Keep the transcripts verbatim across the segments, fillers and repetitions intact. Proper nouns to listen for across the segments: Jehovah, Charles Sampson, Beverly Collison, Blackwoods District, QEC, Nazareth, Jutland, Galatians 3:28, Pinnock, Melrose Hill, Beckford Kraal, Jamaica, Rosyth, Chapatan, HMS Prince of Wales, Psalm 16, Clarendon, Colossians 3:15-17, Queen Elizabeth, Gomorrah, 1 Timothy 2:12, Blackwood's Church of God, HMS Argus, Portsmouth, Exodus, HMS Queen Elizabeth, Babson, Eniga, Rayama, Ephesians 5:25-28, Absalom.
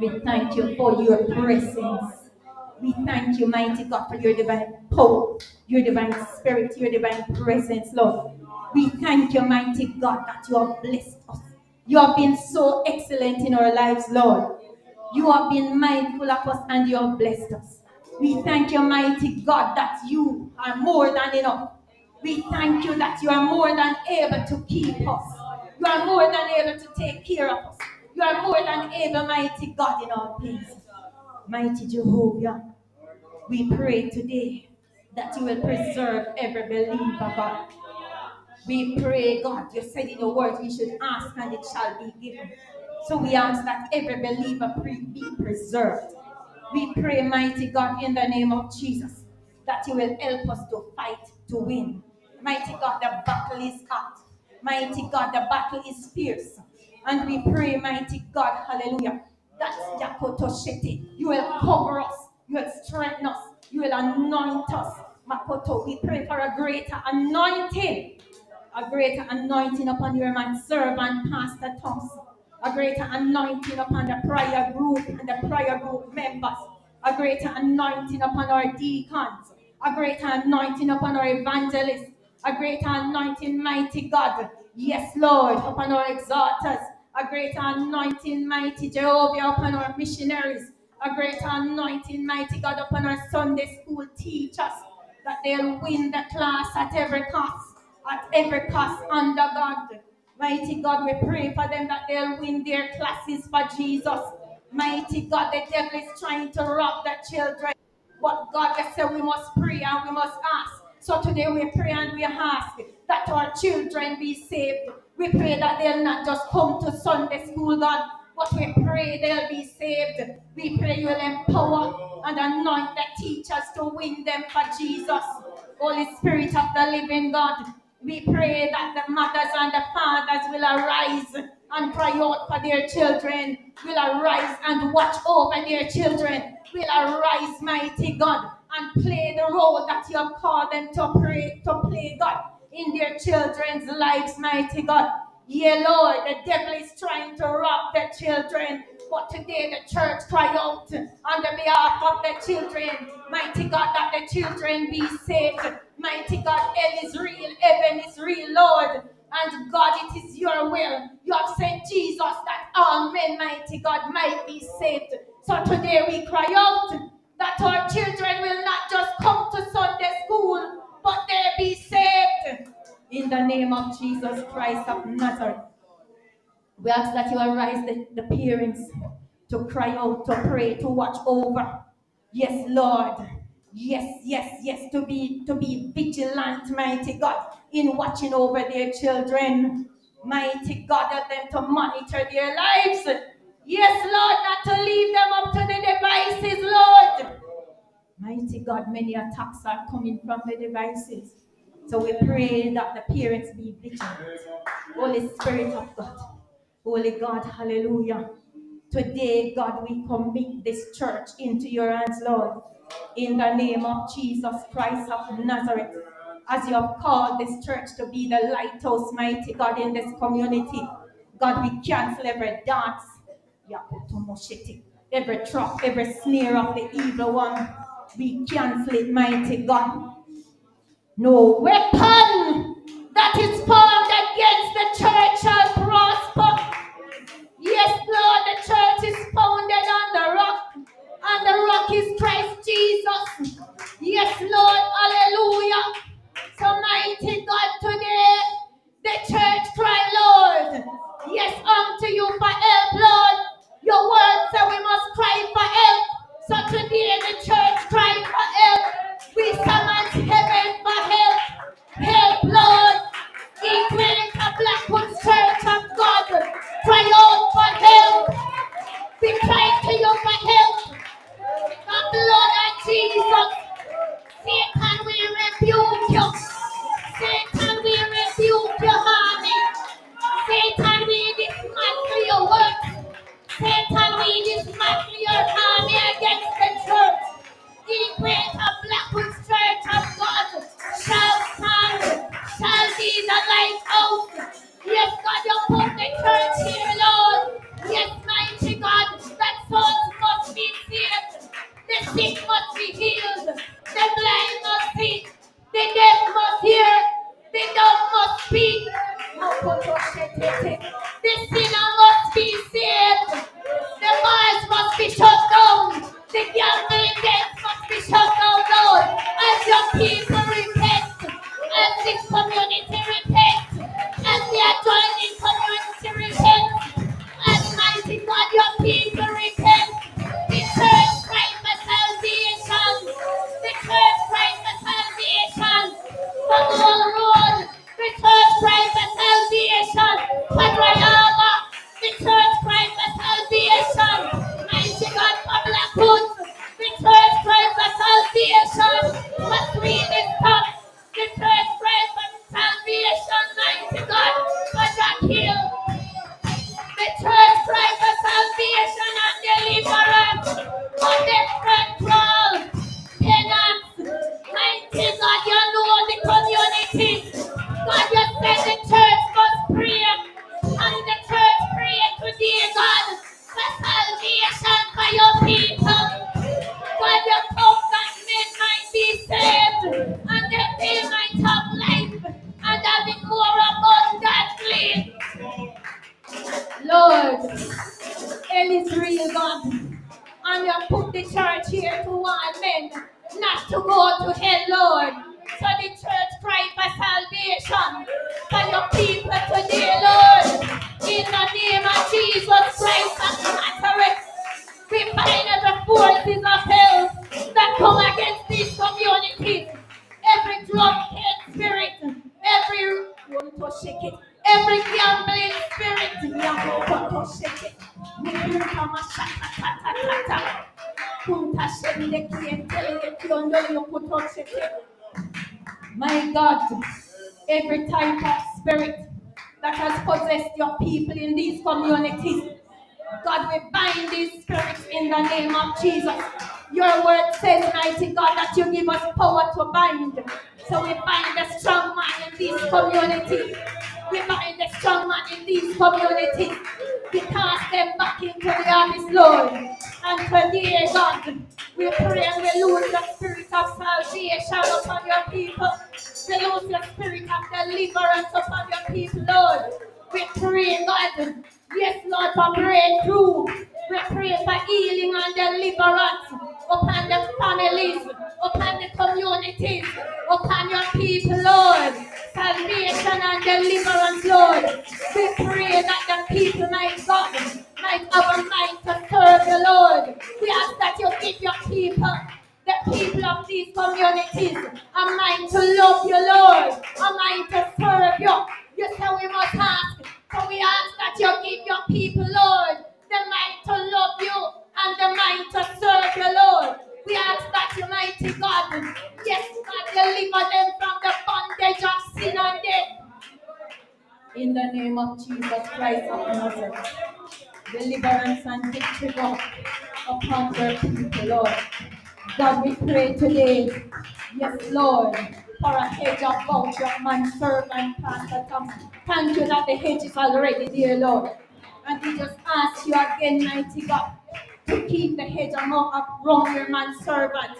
We thank you for your presence. We thank you, mighty God, for your divine power, your divine spirit, your divine presence, Lord. We thank you, mighty God, that you have blessed us. You have been so excellent in our lives, Lord. You have been mindful of us and you have blessed us. We thank you, mighty God, that you are more than enough. We thank you that you are more than able to keep us. You are more than able to take care of us. You are more than able, mighty God, in all things. Mighty Jehovah, we pray today that you will preserve every believer, God. We pray, God, you said in your word, we should ask and it shall be given. So we ask that every believer be preserved. We pray, mighty God, in the name of Jesus, that you will help us to fight to win. Mighty God, the battle is hot. Mighty God, the battle is fierce. And we pray, mighty God, hallelujah, that you will cover us, you will strengthen us, you will anoint us. Makoto, we pray for a greater anointing, a greater anointing upon your man servant, Pastor Thompson, a greater anointing upon the prayer group and the prayer group members, a greater anointing upon our deacons, a greater anointing upon our evangelists, a greater anointing, mighty God, yes, Lord, upon our exalters. a great anointing, mighty Jehovah, upon our missionaries, a great anointing, mighty God, upon our Sunday school teachers, that they'll win the class at every cost, at every cost under God. Mighty God, we pray for them that they'll win their classes for Jesus. Mighty God, the devil is trying to rob the children. But God, I said we must pray and we must ask. So today we pray and we ask that our children be saved. We pray that they'll not just come to Sunday school, God, but we pray they'll be saved. We pray you'll empower and anoint the teachers to win them for Jesus. Holy Spirit of the living God, we pray that the mothers and the fathers will arise and cry out for their children, will arise and watch over their children, will arise, mighty God, and play the role that you have called them to pray, to play, God, in their children's lives, mighty God. Yea, Lord, the devil is trying to rob the children, but today the church cry out on the behalf of the children, mighty God, that the children be saved. Mighty God, hell is real, heaven is real, Lord, and God, it is your will. You have sent Jesus that all men, mighty God, might be saved. So today we cry out that our children will not just come to Sunday school, but they'll be saved. In the name of Jesus Christ of Nazareth, we ask that you arise the, the parents to cry out, to pray, to watch over. Yes, Lord. Yes, yes, yes, to be, to be vigilant, mighty God, in watching over their children. Mighty God, help them to monitor their lives. Yes, Lord, not to leave them up to the devices, Lord. Mighty God, many attacks are coming from the devices. So we pray that the parents be vigilant. Holy Spirit of God, Holy God, hallelujah. Today, God, we commit this church into your hands, Lord. In the name of Jesus Christ of Nazareth, as you have called this church to be the lighthouse, mighty God, in this community, God, we cancel every dance, every trap, every snare of the evil one. We cancel it, mighty God. No weapon that is formed against the church shall prosper. Yes, Lord, the church is founded on the rock, and the rock is Christ Jesus. Yes, Lord, hallelujah. So mighty God, today the church cry, Lord, yes, unto you for help, Lord. Your word said we must cry for help. So today the church cry for help. We summon heaven for help. Help, Lord. Including the Blackwood's Church of God, cry out for help. We cry to you for help. Of the Lord and Jesus, Satan, we rebuke you. Satan, we rebuke your army. Satan, we dismantle your work. Satan, we dismantle your army against the church. The great of Blackwood's Church of God shall stand, shall be the lighthouse. Yes, God, you put the church here, Lord. Yes, mighty God, that souls must be saved. The sick must be healed, the blind must see, the deaf must hear, the dumb must speak, the sinner must be saved, the bars must be shut down, the gambling debts must be shut down, Lord, as your people repent, as this community repent, as the adjoining community repent, as mighty God, your people repent, the church Christ salvation, the church cries for salvation, for all road, the church cries for salvation, for Rayama, the church cries for salvation, mighty God, for Blackwood, the church cries for salvation, for Swedish Cup, the church cries for salvation, mighty God, for Jack Hill, the church cries for salvation and deliverance, for Beckford Kraal, penance, mighty God, you know the community. God, you said the church must pray, and the church pray today, God, for salvation for your people. God, you hope that men might be saved, and that they might have life, and have it more abundantly. Lord, the church here to warn men not to go to hell, Lord. So the church cry for salvation for your people today, Lord. In the name of Jesus Christ of Nazareth, we bind up the forces of hell that come against this community. Every drug-head spirit, every to shake it. Every gambling spirit, my God, every type of spirit that has possessed your people in these communities, God, we bind these spirits in the name of Jesus. Your word says, mighty God, that you give us power to bind. So we bind the strong man in these communities. We bind the strong man in these communities. We cast them back into the abyss, Lord. And today, God, we pray and we lose the spirit of salvation upon your people. We lose the spirit of deliverance upon your people, Lord. We pray, God. Yes, Lord, for breakthrough. We pray for healing and deliverance upon the families, upon the communities, upon your people, Lord. Salvation and deliverance, Lord. We pray that the people, my God, might have a mind to serve the Lord. We ask that you give your people, the people of these communities, a mind to love you, Lord, a mind to serve you. You say we must ask. So we ask that you give your people, Lord, the mind to love you and the mind to serve you, Lord. We ask that you, mighty God, yes, God, deliver them from the bondage of sin and death. In the name of Jesus Christ of Nazareth, deliverance and victory upon your people, Lord. God, we pray today, yes, Lord, for a hedge of vulture, man, servant, pastor, come. Thank you that the hedge is already there, Lord. And we just ask you again, mighty God, to keep the hedge around your man, servant,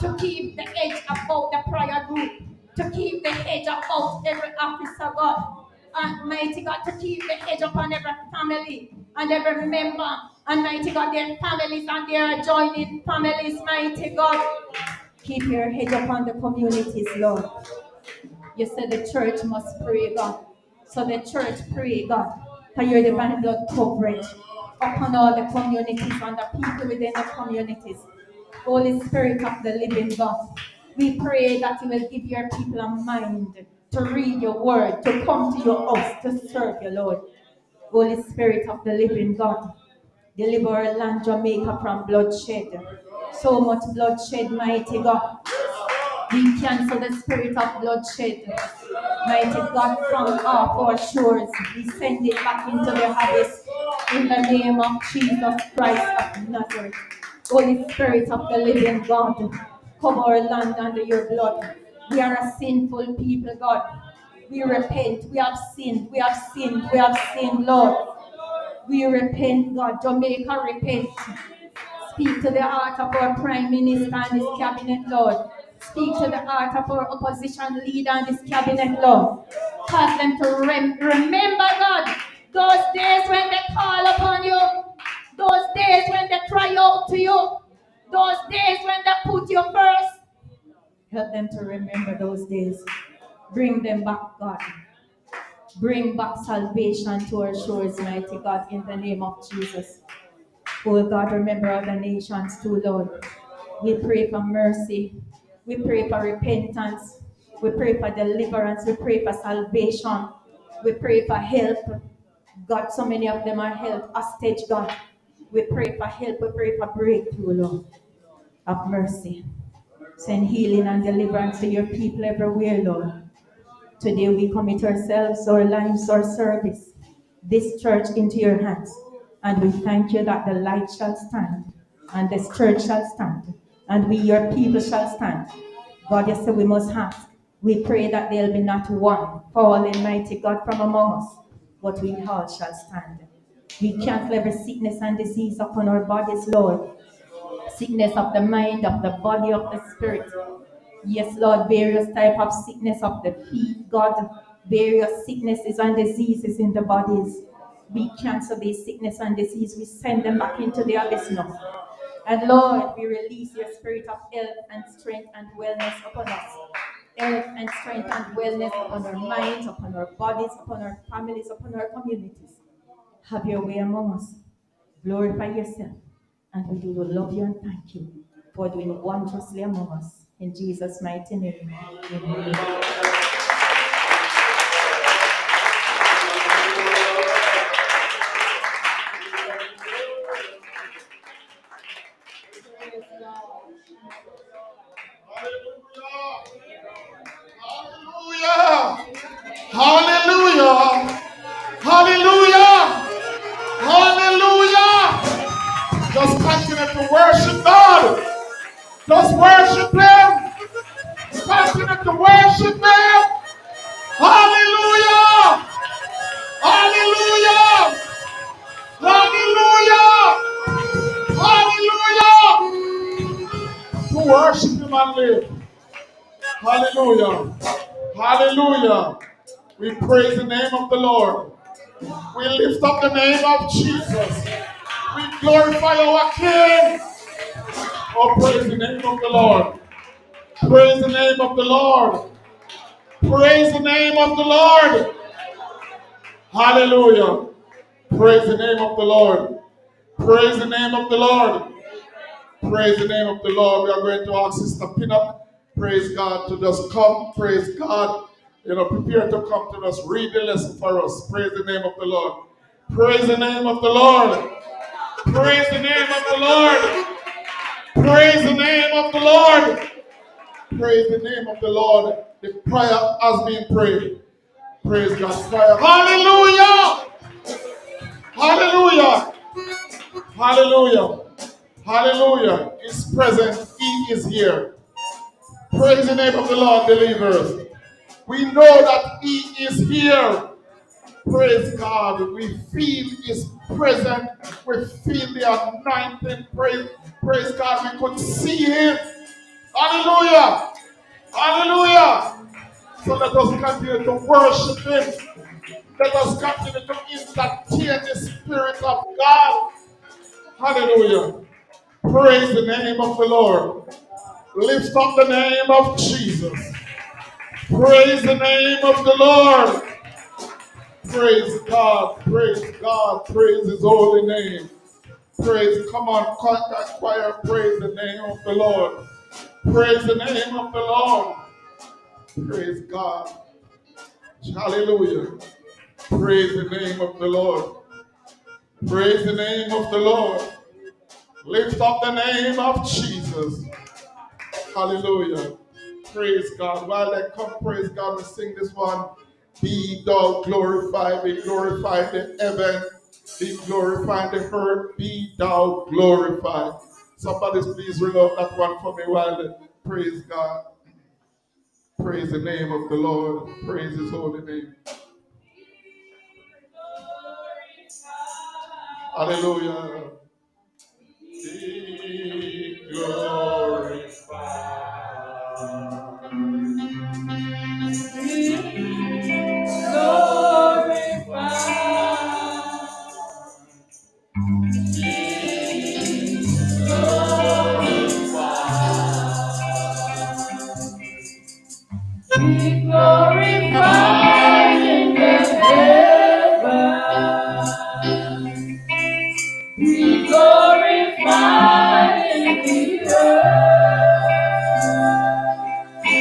to keep the hedge about the prayer group, to keep the hedge about every officer, God. And mighty God, to keep the hedge upon every family and every member. And mighty God, their families and their adjoining families, mighty God. Keep your head upon the communities, Lord. You said the church must pray, God. So the church pray, God, for your divine blood coverage upon all the communities and the people within the communities. Holy Spirit of the living God, we pray that you will give your people a mind to read your word, to come to your house, to serve you, Lord. Holy Spirit of the living God, deliver our land, Jamaica, from bloodshed. So much bloodshed, mighty God. We cancel the spirit of bloodshed, mighty God, from off our shores. We send it back into the abyss in the name of Jesus Christ of Nazareth. Holy Spirit of the living God, cover our land under your blood. We are a sinful people, God. We repent. We have sinned. We have sinned. We have sinned, Lord. We repent, God. Jamaica, repent. Speak to the heart of our Prime Minister and his cabinet, Lord. Speak to the heart of our opposition leader and his cabinet, Lord. Cause them to rem remember, God, those days when they call upon you, those days when they cry out to you, those days when they put you first. Help them to remember those days. Bring them back, God. Bring back salvation to our shores, mighty God, in the name of Jesus. Oh God, remember other nations too, Lord. We pray for mercy. We pray for repentance. We pray for deliverance. We pray for salvation. We pray for help. God, so many of them are held hostage, God. We pray for help. We pray for breakthrough, Lord. Have mercy. Send healing and deliverance to your people everywhere, Lord. Today we commit ourselves, our lives, our service, this church into your hands. And we thank you that the light shall stand, and this church shall stand, and we, your people, shall stand. God, yes, we must ask. We pray that there will be not one fallen, mighty God, from among us, but we all shall stand. We cancel every sickness and disease upon our bodies, Lord. Sickness of the mind, of the body, of the spirit. Yes, Lord, various types of sickness of the feet, God, various sicknesses and diseases in the bodies. We cancel these sickness and disease. We send them back into the abyss now. And Lord, we release your spirit of health and strength and wellness upon us. Health and strength and wellness upon our minds, upon our bodies, upon our families, upon our communities. Have your way among us. Glorify yourself. And we do love you and thank you for doing wondrously among us. In Jesus' mighty name. Amen. Of the Lord. Praise the name of the Lord. Hallelujah. Praise the name of the Lord. Praise the name of the Lord. Praise the name of the Lord. We are going to ask Sister Pinup, praise God, to just come. Praise God. You know, prepare to come to us. Read the lesson for us. Praise the name of the Lord. Praise the name of the Lord. Praise the name of the Lord. Praise the name of the Lord. Praise the name of the Lord. The prayer has been prayed. Praise God's prayer. Hallelujah! Hallelujah! Hallelujah! Hallelujah! His presence, He is here. Praise the name of the Lord, believers. We know that He is here. Praise God. We feel His presence. We feel the anointing. Praise, praise God. We could see Him. Hallelujah! Hallelujah! So let us continue to worship Him. Let us continue to entertain the Spirit of God. Hallelujah! Praise the name of the Lord. Lift up the name of Jesus. Praise the name of the Lord. Praise God, praise God, praise His holy name. Praise, come on, choir, praise the name of the Lord. Praise the name of the Lord. Praise God. Hallelujah. Praise the name of the Lord. Praise the name of the Lord. Lift up the name of Jesus. Hallelujah. Praise God. While I come, praise God, we sing this one. Be thou glorified. Be glorified the heaven. Be glorified the earth. Be thou glorified. Somebody please ring out that one for me while they praise God. Praise the name of the Lord. Praise His holy name. Hallelujah. Be glorified. Be glorified. Be glorified in the heavens. Be glorified in the earth. Be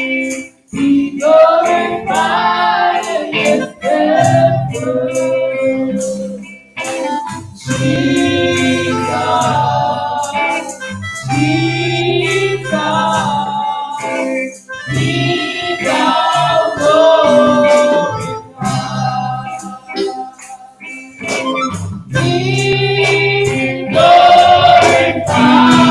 glorified in the heavens. Jesus, Jesus, Jesus. Be glorified, be glorified,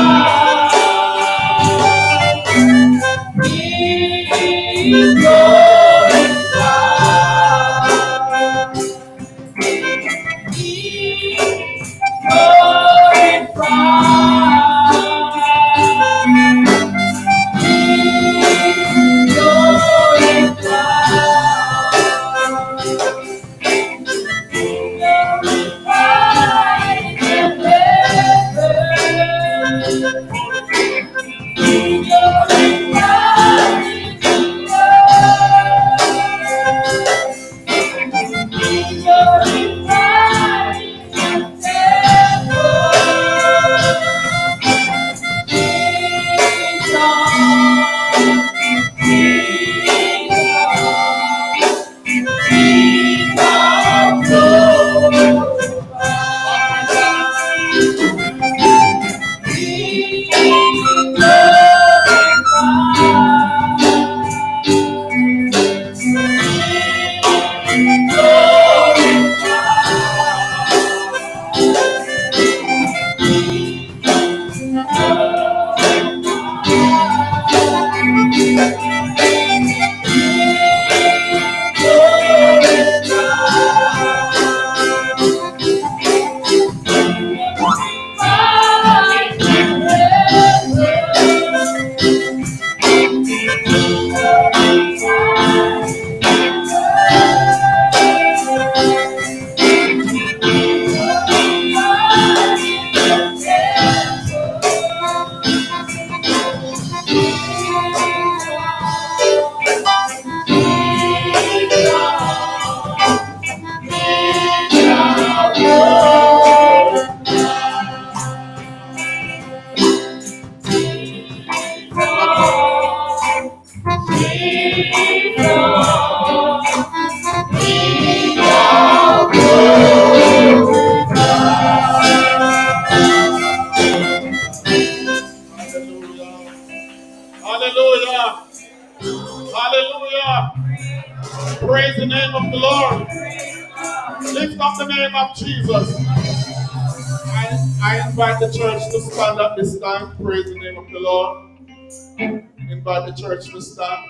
Church to stand.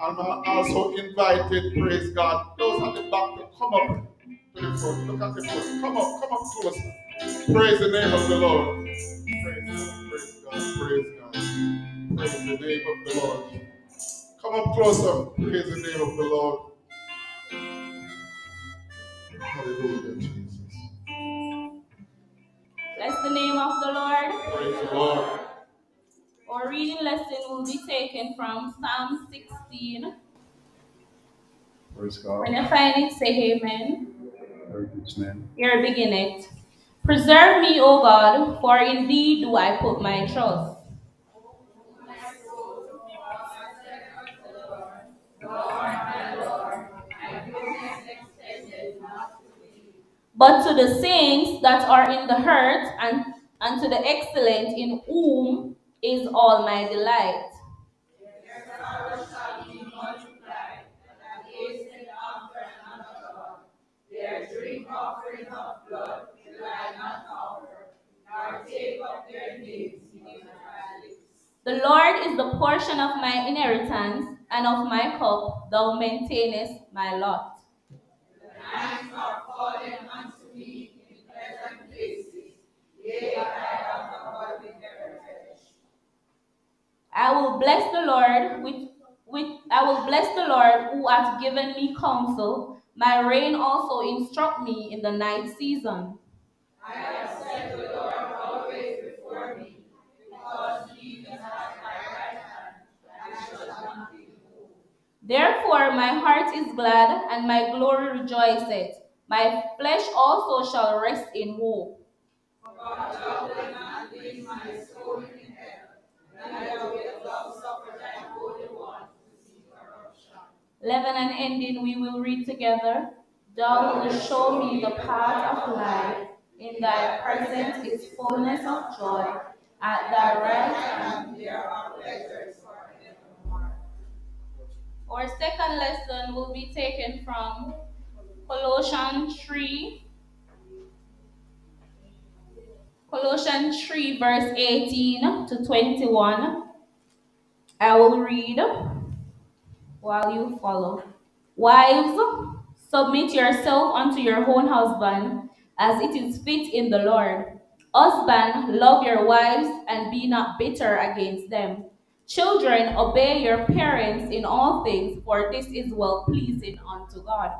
I'm also invited, praise God. Those at the back, come up to the front. Look at the front. Come up, come up to us. Praise the name of the Lord. Praise, praise God, praise God. Praise the name of the Lord. Come up closer. Praise the name of the Lord. Hallelujah, Jesus. Bless the name of the Lord. Praise the Lord. Our reading lesson will be taken from Psalm sixteen. Praise God. When you find it, say amen. Here begin it. Preserve me, O God, for in thee do I put my trust. But to the saints that are in the heart, and, and to the excellent in whom is all my delight. Their drink offering of blood will I not offer, nor take up their names in my lips. The Lord is the portion of my inheritance, and of my cup thou maintainest my lot. The hands are fallen unto me in pleasant places, yea, I have avoided their death. I will bless the Lord with, with I will bless the Lord who hath given me counsel. My rein also instruct me in the night season. I have set the Lord always before me, because he is at my right hand, I shall not be moved. Therefore my heart is glad, and my glory rejoiceth. My flesh also shall rest in hope. God, thou wilt not leave my soul in hell. eleven and ending, we will read together. Thou wilt show me the path of life. In thy presence is fullness of joy. At thy right hand there are pleasures forevermore. Our second lesson will be taken from Colossians three. Colossians three, verse eighteen to twenty-one. I will read while you follow. Wives, submit yourself unto your own husband, as it is fit in the Lord. Husband, love your wives, and be not bitter against them. Children, obey your parents in all things, for this is well-pleasing unto God.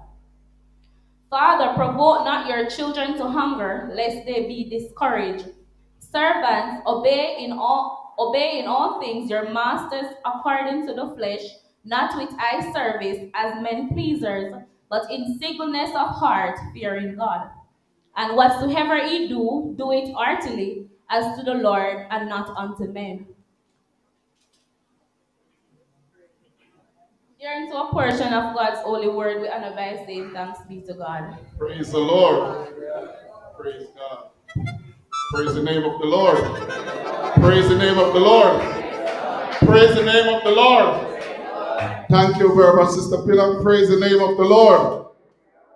Father, provoke not your children to hunger, lest they be discouraged. Servants, obey in all, obey in all things your masters according to the flesh, not with eye service as men pleasers, but in singleness of heart, fearing God. And whatsoever ye do, do it heartily, as to the Lord, and not unto men. Here into a portion of God's holy word, we honor by saying thanks be to God. Praise the Lord. Praise God. Praise the name of the Lord. Praise the name of the Lord. Praise the name of the Lord. Thank you very much, Sister Pillar. Praise the name of the Lord.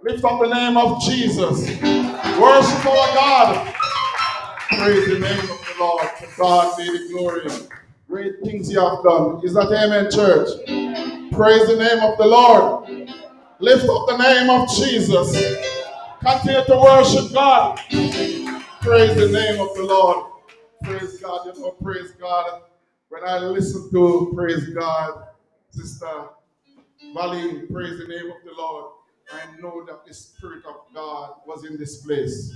Lift up the name of Jesus. Worship our God. Praise the name of the Lord. To God be the glory. Great things He has done. Is that amen, church? Amen. Praise the name of the Lord. Amen. Lift up the name of Jesus. Continue to worship God. Praise the name of the Lord. Praise God. You know, praise God. When I listen to praise God, Sister Valley, praise the name of the Lord, I know that the Spirit of God was in this place.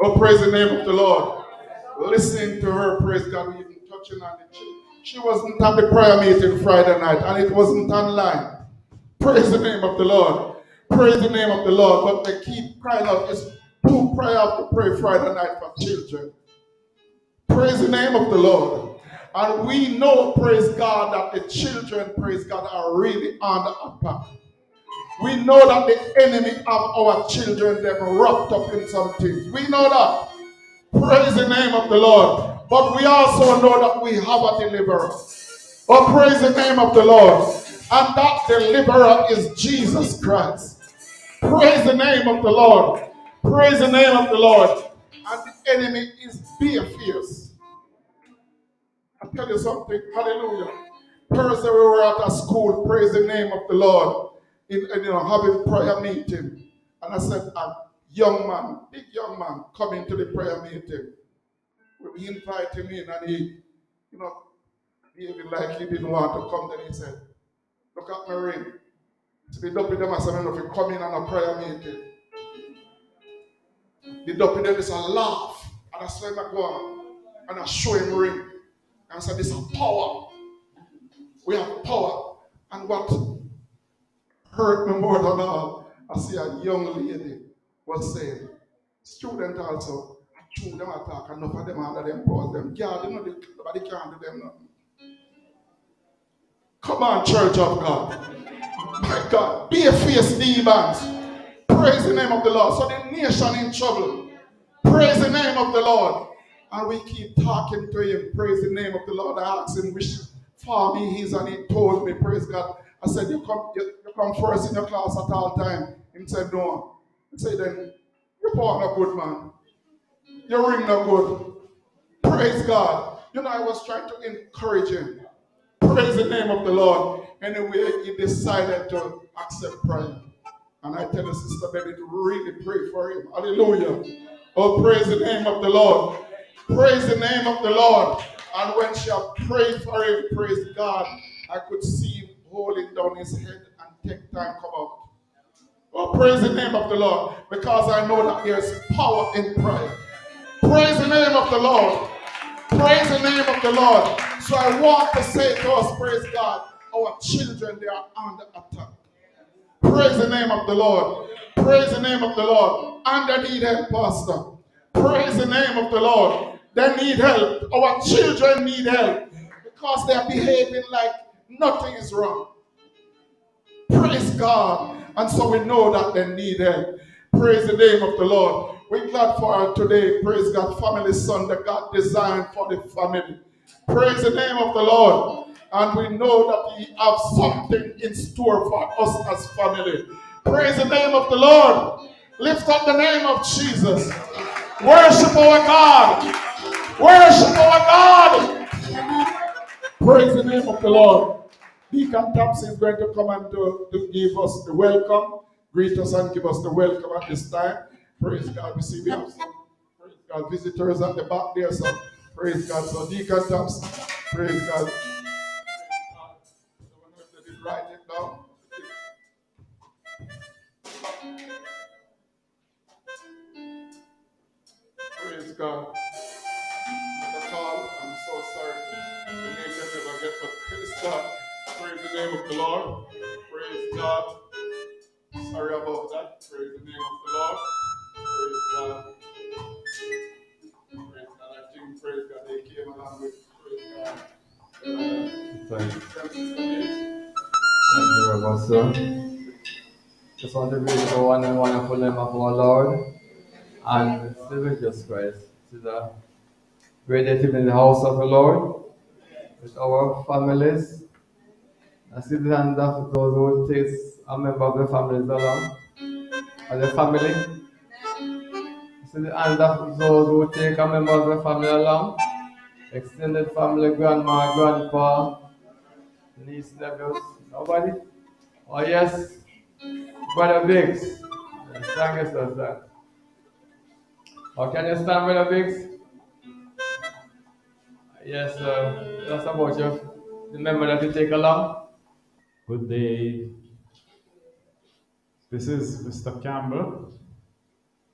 Oh, praise the name of the Lord. Listening to her, praise God, even touching on the church. She wasn't at the prayer meeting Friday night, and it wasn't online. Praise the name of the Lord. Praise the name of the Lord. But they keep crying out, it's too prayer to pray Friday night for children. Praise the name of the Lord. And we know, praise God, that the children, praise God, are really on the upper. We know that the enemy of our children, they're wrapped up in some things. We know that. Praise the name of the Lord. But we also know that we have a deliverer. Oh, praise the name of the Lord. And that deliverer is Jesus Christ. Praise the name of the Lord. Praise the name of the Lord. And the enemy is being fierce. I tell you something. Hallelujah. Thursday we were at a school. Praise the name of the Lord. In, in you know, having prayer meeting. And I said, a young man, big young man, coming to the prayer meeting. He invited me in, and he, you know, behaving like he didn't want to come. Then he said, look at my ring. So they dumped them and said, if you come in on a prayer meeting, they dumped them, it's a laugh. And I saw him go on, and I show him ring. And I said, this is power. We have power. And what hurt me more than all, I see a young lady was saying, student also, them attack, and enough of them under them, pause them. Yeah, they know they, nobody can do them nothing. Come on, Church of God. My God, be a fierce demons. Praise the name of the Lord. So the nation in trouble. Praise the name of the Lord. And we keep talking to him. Praise the name of the Lord. I asked him which farm he is, and he told me, praise God. I said, you come, you, you come first in your class at all time. He said, no. He said, then you're not a good man. Your ring no good. Praise God. You know, I was trying to encourage him. Praise the name of the Lord. Anyway, he decided to accept prayer. And I tell you, Sister Betty, to really pray for him. Hallelujah. Oh, praise the name of the Lord. Praise the name of the Lord. And when she prayed for him, praise God, I could see him holding down his head and take time come out. Oh, praise the name of the Lord. Because I know that there is power in prayer. Praise the name of the Lord. Praise the name of the Lord. So I want to say to us, praise God, our children, they are under attack. Praise the name of the Lord. Praise the name of the Lord. And they need help, Pastor. Praise the name of the Lord. They need help. Our children need help because they are behaving like nothing is wrong. Praise God. And so we know that they need help. Praise the name of the Lord. We're glad for our today, praise God, family Sunday, God designed for the family. Praise the name of the Lord. And we know that we have something in store for us as family. Praise the name of the Lord. Lift up the name of Jesus. Worship our God. Worship our God. Praise the name of the Lord. Deacon Thompson is going to come and to, to give us the welcome. Greet us and give us the welcome at this time. Praise God. We see we have some praise God visitors at the back there. So praise God. So Deacon Thompson, praise God. I don't know if they did write it down. Praise God. The call. I'm so sorry. The name that never get, but praise God. Praise the name of the Lord. Praise God. Sorry about that. Praise the name of the Lord. Praise God. Praise God. I think, praise God, they came along with praise God. Uh, Thank you. Thank you very much, sir. Just want to greet the one and wonderful name of our Lord and Savior Jesus Christ. It is a great day to be in the house of the Lord with our families, a citizen of those who takes a member of the families along, and the family. and of those who take a member of the family along, extended family, grandma, grandpa, niece, nephews, nobody? Oh yes, Brother Biggs. The song is the song. Oh, can you stand, Brother Biggs? Yes, sir. That's about you. Remember that you take along. Good day. This is Mister Campbell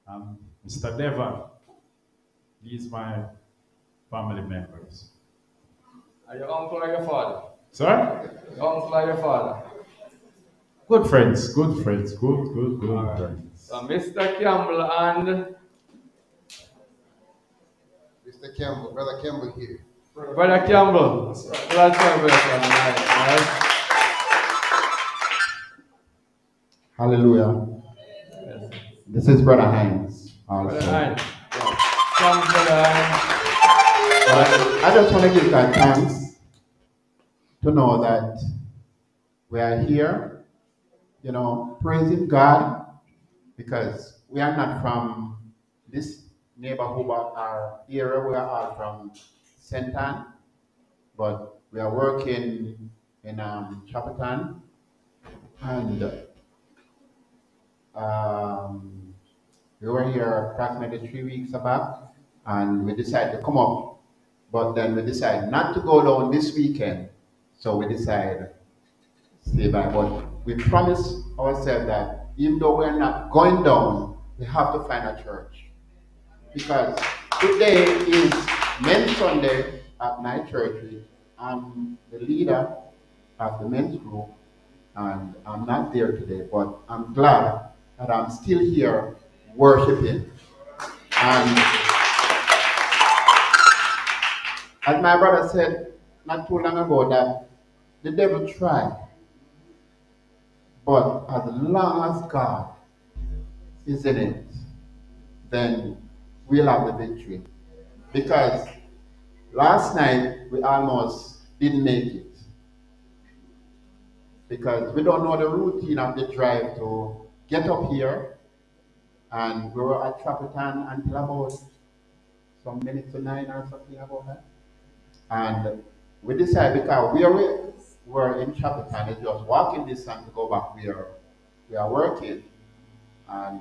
and Mister Devon. These my family members. Are your uncle or your father? Sir? Your uncle or your father? Good friends, good friends, good, good, good right. friends. So Mister Campbell and... Mister Campbell, Brother Campbell here. Brother Campbell. That's right. Brother Campbell. Right. Hallelujah. Yes. This is Brother Hines. Also. Brother Hines. Thanks, Brother Hines. I just want to give God thanks to know that we are here, you know, praising God, because we are not from this neighborhood or area. We are all from Centan, but we are working in um, Chapatan, and uh, Um, we were here approximately three weeks back, and we decided to come up, but then we decided not to go down this weekend, so we decided to stay by. But we promised ourselves that even though we're not going down, we have to find a church, because today is Men's Sunday at my church. I'm the leader of the men's group, and I'm not there today, but I'm glad that I'm still here worshiping. And as my brother said not too long ago, that the devil tried, but as long as God is in it, then we'll have the victory. Because last night we almost didn't make it, because we don't know the routine of the drive to get up here, and we were at Chapatan until about some minutes to nine or something about that. And we decided, because we were in Chapatan, it's just walking distance to go back where we are working. And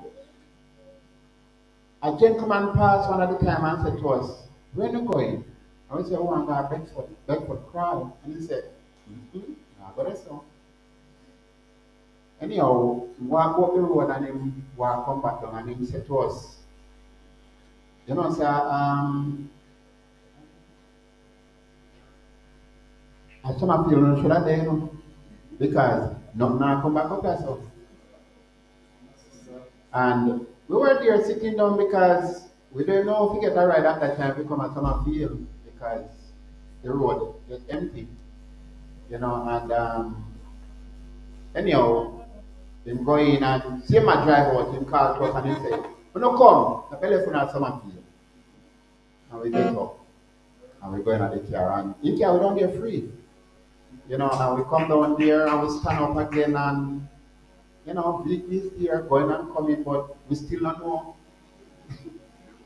a gentleman passed one at the time and said to us, "Where are you going?" And we said, "Oh, I'm going to Beckford, Beckford Kraal." And he said, "Mm-hmm, I'm going to song." Anyhow, he walked up the road and he walked come back down, and he said to us, "You know, sir, um, I should not feel no should have there, you know, because nothing I come back up that stuff." And we were there sitting down, because we didn't know if we get a ride at that time, we come and come and feel, because the road is empty, you know. And um, anyhow, him go in and see my drive out, him call to us and he said, "We no come, the telephone has some of you." And we get up and we go in at the car, and in car we don't get free. You know, and we come down there and we stand up again, and you know, big is here going and coming, but we still don't know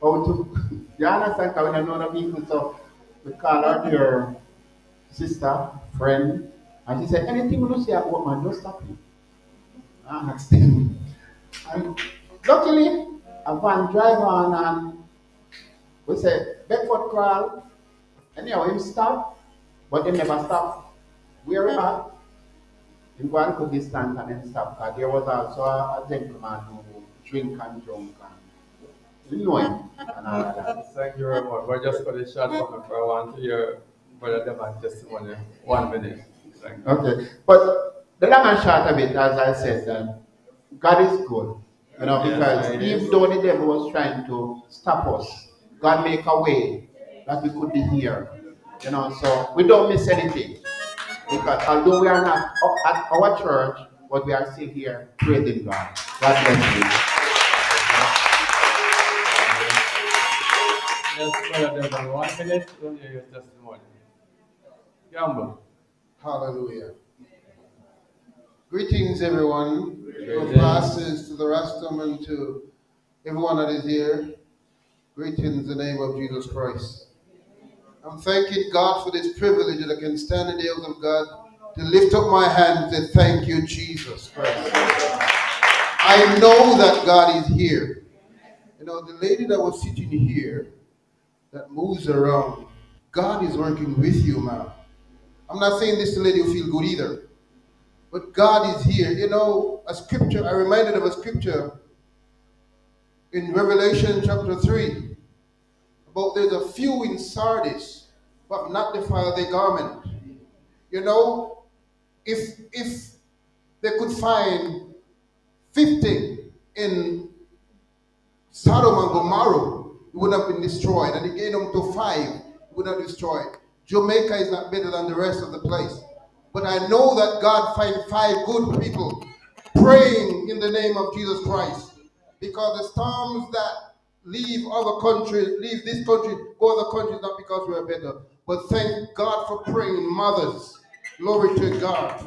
how to you understand, because we don't know the people. So we call our dear sister, friend, and she said, "Anything you see at work, man, don't stop you." And luckily, a van drive on, and we said, "Beckford Kraal." Anyhow, him stop, but he never stopped. We were at, him go and could distance and then stop, because there was also a gentleman who drink and drunk, and you know him, and all that. Thank you very much. We're just going to shut up, for I want to hear Brother Demon's testimony. One minute. Okay, but the long and short of it, as I said, that God is good, you know, because yes, even though the devil was trying to stop us, God make a way that we could be here, you know, so we don't miss anything, because although we are not at our church, but we are still here praising God. God bless you. Yes, Brother Devil, one minute, don't hear your testimony. Gamble. Hallelujah. Greetings, everyone. Greetings. From pastors to the Rastam and to everyone that is here. Greetings in the name of Jesus Christ. I'm thanking God for this privilege that I can stand in the house of God to lift up my hands and say, thank you, Jesus Christ. I know that God is here. You know, the lady that was sitting here, that moves around, God is working with you, ma'am. I'm not saying this to let you feel good either, but God is here. You know, a scripture, I reminded of a scripture in Revelation chapter three, about there's a few in Sardis, but not defile their garment. You know, if, if they could find fifty in Sodom and Gomorrah, it would have been destroyed. And it gave them to five, it would have destroyed. Jamaica is not better than the rest of the place. But I know that God finds five good people praying in the name of Jesus Christ. Because the storms that leave other countries, leave this country, go other countries, not because we're better. But thank God for praying mothers. Glory to God.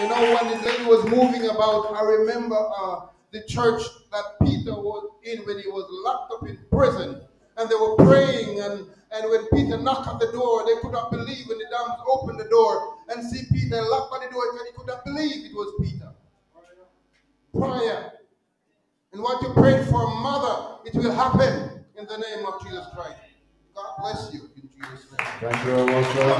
You know, when the lady was moving about, I remember uh, the church that Peter was in when he was locked up in prison. And they were praying, and, and when Peter knocked at the door, they could not believe when the damsel opened the door and see Peter locked at the door, and he could not believe it was Peter. Prayer. And what you prayed for, mother, it will happen in the name of Jesus Christ. God bless you in Jesus' name. Thank you very much, sir.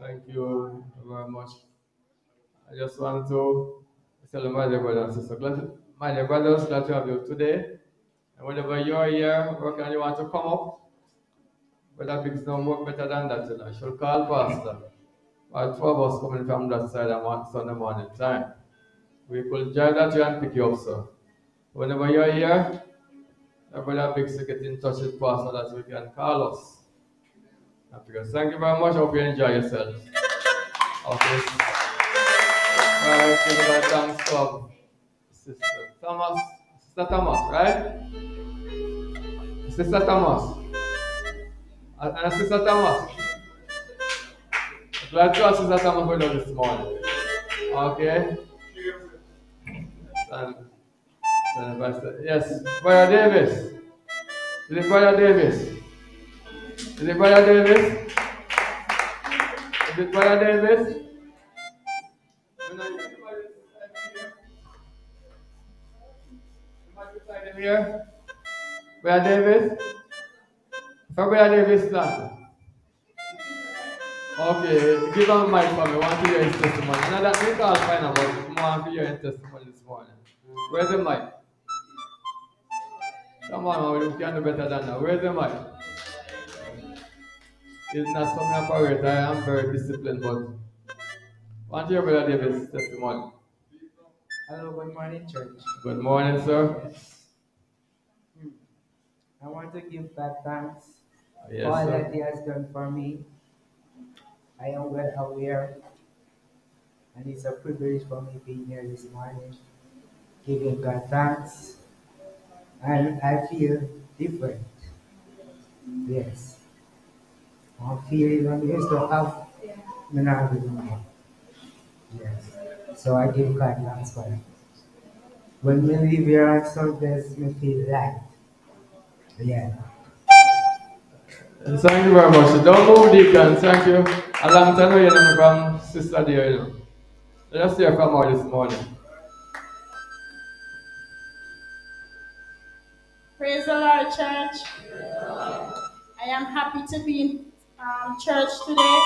Thank you very much. I just want to tell my dear brothers and sisters, glad, my dear brothers, glad to have you today. And whenever you're here, working and you want to come up, Brother Biggs don't work better than that, you know. She'll call Pastor. But two of us coming from that side on Sunday morning time. We could drive that way and pick you up, sir. Whenever you're here, Brother Biggs will get in touch with Pastor that we can call us. Thank you very much. Hope you enjoy yourself. Okay. Give a thanks to Sister Thomas. Sister Thomas, right? Sister Thomas. And Sister Thomas. Glad to have Sister Thomas with us this morning. Okay? And, and yes, Brother Davis. Is it Brother Davis? Is it Brother Davis? Is it Brother Davis? Here? Brother Davis? Brother Davis, stand. Okay, give him a mic for me. I want to hear his testimony. Now that we can't find out, but I want to hear his testimony this morning. Where's the mic? Come on, man, we can do better than that. Where's the mic? It's not something I parrot. I am very disciplined, but I want to hear Brother Davis' testimony. Hello, good morning, church. Good morning, sir. Yes. I want to give God thanks. Yes, all sir. That he has done for me. I am well aware, and it's a privilege for me being here this morning, giving God thanks, and I feel different. Yes, I'm feeling I'm used to have monogamy. Yes, so I give God thanks for it. When we leave here on Sundays, we feel light. Yeah. Thank you very much. So don't move, Deacon. Thank you. A long time you know from Sister Dear, you know. Let us hear from her this morning. Praise the Lord, church. Yeah. I am happy to be in um, church today.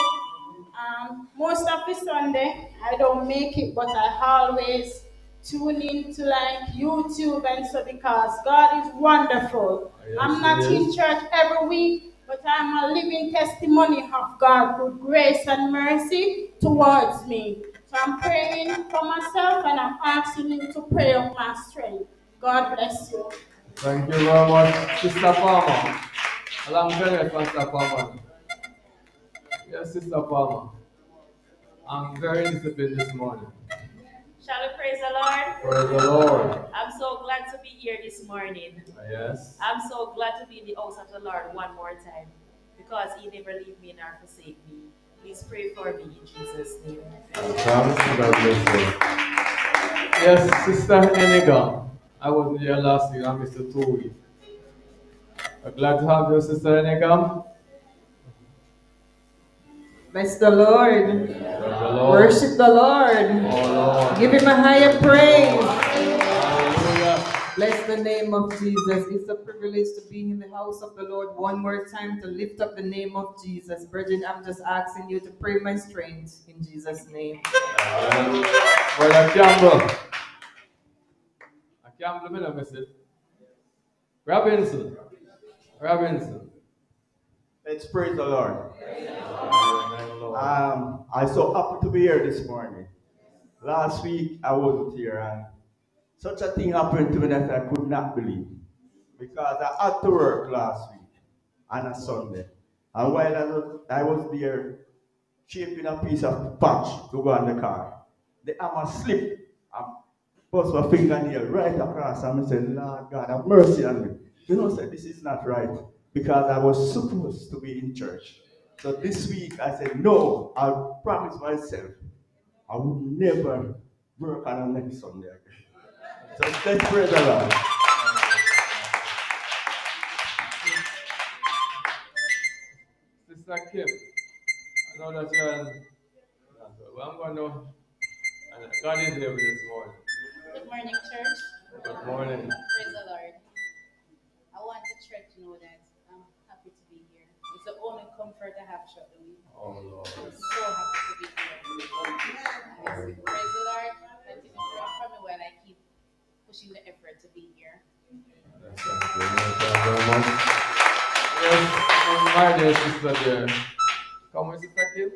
Um, most of the Sunday, I don't make it, but I always tune in to like YouTube and so because God is wonderful. Yes, I'm not yes. in church every week, but I'm a living testimony of God's good grace and mercy towards me. So I'm praying for myself and I'm asking Him to pray on my strength. God bless you. Thank you very much, Sister Palmer. Along with Pastor Palmer. Yes, Sister Palmer. I'm very disciplined this morning. Shall we praise the Lord? Praise the Lord. I'm so glad to be here this morning. Yes. I'm so glad to be in the house of the Lord one more time because He never leaves me nor forsakes me. Please pray for me in Jesus' name. Yes, Sister Eniga. I wasn't here last week. I missed the two weeks. I'm glad to have you, Sister Eniga. Bless the Lord. Bless the Lord. Worship the Lord. Oh, Lord. Give him a higher praise. Bless the name of Jesus. It's a privilege to be in the house of the Lord one more time to lift up the name of Jesus. Brethren, I'm just asking you to pray my strength in Jesus' name. Um, Brother Campbell. I can't believe I missed it. Robinson. Robinson. Let's praise the Lord. Praise the Lord. Um, I'm so happy to be here this morning. Last week, I wasn't here and such a thing happened to me that I could not believe, because I had to work last week on a Sunday. And while I was there shaping a piece of patch to go on the car, the hammer slipped and bust my fingernail right across, and I said, Lord God, have mercy on me. You know, said, this is not right, because I was supposed to be in church. So this week I said, no, I promised myself I would never work on the next Sunday again. So let's praise the Lord. Sister Kim, I know that you're an answer, but I'm going to, and God is here with this morning. Good morning, church. Good morning. Praise the Lord. I want the church to know that I'm happy to be here. It's the only comfort I have throughout the week. Oh, Lord. I'm so happy to be here. Praise the Lord. Let me grow up from me while I keep pushing the effort to be here. Thank you very much. Yes, my dear sister there. Come with Sister Kim.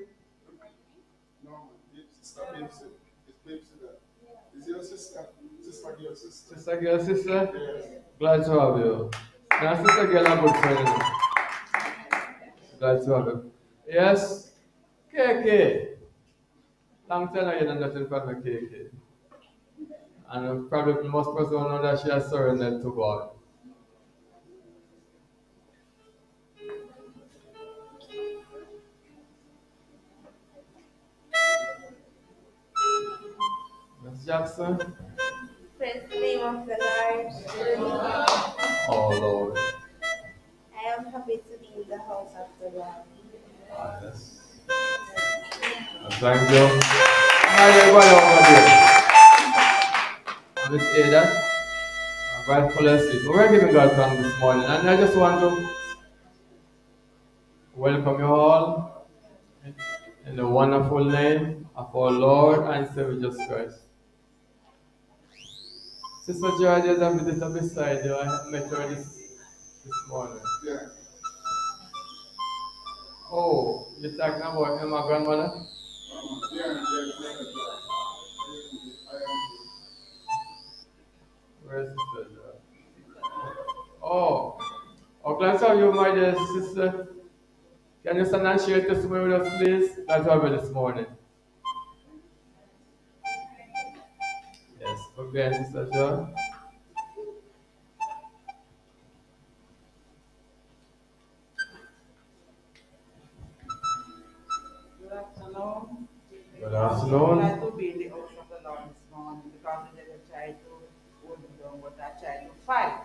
No, Sister Babson. It's Babson. Is your sister? Sister Girl, sister. Sister Girl, sister? Yes. Glad to have you. Now, Sister Girl, I'm good friend. Glad to have you. Yes? K K. Long time I didn't know nothing from the K K. And probably most people know that she has surrendered to God. Miz Jackson. Praise the name of the Lord. Oh, Lord. I am happy to be in the house of the Lord. Ah, yes. Thank you. Hi, everybody. With Ada, rightful seat. We're giving God thanks this morning, and I just want to welcome you all in the wonderful name of our Lord and Savior Jesus Christ. Sister Georgia, I'm with you beside you. I met her this, this morning. Yeah. Oh, you're talking about my grandmother? Yeah, yeah, yeah. Where is Sister Joy? Oh, oh, glad to have you, my dear sister. Can you stand and share your testimony with us, please? Glad to have you this morning. Yes, okay, Sister Joy. Good afternoon. Good afternoon. I'm glad to be in the house of the Lord this morning, because we never tried to. But that child will fight.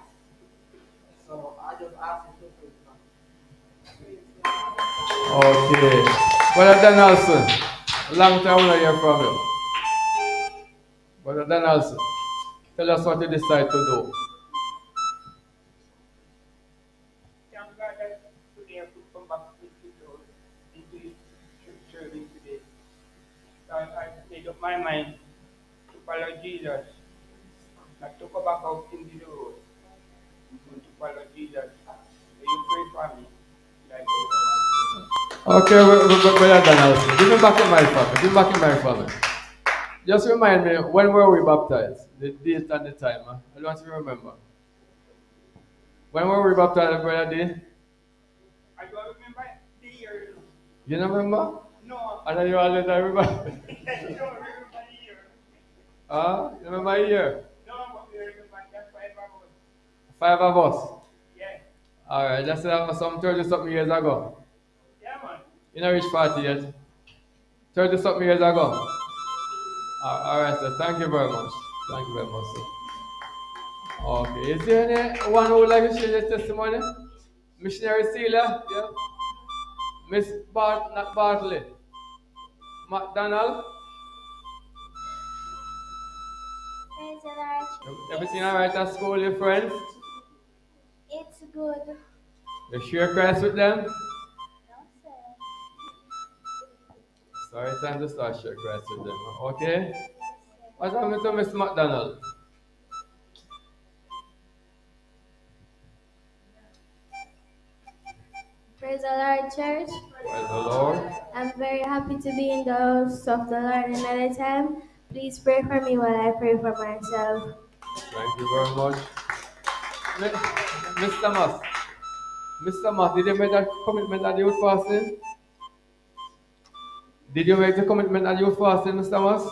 So I just ask you to pray for me. Okay. Brother Donaldson, a long time we'll hear from you. Brother Donaldson, tell us what you decide to do. Thank God that today I could come back with you into his serving today. I made up my mind to follow Jesus. Not to go back out into the road. I'm going to follow Jesus. Will you pray for me? Okay, we're, we're, we're done also. Give me back in my family. Give me back in my family. Just remind me, when were we baptized? The date and the time. Huh? I don't want to remember. When were we baptized, Brother D? I don't remember the year. You don't remember? No. I know you all didn't remember. I don't remember the year. Huh? You remember the year? Five of us? Yeah. Alright, that's uh, some thirty something years ago. Yeah, man. You know which party yet? thirty something years ago. All right, sir. Thank you very much. Thank you very much, sir. Okay. Is there anyone who would like to share their testimony? Missionary Celia? Yeah. Miss Bart, not Bartley. McDonald? Praise the Lord. Everything all right at school, your friends? It's good. You share Christ with them? Sorry, time to start share Christ with them. Okay. What happened to Miss McDonald? Praise the Lord, church. Praise the Lord. I'm very happy to be in the house of the Lord another time. Please pray for me while I pray for myself. Thank you very much. Mister Moss. Mister Moss, did you make that commitment that you would fasting? Did you make the commitment that you were fasting, Mister Moss?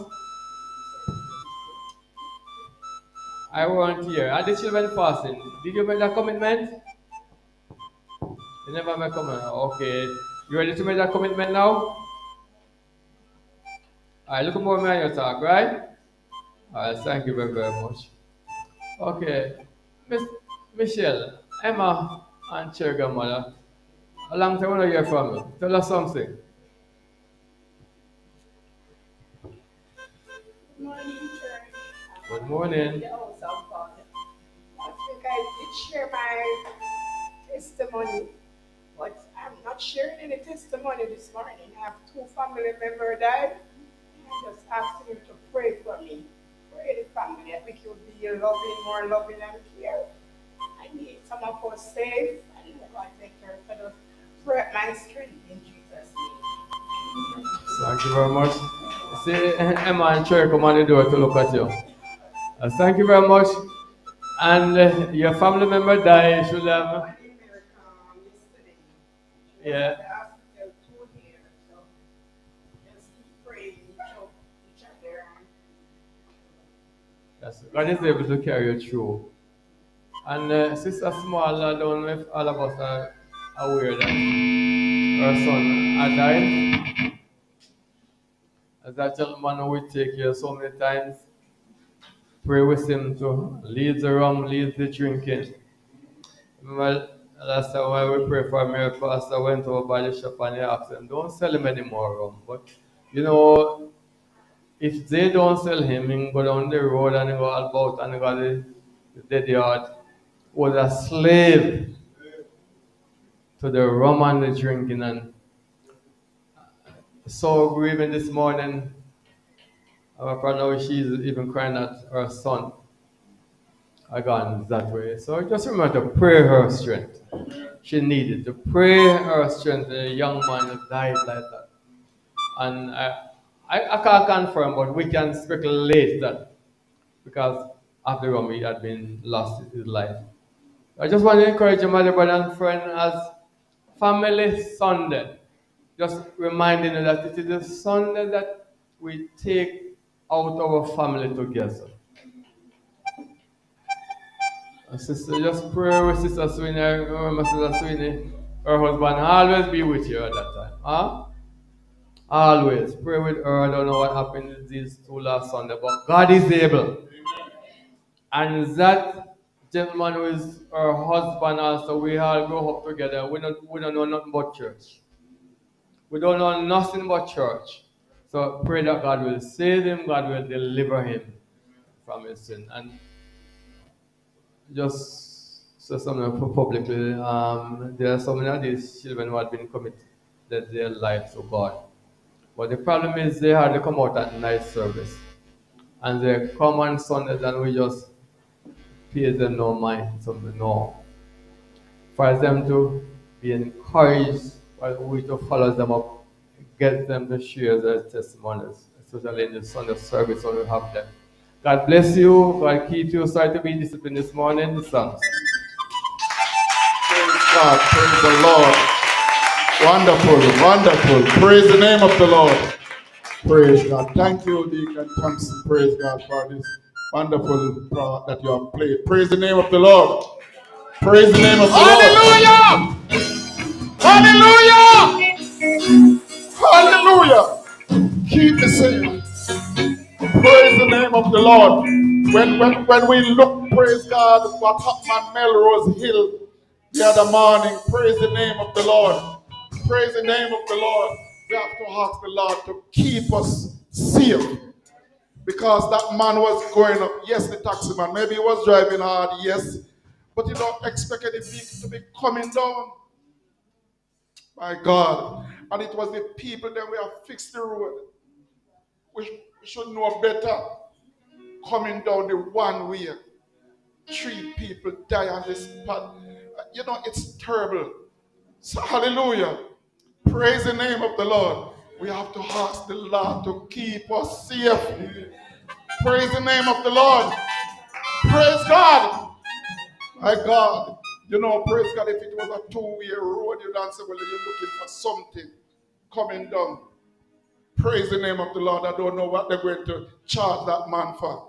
I weren't here. Are the children fasting? Did you make that commitment? You never made a commitment. Okay. You ready to make that commitment now? Alright, look more man your talk, right? Alright, thank you very, very much. Okay. Miss Michelle, Emma, and Cherry grandmother, a long time I want to hear from you. Tell us something. Good morning. I think I did share my testimony, but I'm not sharing any testimony this morning. I have two family members died. I just asked him to pray for me, for any family. I think you'll be loving, more loving and care. I need some of us safe. I need God to take care of us. Pray my strength in Jesus' name. Thank you very much. See, Emma and Cherry come on the door to look at you. Uh, thank you very much. And uh, your family member died, should have. Yeah. Yes, God is able to carry you through. And uh, Sister Small, I don't know if all of us are aware that her son had died. As that gentleman will take you so many times. Pray with him to leave the rum, leave the drinking. Remember last time when we prayed for a miracle, pastor went over by the shop and he asked him, don't sell him any more rum. But, you know, if they don't sell him, he can go down the road and he go about and he go to the dead yard. Was a slave to the rum and the drinking. And so grieving this morning, our partner, she's even crying at her son. Again, that way. So just remember to pray her strength. She needed to pray her strength. A young man who died like that. And I, I, I can't confirm, but we can speculate that because after all, he had been lost his life. I just want to encourage you, my brother and friend, as Family Sunday. Just reminding you that it is a Sunday that we take out our family together. And sister, just pray with Sister Sweeney. I remember Sister Sweeney, her husband, always be with you at that time. Huh? Always pray with her. I don't know what happened these two last Sunday, but God is able. And that gentleman who is her husband also, we all grow up together. We don't, we don't know nothing but church. We don't know nothing but church. So pray that God will save him, God will deliver him from his sin. And just say something publicly, um, there are so many of these children who have been committed their lives to God. But the problem is they hardly come out at night service. And they come on Sundays and we just pay them no mind, something no. For them to be encouraged, for we to follow them up. Get them to share their testimonies, especially in the Sunday service when we have them. God bless you. God keep you. Sorry to be disciplined this morning. The Psalms. Praise God. Praise the Lord. Wonderful. Wonderful. Praise the name of the Lord. Praise God. Thank you, Deacon Thompson. Praise God for this wonderful part that you have played. Praise the name of the Lord. Praise the name of the Lord. Hallelujah. Hallelujah. Hallelujah! keep the same. Praise the name of the Lord. When, when, when we look, praise God, what happened on Melrose Hill the other morning, praise the name of the Lord. Praise the name of the Lord. We have to ask the Lord to keep us safe. Because that man was going up. Yes, the taxi man. Maybe he was driving hard, yes. But you don't expect the vehicle to be coming down. My God. And it was the people that we have fixed the road. We should know better. Coming down the one way. Three people die on this path. You know, it's terrible. So, hallelujah. Praise the name of the Lord. We have to ask the Lord to keep us safe. Praise the name of the Lord. Praise God. My God. You know, praise God, if it was a two-way road, you'd answer, well, you're looking for something coming down. Praise the name of the Lord. I don't know what they're going to charge that man for.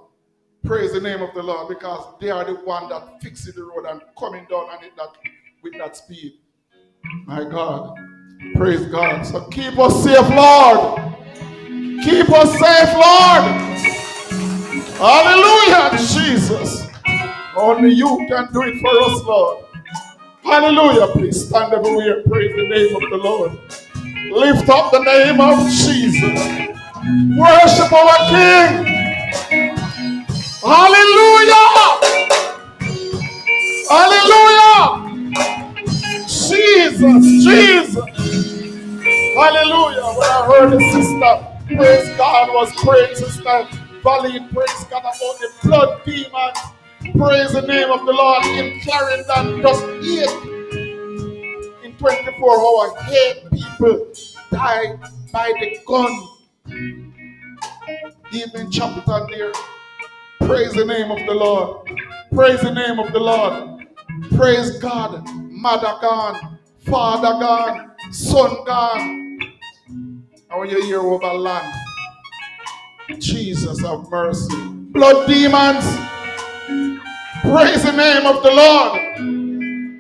Praise the name of the Lord, because they are the one that fixes the road and coming down on it that, with that speed. My God. Praise God. So keep us safe, Lord. Keep us safe, Lord. Hallelujah, Jesus. Only you can do it for us, Lord. Hallelujah. Please stand everywhere. Praise the name of the Lord. Lift up the name of Jesus. Worship our King. Hallelujah. Hallelujah. Jesus, Jesus. Hallelujah. When I heard the sister, praise God, was praying, Sister Valley, praise God, about the blood demons. Praise the name of the Lord. In Clarendon, just eight in twenty-four hours, eight people died by the gun. Even chapter there. Praise the name of the Lord. Praise the name of the Lord. Praise God. Mother gone, father gone, son gone. How you hear over land? Jesus have mercy. Blood demons. Praise the name of the Lord.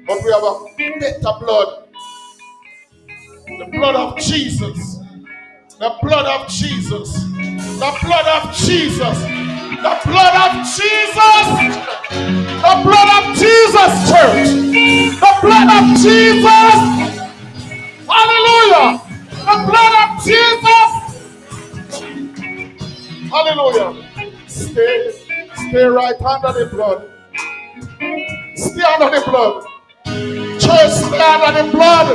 But we have a better blood. The blood of Jesus. The blood of Jesus. The blood of Jesus. The blood of Jesus. The blood of Jesus, church. The blood of Jesus. Hallelujah. The blood of Jesus. Hallelujah. Stay, stay right under the blood. Stay under the blood. Church, stay under the blood.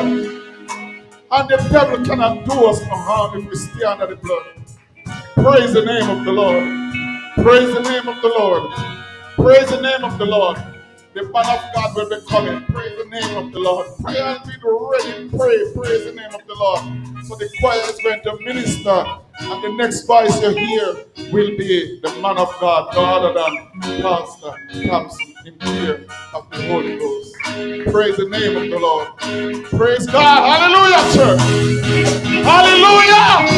And the devil cannot do us no harm if we stay under the blood. Praise the name of the Lord. Praise the name of the Lord. Praise the name of the Lord. The man of God will be coming. Praise the name of the Lord. Pray and be ready. Pray. Praise the name of the Lord. So the choir is going to minister. And the next voice you hear will be the man of God, no other than Pastor Thompson, in fear of the Holy Ghost. Praise the name of the Lord. Praise God. Hallelujah, church. Hallelujah.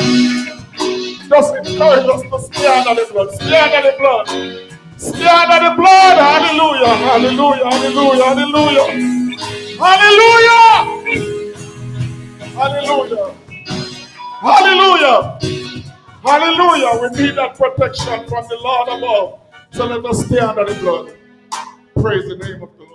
Just encourage us to stay under the blood. Stay under the blood. Stay under the blood. Hallelujah. Hallelujah. Hallelujah. Hallelujah. Hallelujah. Hallelujah. Hallelujah. Hallelujah. We need that protection from the Lord above. So let us stay under the blood. Praise the name of the Lord.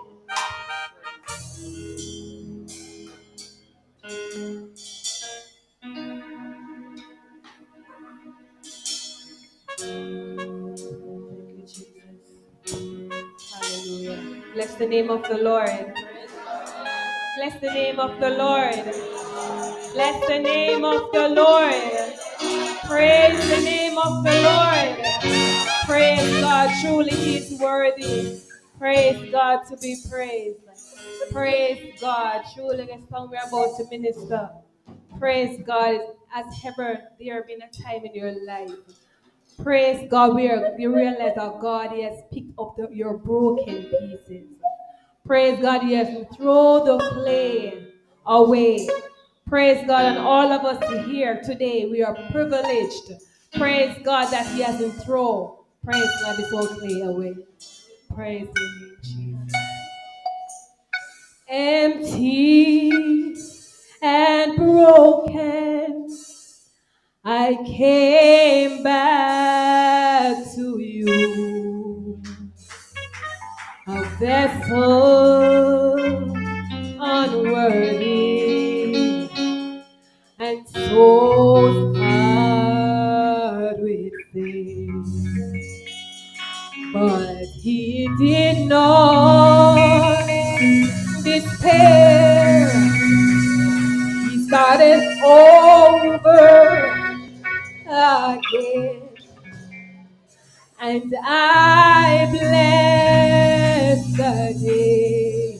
Bless the name of the Lord. Bless the name of the Lord. Bless the name of the Lord. Praise the name of the Lord. Praise God. Truly he is worthy. Praise God to be praised. Praise God. Truly the song we're about to minister. Praise God. As ever, there been a time in your life. Praise God, we, are, we realize that God, he has picked up the, your broken pieces. Praise God, he has thrown the clay away. Praise God, and all of us here today, we are privileged. Praise God that he hasn't thrown. Praise God, this whole clay away. Praise him, Jesus. Empty and broken, I came back to you, a vessel unworthy, and so hard with things. But he did not despair. He started over again, and I bless the day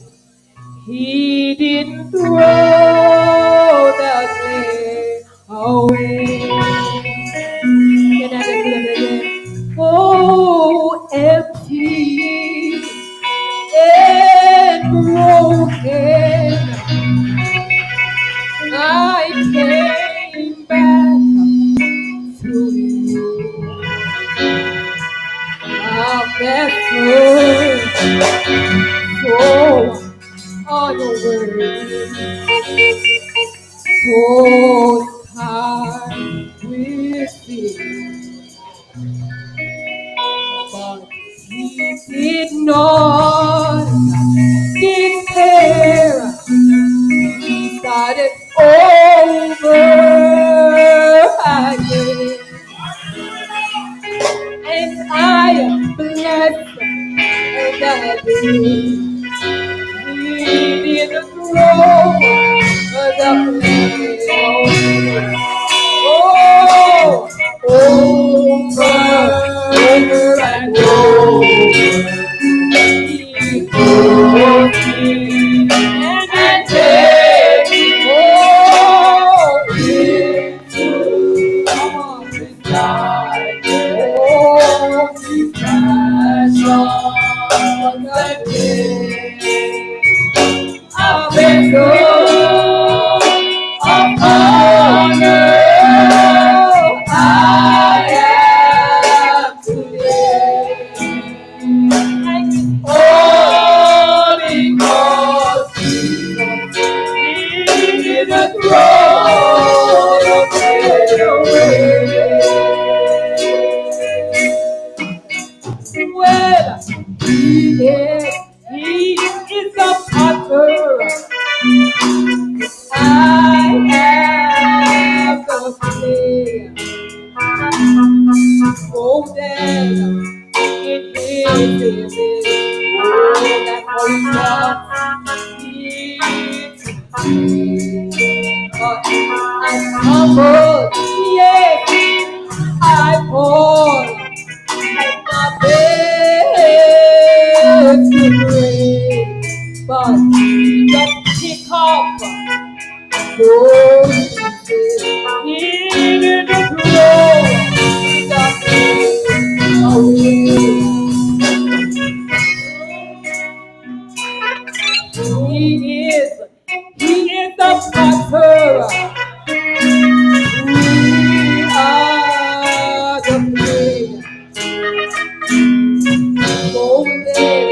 he didn't throw the clay away. Can I just live again? Oh, empty and broken, I came back. Vessel, so unworthy, so hard with thee, but he did not despair. He started over again, and I blessed. That we didn't throw the play. Oh, over, over and over, he threw me and take me. Oh, it's too, come on, it's time. Oh, it's time. On the day of his love, of honor, I am today. And all because he didn't throw the clay away. Well, yeah, he is the potter, I have the clay. Oh, then it is it. Oh, that's how he loves me. But I'm humbled, yes, I fall at my bed. But just pick up those in the glow that is away. He is, he is the potter. We are the clay. Go there.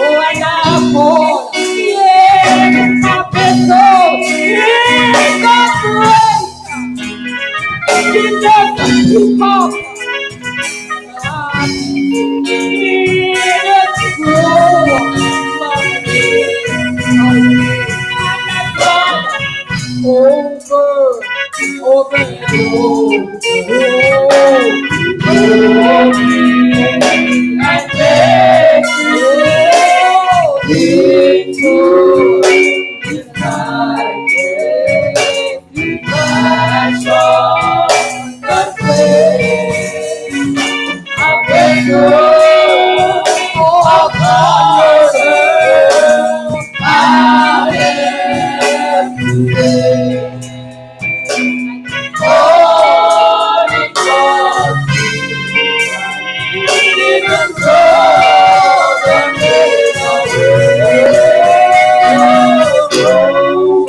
Oh, and I'm born, yeah, happy soul, yeah, that's right. He doesn't keep up, he doesn't grow, but he's over, over and over, oh, and then. Oh,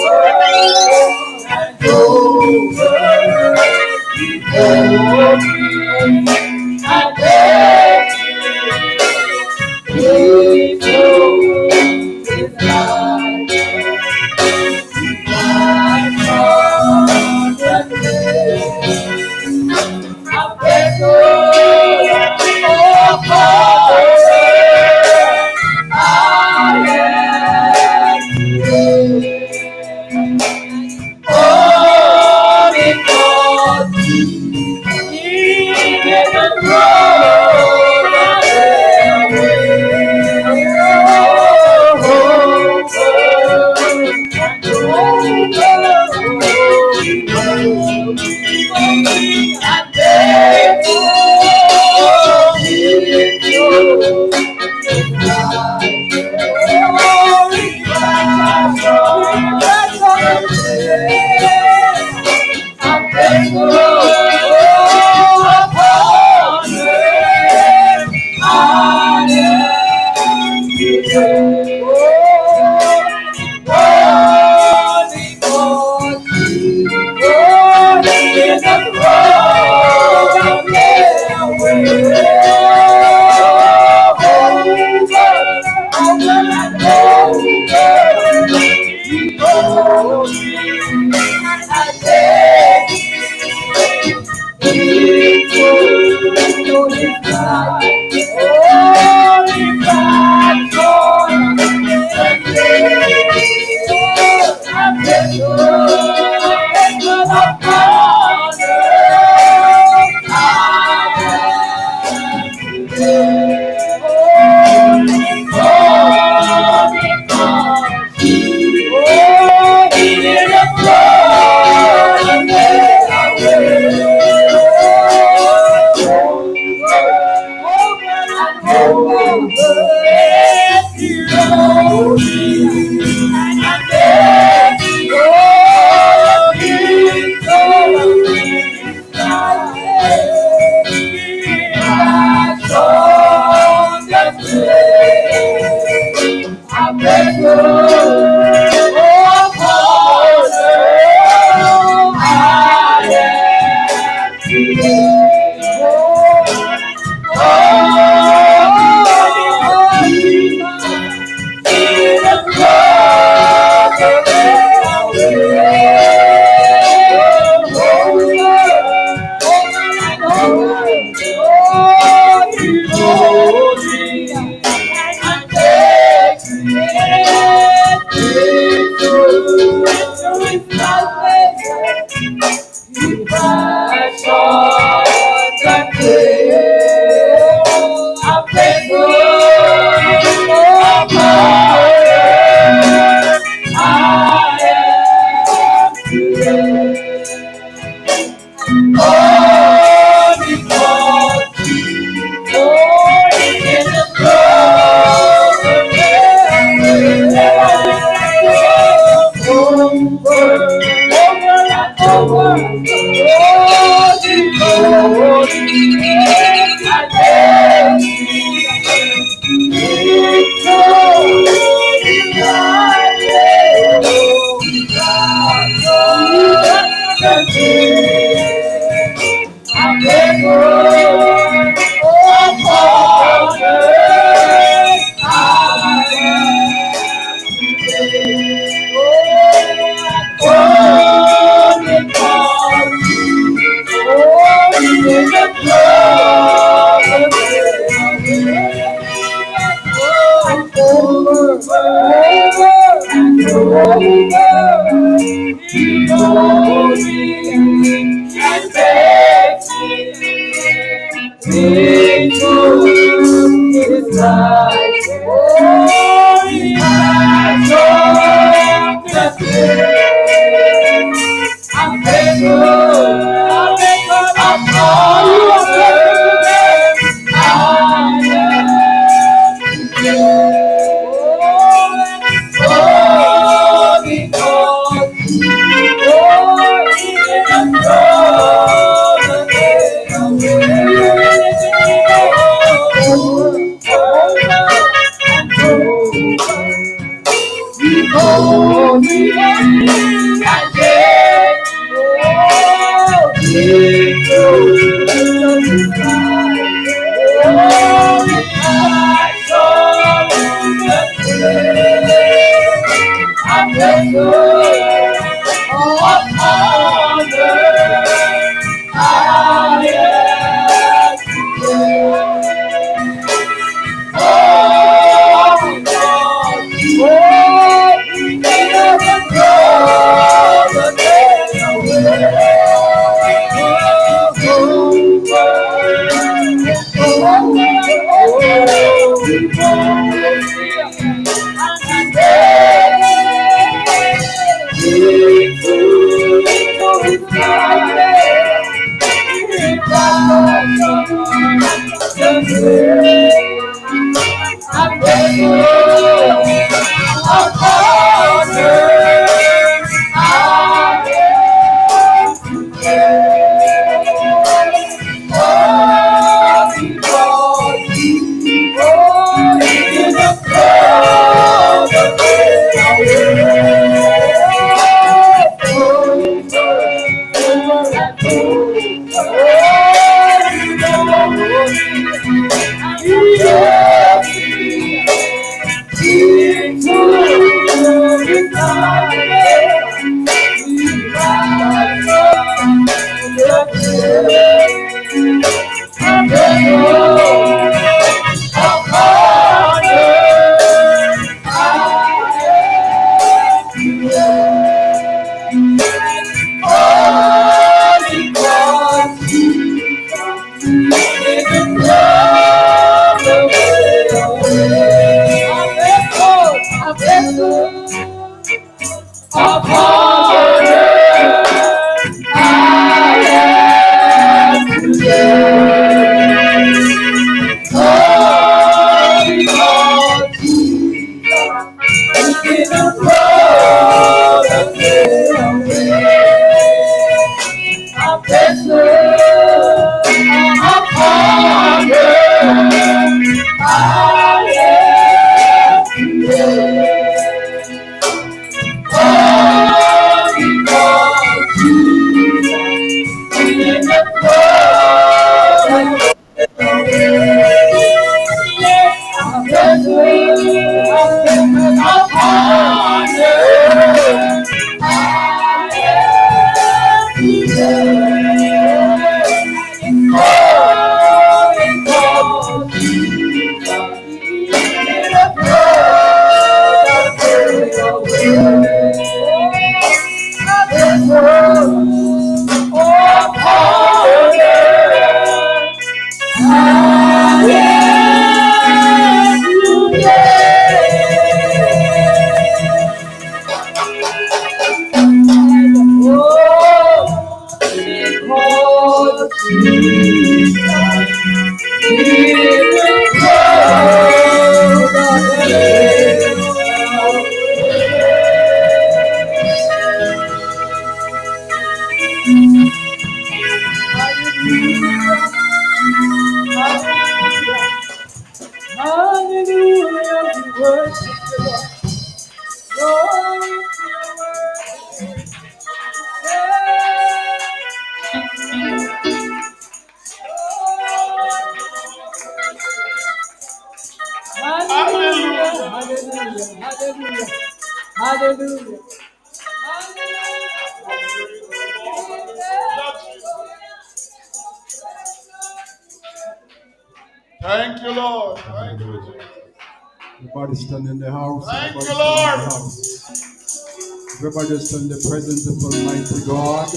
Just in the presence of Almighty God.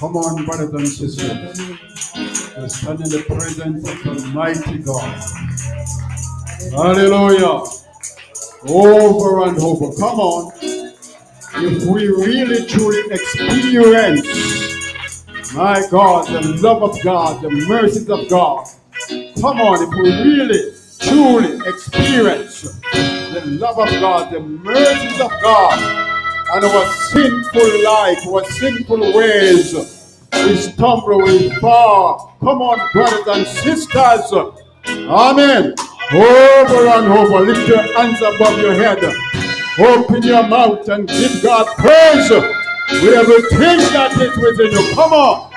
Come on, brothers and sisters. Just stand in the presence of Almighty God. Hallelujah. Over and over. Come on. If we really truly experience, my God, the love of God, the mercies of God. Come on, if we really truly experience the love of God, the mercies of God, and our sinful life, our sinful ways, we stumble, we fall. Come on, brothers and sisters. Amen. Over and over. Lift your hands above your head. Open your mouth and give God praise with everything that is within you. Come on.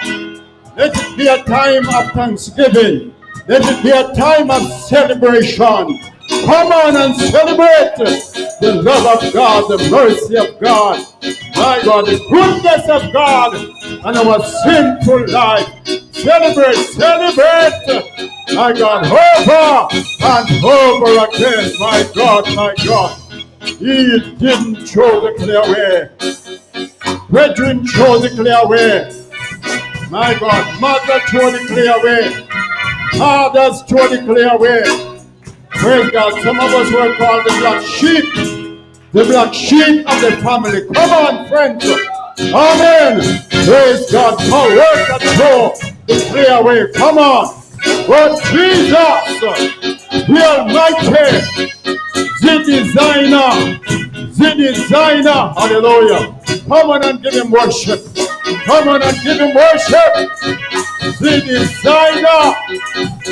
Let it be a time of thanksgiving. Let it be a time of celebration. Come on and celebrate the love of God, the mercy of God, my God, the goodness of God, and our sinful life. Celebrate, celebrate, my God, over and over again, my God, my God. He didn't show the clear way. Brethren show the clear way. My God, mother show the clear way. Fathers show the clear way. Praise God. Some of us were called the black sheep. The black sheep of the family. Come on, friends. Amen. Praise God. Power at all. The clear way. Come on. But Jesus, the Almighty, the designer, the designer. Hallelujah. Come on and give him worship. Come on and give him worship. The designer,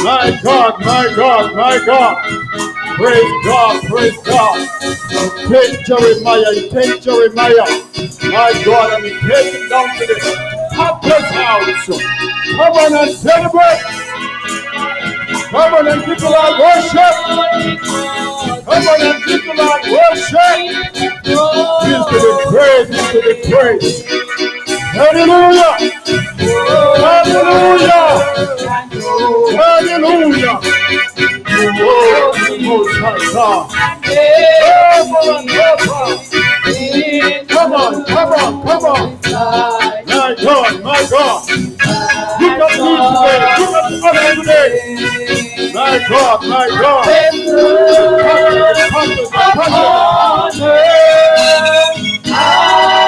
my God, my God, my God. Praise God, praise God. Take Jeremiah, he take Jeremiah, my God, and he take him down to the Father's house. Come on and celebrate. Come on and give the Lord worship. Come on and give the Lord worship. He's to be praised, he's to be praised. Hallelujah! Hallelujah! Hallelujah! Oh, most high God! Come on, come on, come on! My God, my God! Look at me today! Look at the other today! My God, my God! Come on, come on, come on!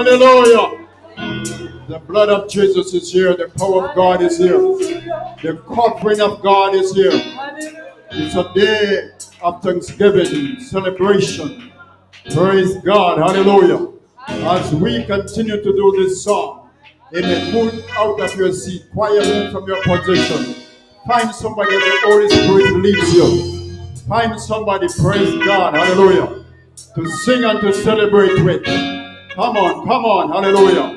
Hallelujah. The blood of Jesus is here. The power of God is here. The covering of God is here. It's a day of thanksgiving, celebration. Praise God. Hallelujah. As we continue to do this song, amen. Move out of your seat. Quiet, move from your position. Find somebody that the Holy Spirit leads you. Find somebody, praise God. Hallelujah. To sing and to celebrate with. Come on, come on, hallelujah.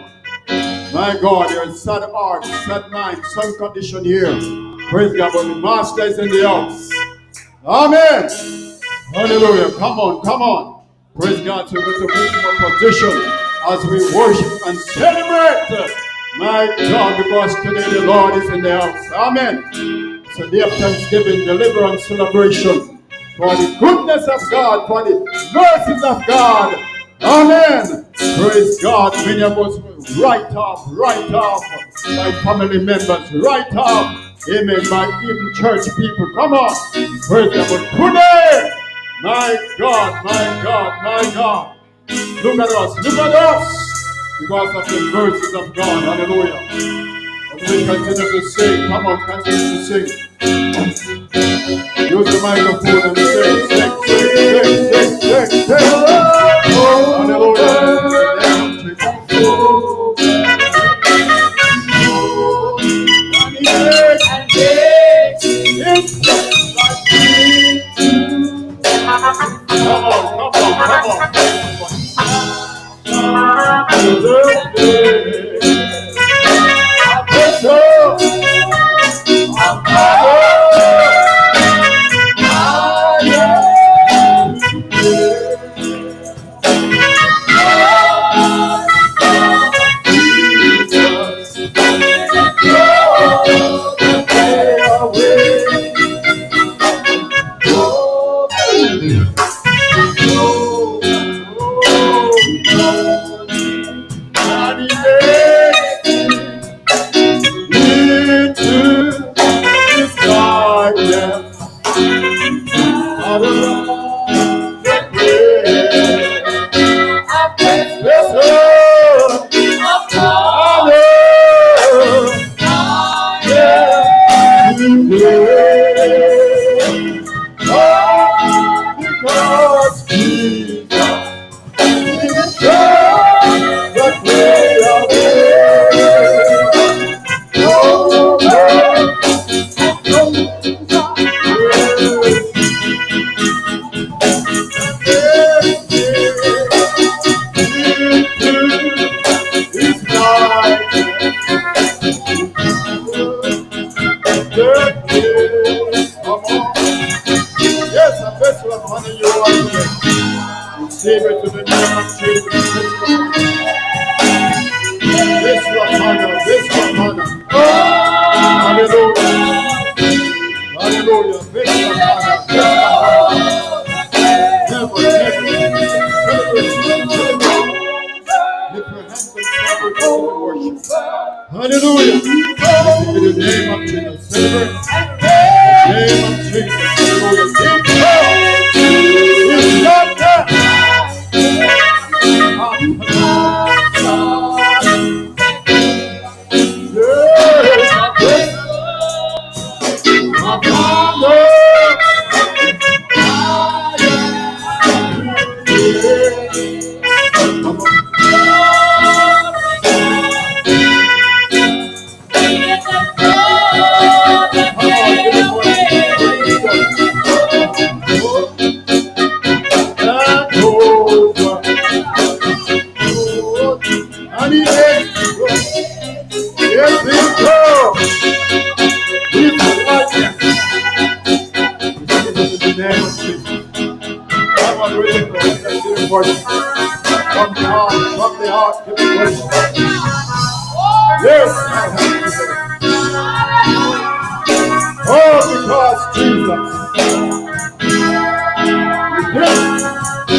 My God, there is sad heart, sad mind, some condition here. Praise God, but the master is in the house. Amen. Hallelujah, come on, come on. Praise God, to move to a position as we worship and celebrate. My God, because today the Lord is in the house. Amen. It's a day of thanksgiving, deliverance, celebration. For the goodness of God, for the mercies of God. Amen. Praise God. Many of us will write off, write off my family members, write off, amen, my even church people. Come on. Praise God. But today, my God, my God, my God. Look at us, look at us, because of the mercies of God. Hallelujah. And we continue to sing. Come on, continue to sing. Use the microphone and sing, sing, sing, sing, sing, sing, sing. Hallelujah. Oh, oh, worship. From the heart, from the heart to the worship. Yes. Oh, because Jesus. Yes. He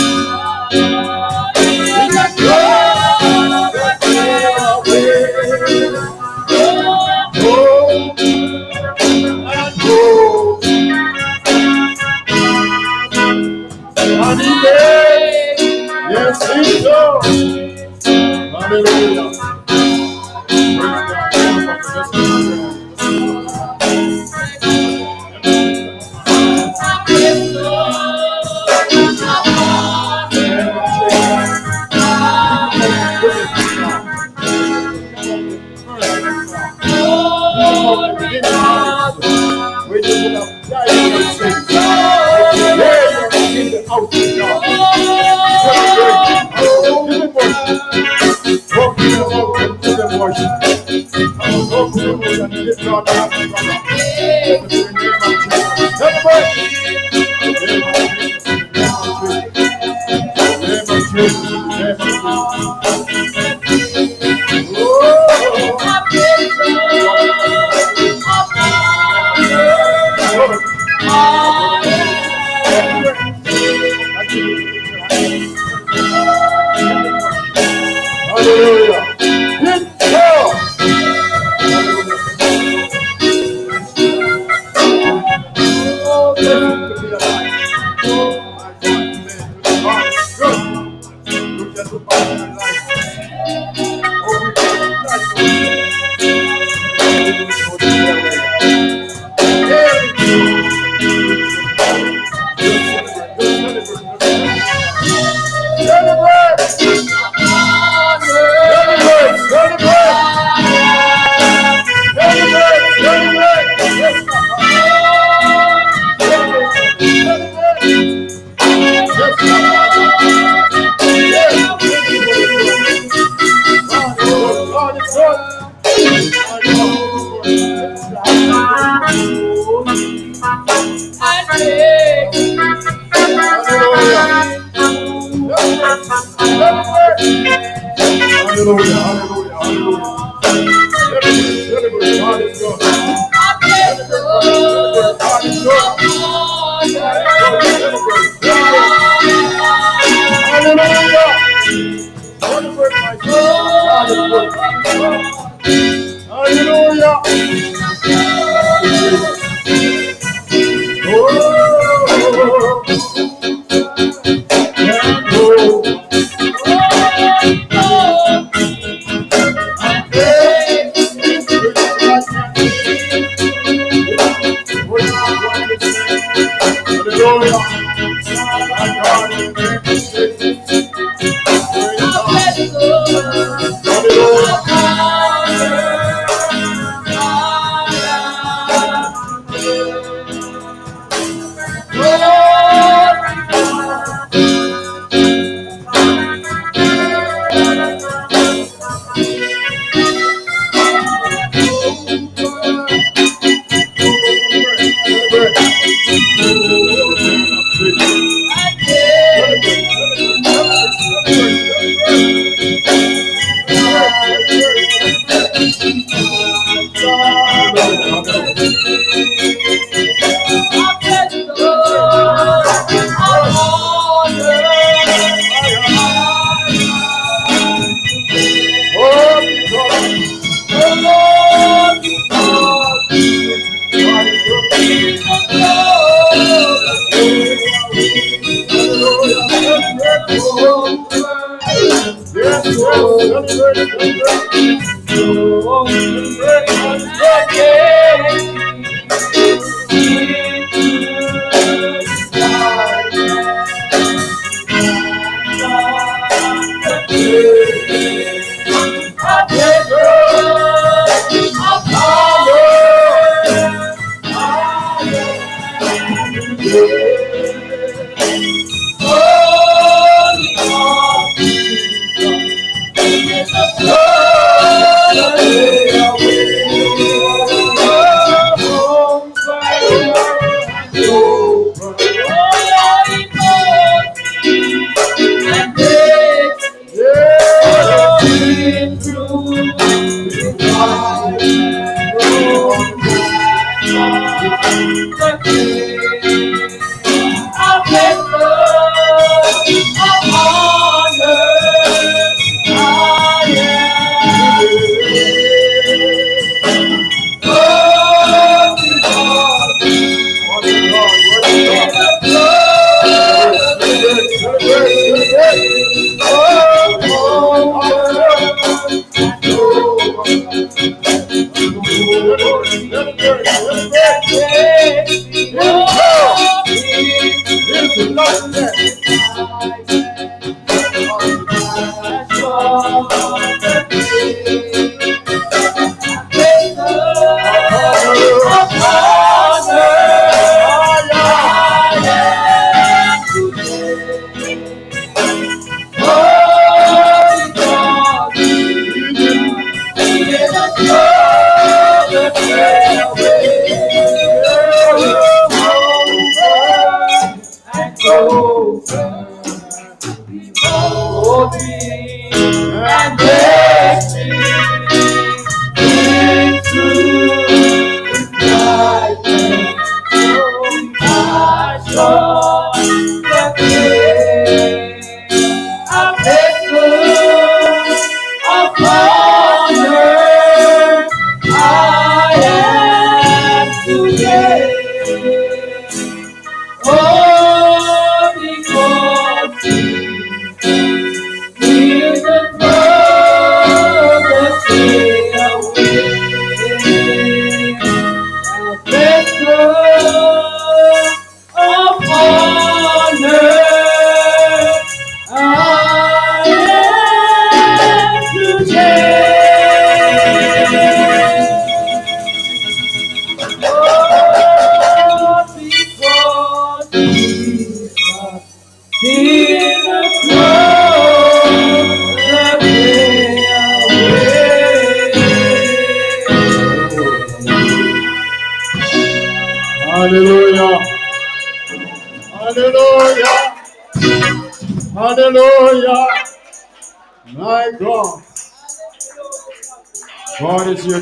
got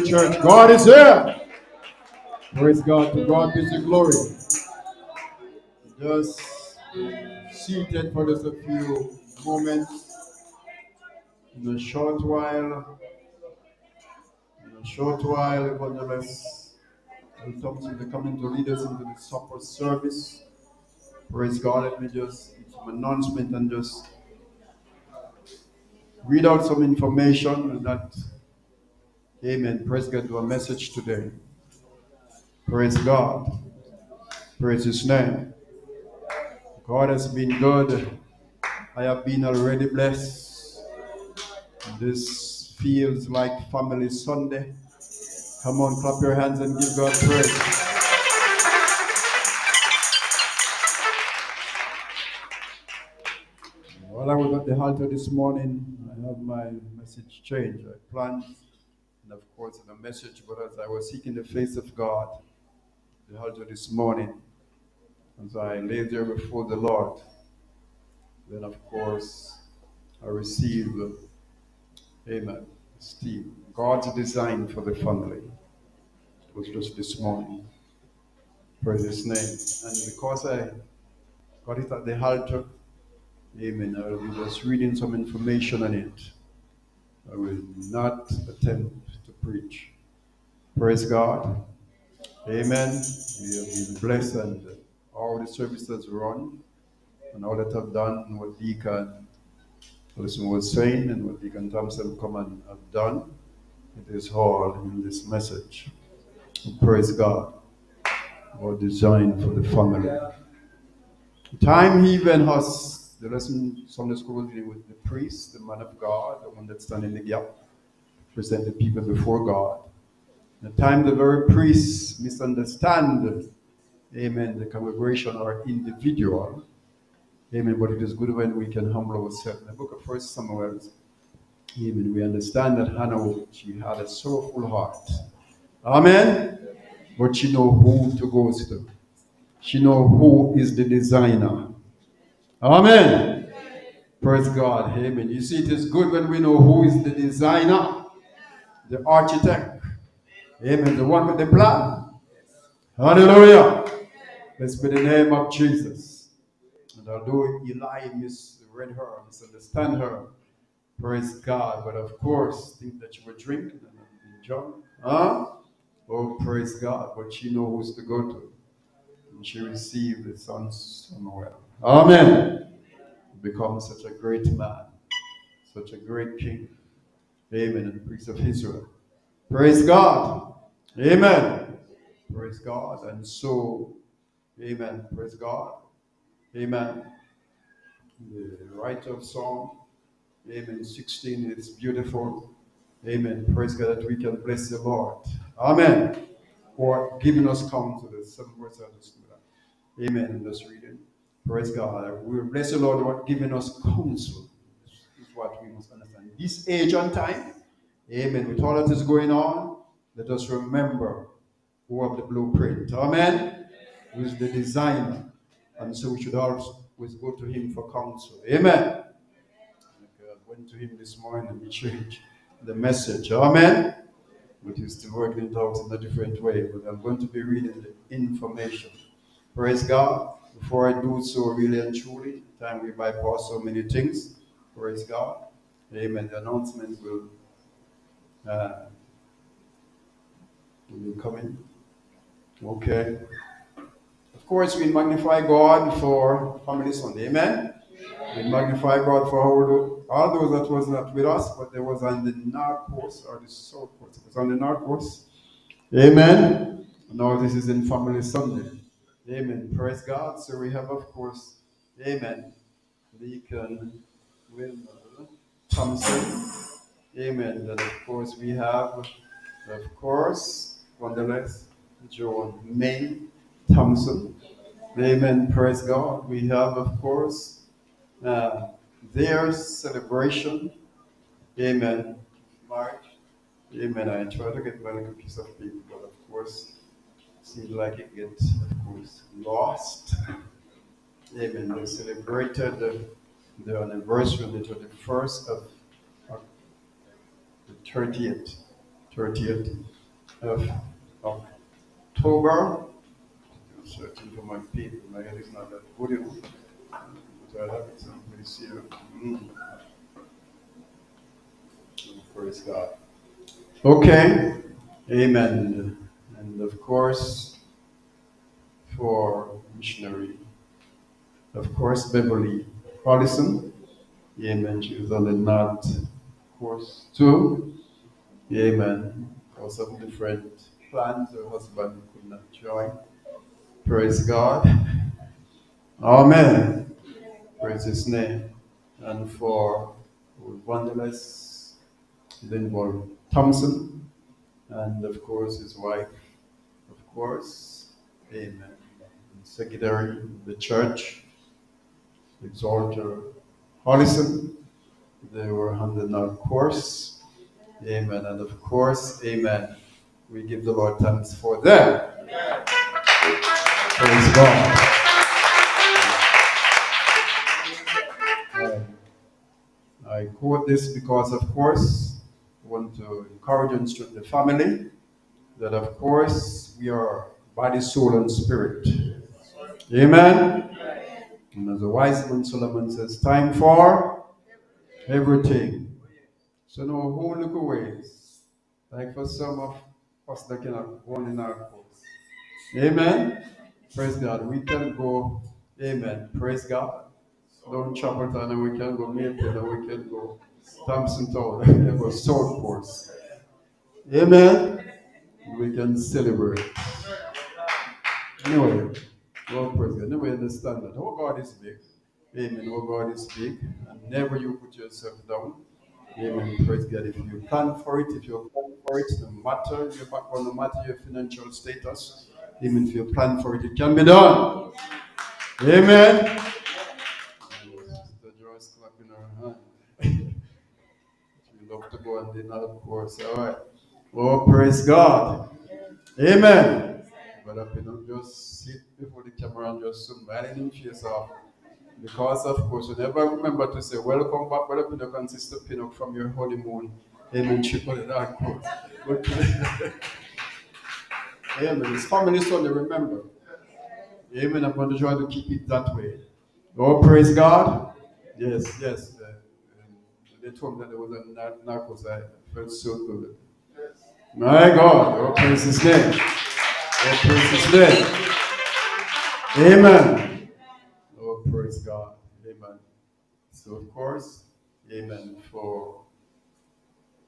Church, God is here. Praise God. To God be the glory. Just seated for just a few moments. In a short while, in a short while, Evangelist Thompson will come in to lead us into the supper service. Praise God. Let me just do some announcement and just read out some information that. Amen. Praise God to our message today. Praise God. Praise His name. God has been good. I have been already blessed. This feels like Family Sunday. Come on, clap your hands and give God praise. While I was at the altar this morning, I have my message changed. I planned, of course, in a message, but as I was seeking the face of God, the altar this morning, as I lay there before the Lord, then of course I received, amen, Steve, God's design for the family. It was just this morning. Praise His name. And because I got it at the altar, amen, I will be just reading some information on it. I will not attempt preach. Praise God. Amen. We have been blessed, and all the services run and all that have done what Deacon Wilson was saying and what Deacon Thompson come and have done. It is all in this message. Praise God. God designed for the family. Time even has the lesson Sunday school with the priest, the man of God, the one that's standing in the gap. Present the people before God. The time the very priests misunderstand, amen, the congregation or individual, amen, but it is good when we can humble ourselves. In the book of First Samuel, amen, we understand that Hannah, she had a sorrowful heart. Amen? But she know who to go to. She know who is the designer. Amen? Praise God, amen. You see, it is good when we know who is the designer. The architect, amen, the one with the plan. Hallelujah. Let's be the name of Jesus. And although Eli misread her, misunderstand her, praise God, but of course, think that she was drinking and being drunk. Huh? Oh, praise God, but she knows who's to go to. And she received the son Samuel. Amen. Become such a great man, such a great king. Amen. And priest of Israel. Praise God. Amen. Praise God. And so, amen. Praise God. Amen. the writer of Psalm, amen, sixteen, it's beautiful, amen, praise God that we can bless the Lord, amen, for giving us counsel, the seven words of this, amen, in this reading, praise God, we will bless the Lord for giving us counsel, is what we must understand, this age and time, amen, with all that is going on, let us remember who have the blueprint, amen, who is the designer, and so we should always go to him for counsel, amen. Went to him this morning and changed the message, amen, but he's still working it out in a different way, but I'm going to be reading the information, praise God. Before I do so really and truly, time we bypass so many things, praise God, amen, the announcement will uh, will be coming, okay. Of course we magnify God for Family Sunday, amen. We magnify God for all, all those that was not with us, but there was on the north coast or the south coast. It was on the north coast. Amen. Now this is in Family Sunday. Amen. Praise God. So we have, of course, amen, Deacon Wilmer Thompson. Amen. And of course we have, of course, on the left, Joan May Thompson. Amen. Praise God. We have, of course, Uh, their celebration, amen, March, amen, I try to get my little piece of paper, but of course, it seems like it gets, of course, lost, amen, they celebrated the, the anniversary on the twenty-first of, of the thirtieth, thirtieth of October, I'm searching for my paper, my head is not that good enough. So I have it somewhere here. Mm. Oh, praise God. Okay. Amen. And of course, for missionary, of course, Beverly Collison. Amen. She was on the north course too. Amen. For some different plans, her husband could not join. Praise God. Amen. Praise his name. And for Wanderless Linval Thompson, and of course his wife, of course, amen, and secretary of the church, Exalter Hollison, they were on the north course, amen, and of course, amen, we give the Lord thanks for them. Amen. Praise God. I quote this because, of course, I want to encourage and strengthen the family that, of course, we are body, soul, and spirit. Amen? Amen. And as the wise man Solomon says, time for everything. So no whole little ways, like for some of us that cannot go on in our course. Amen? Praise God. We can go, amen. Praise God. Down Chapelton, and we can go Milton, and we can go Thompson Town, and we can go South Course. Amen? We can celebrate. Anyway, Lord, praise God. Anyway, understand that. Oh, God is big. Amen. Oh, God is big. And never you put yourself down. Amen. Praise God. If you plan for it, if you plan for it, no matter your background, no matter your financial status, amen, if you plan for it, it can be done. Amen. To go and then of course, all right. Oh, praise God. Amen. Amen. But if you don't just sit before the camera and just smiling in face off. Because of course, you never remember to say, welcome back, brother Pinnock and sister Pinnock from your honeymoon. Amen. Amen. It's Family Sunday, remember. Amen. I'm going to try to keep it that way. Oh, praise God. Yes, yes. They told me that there was a narcos. I felt so good. Yes. My God, oh, praise his name. Oh, praise his name. Amen. Oh, praise God. Amen. So, of course, amen. For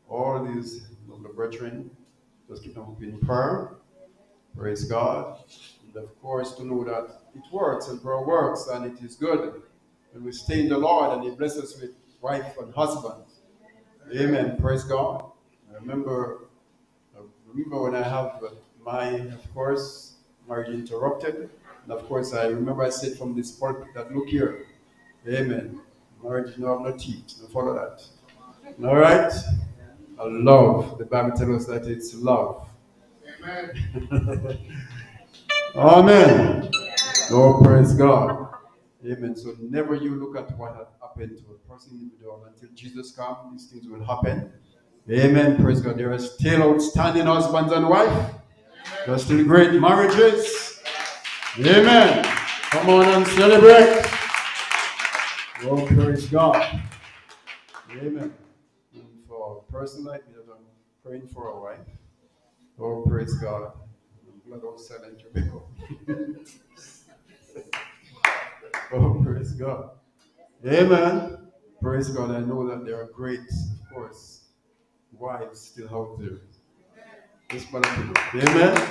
all these lovely brethren, just keep them up in prayer. Praise God. And, of course, to know that it works and prayer works and it is good. and we stay in the Lord, and he blesses us with wife and husband. Amen. Praise God. I remember, I remember when I have my, of course, marriage interrupted. And of course, I remember I said from this pulpit that, look here. Amen. Marriage, no, no teeth. No, follow that. All right? I love. The Bible tells us that it's love. Amen. Amen. Oh, praise God. Amen. So never you look at what had happened to a person individual. Until Jesus comes, these things will happen. Amen. Praise God. There are still outstanding husbands and wives. There are still great marriages. Amen. Come on and celebrate. Oh, praise God. Amen. And for a person like me, I'm praying for a wife. Oh, praise God. I'm glad I'm selling Jamaica. Oh, praise God. Amen. Praise God. I know that there are great, of course, wives still out there. Amen.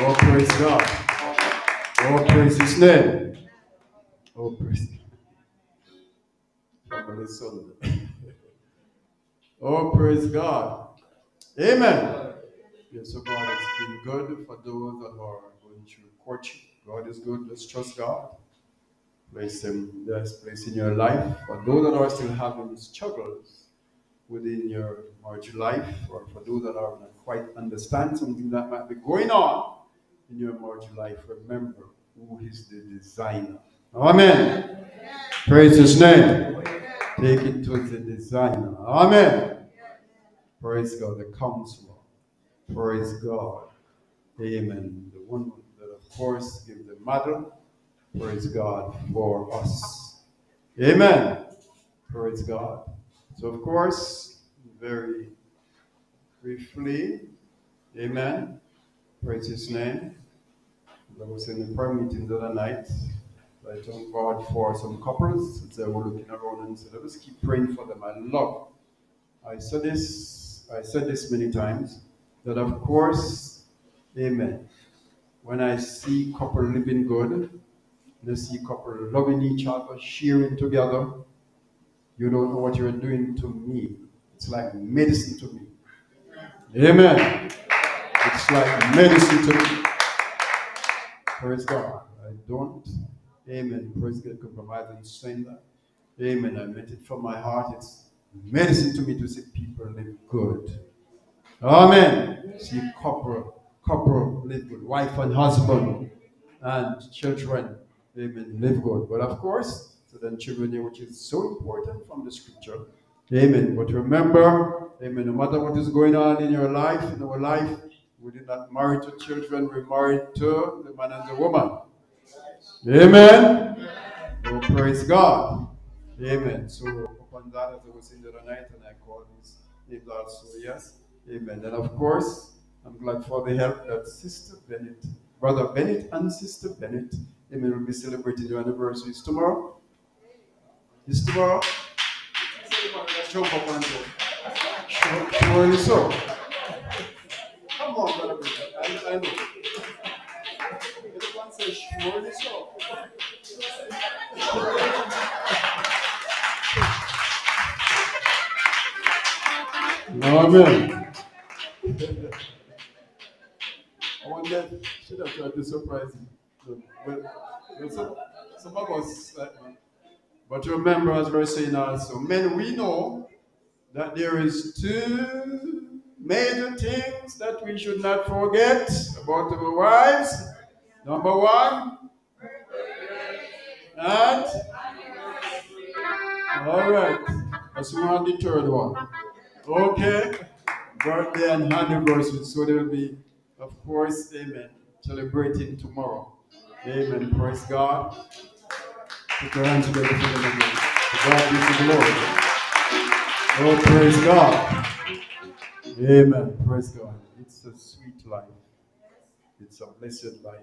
Oh, praise God. Oh, praise his name. Oh, praise God. Oh, praise God. Amen. Yes, so God has been good for those that are going through courtship. God is good. Let's trust God. Place him, there's place in your life. For those that are still having struggles within your marriage life, or for those that are not quite understand something that might be going on in your marriage life, remember who is the designer. Amen. Yes. Praise his name. Yes. Take it to the designer. Amen. Yes. Praise God, the counselor. Praise God. Amen. The one that, of course, gives the model. Praise God for us. Amen. Praise God. So, of course, very briefly, amen. Praise his name. I was in the prayer meeting the other night. I thank God for some couples that they were looking around and said, let us keep praying for them. I love. I said this, I said this many times, that of course, amen. When I see couple living good, they see couple loving each other, sharing together. You don't know what you're doing to me. It's like medicine to me. Amen. Amen. It's like medicine to me. Praise God. I don't. Amen. Praise God. Compromise and saying that. Amen. I meant it from my heart. It's medicine to me to see people live good. Amen. Amen. See couple, couple live good. Wife and husband and children. Amen. Live good. But of course, so then children, which is so important from the scripture. Amen. But remember, amen, no matter what is going on in your life, in our life, we did not marry to children, we married to the man and the woman. Amen. Amen. Oh, praise God. Amen. So upon that, as I was saying the other night, and I called his name also, yes. Amen. And of course, I'm glad for the help that Sister Bennett, Brother Bennett and Sister Bennett, amen, will be celebrating their anniversaries tomorrow. It's tomorrow. Jump up and go. Surely so. Come on, brother. I, I know. Everyone says, surely so. Amen. I wonder, should have tried to surprise you. Well, well, some, some of us, uh, but remember, as we're saying also, men, we know that there is two major things that we should not forget about our wives. Number one, and all right, let's run the third one. Okay, birthday and anniversary. So there will be, of course, amen, celebrating tomorrow. Amen. Praise God. Put your hands together for them again. God be the glory. Oh, praise God. Amen. Praise God. It's a sweet life. It's a blessed life.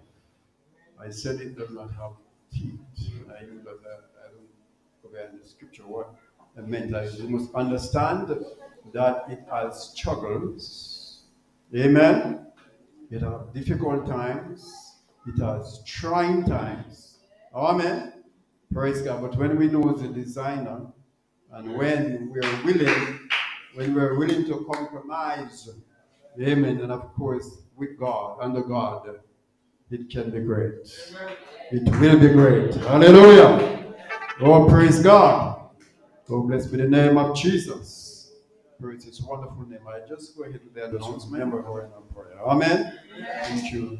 I said it does not have teeth. I knew that I, I don't forget the scripture word. I meant I you must understand that it has struggles. Amen. It has difficult times. It has trying times. Amen. Praise God. But when we know the designer, and when we're willing, when we're willing to compromise, amen, and of course, with God, under God, it can be great. It will be great. Hallelujah. Oh, praise God. Oh, blessed be the name of Jesus. Praise his wonderful name. I just go ahead with the announcement. Amen. Thank you.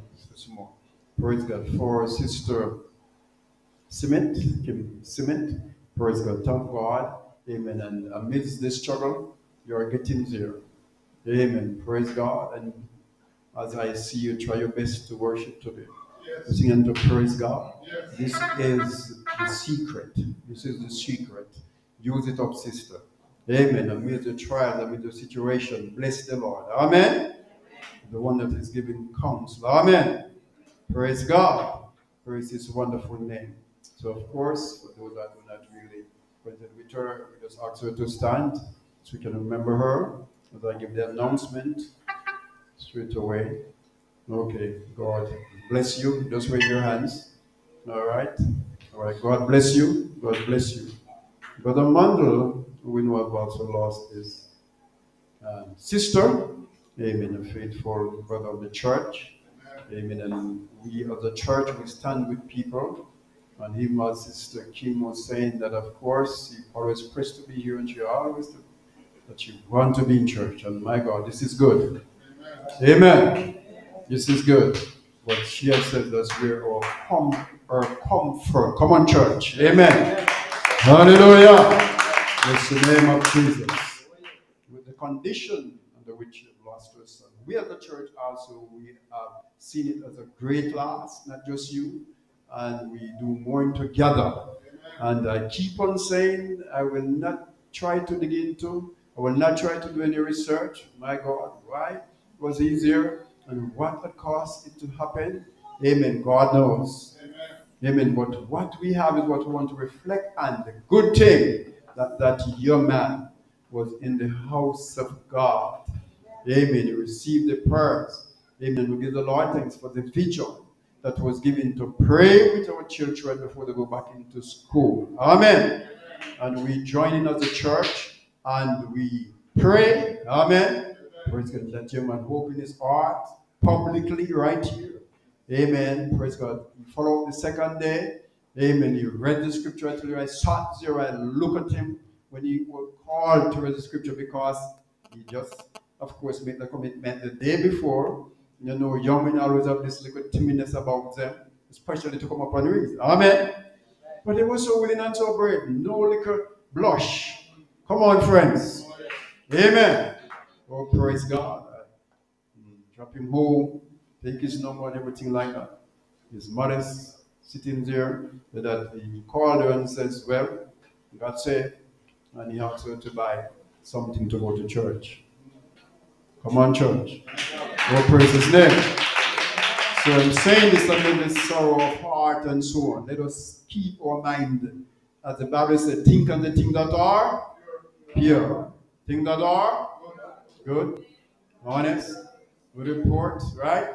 Praise God. For Sister Cement, Cement, praise God. Thank God. Amen. And amidst this struggle, you are getting there. Amen. Praise God. And as I see you, try your best to worship today. Yes. To sing and to praise God. Yes. This is the secret. This is the secret. Use it up, sister. Amen. Amid the trial, amid the situation, bless the Lord. Amen. Amen. The one that is giving counsel. Amen. Praise God. Praise his wonderful name. So, of course, for those that do not really present with her, we just ask her to stand so we can remember her. As I give the announcement straight away. Okay, God bless you. Just wave your hands. All right. All right. God bless you. God bless you. Brother Mandel, who we know have also lost his um, sister. Amen. A faithful brother of the church. Amen. And we as a church, we stand with people. And even our sister Kim was saying that, of course, she always pressed to be here, and she always to, that you want to be in church. And my God, this is good. Amen. Amen. This is good. What she has said is we're all come, or come for. Come on, church. Amen. Amen. Hallelujah. Bless the name of Jesus. With the condition under which she lost her son. We as a church also, we have seen it as a great loss, not just you. And we do more together. And I keep on saying, I will not try to dig into, I will not try to do any research. My God, why it was easier and what it cost it to happen. Amen. God knows. Amen. Amen. But what we have is what we want to reflect on. The good thing that that young man was in the house of God. Amen. He received the prayers. Amen. We give the Lord thanks for the feature that was given to pray with our children before they go back into school. Amen. And we join in as a church and we pray. Amen. Praise God. Let your man open his heart publicly right here. Amen. Praise God. We follow the second day. Amen. You read the scripture until you I sat there and look at him when he was called to read the scripture because he just, of course, made the commitment the day before. You know, young men always have this little timidness about them, especially to come up on reason. Amen. But they were so willing and so brave. No little blush. Come on, friends. Amen. Oh, praise God. Drop him home. Take his number and everything like that. His mother's sitting there. That he called her and says, well, God said, and he asked her to buy something to go to church. Come on, church. Oh, praise his name. So I'm saying this under the sorrow of heart and so on. Let us keep our mind. As the Bible said, think on the things that are pure. Things that are good, honest, good report, right?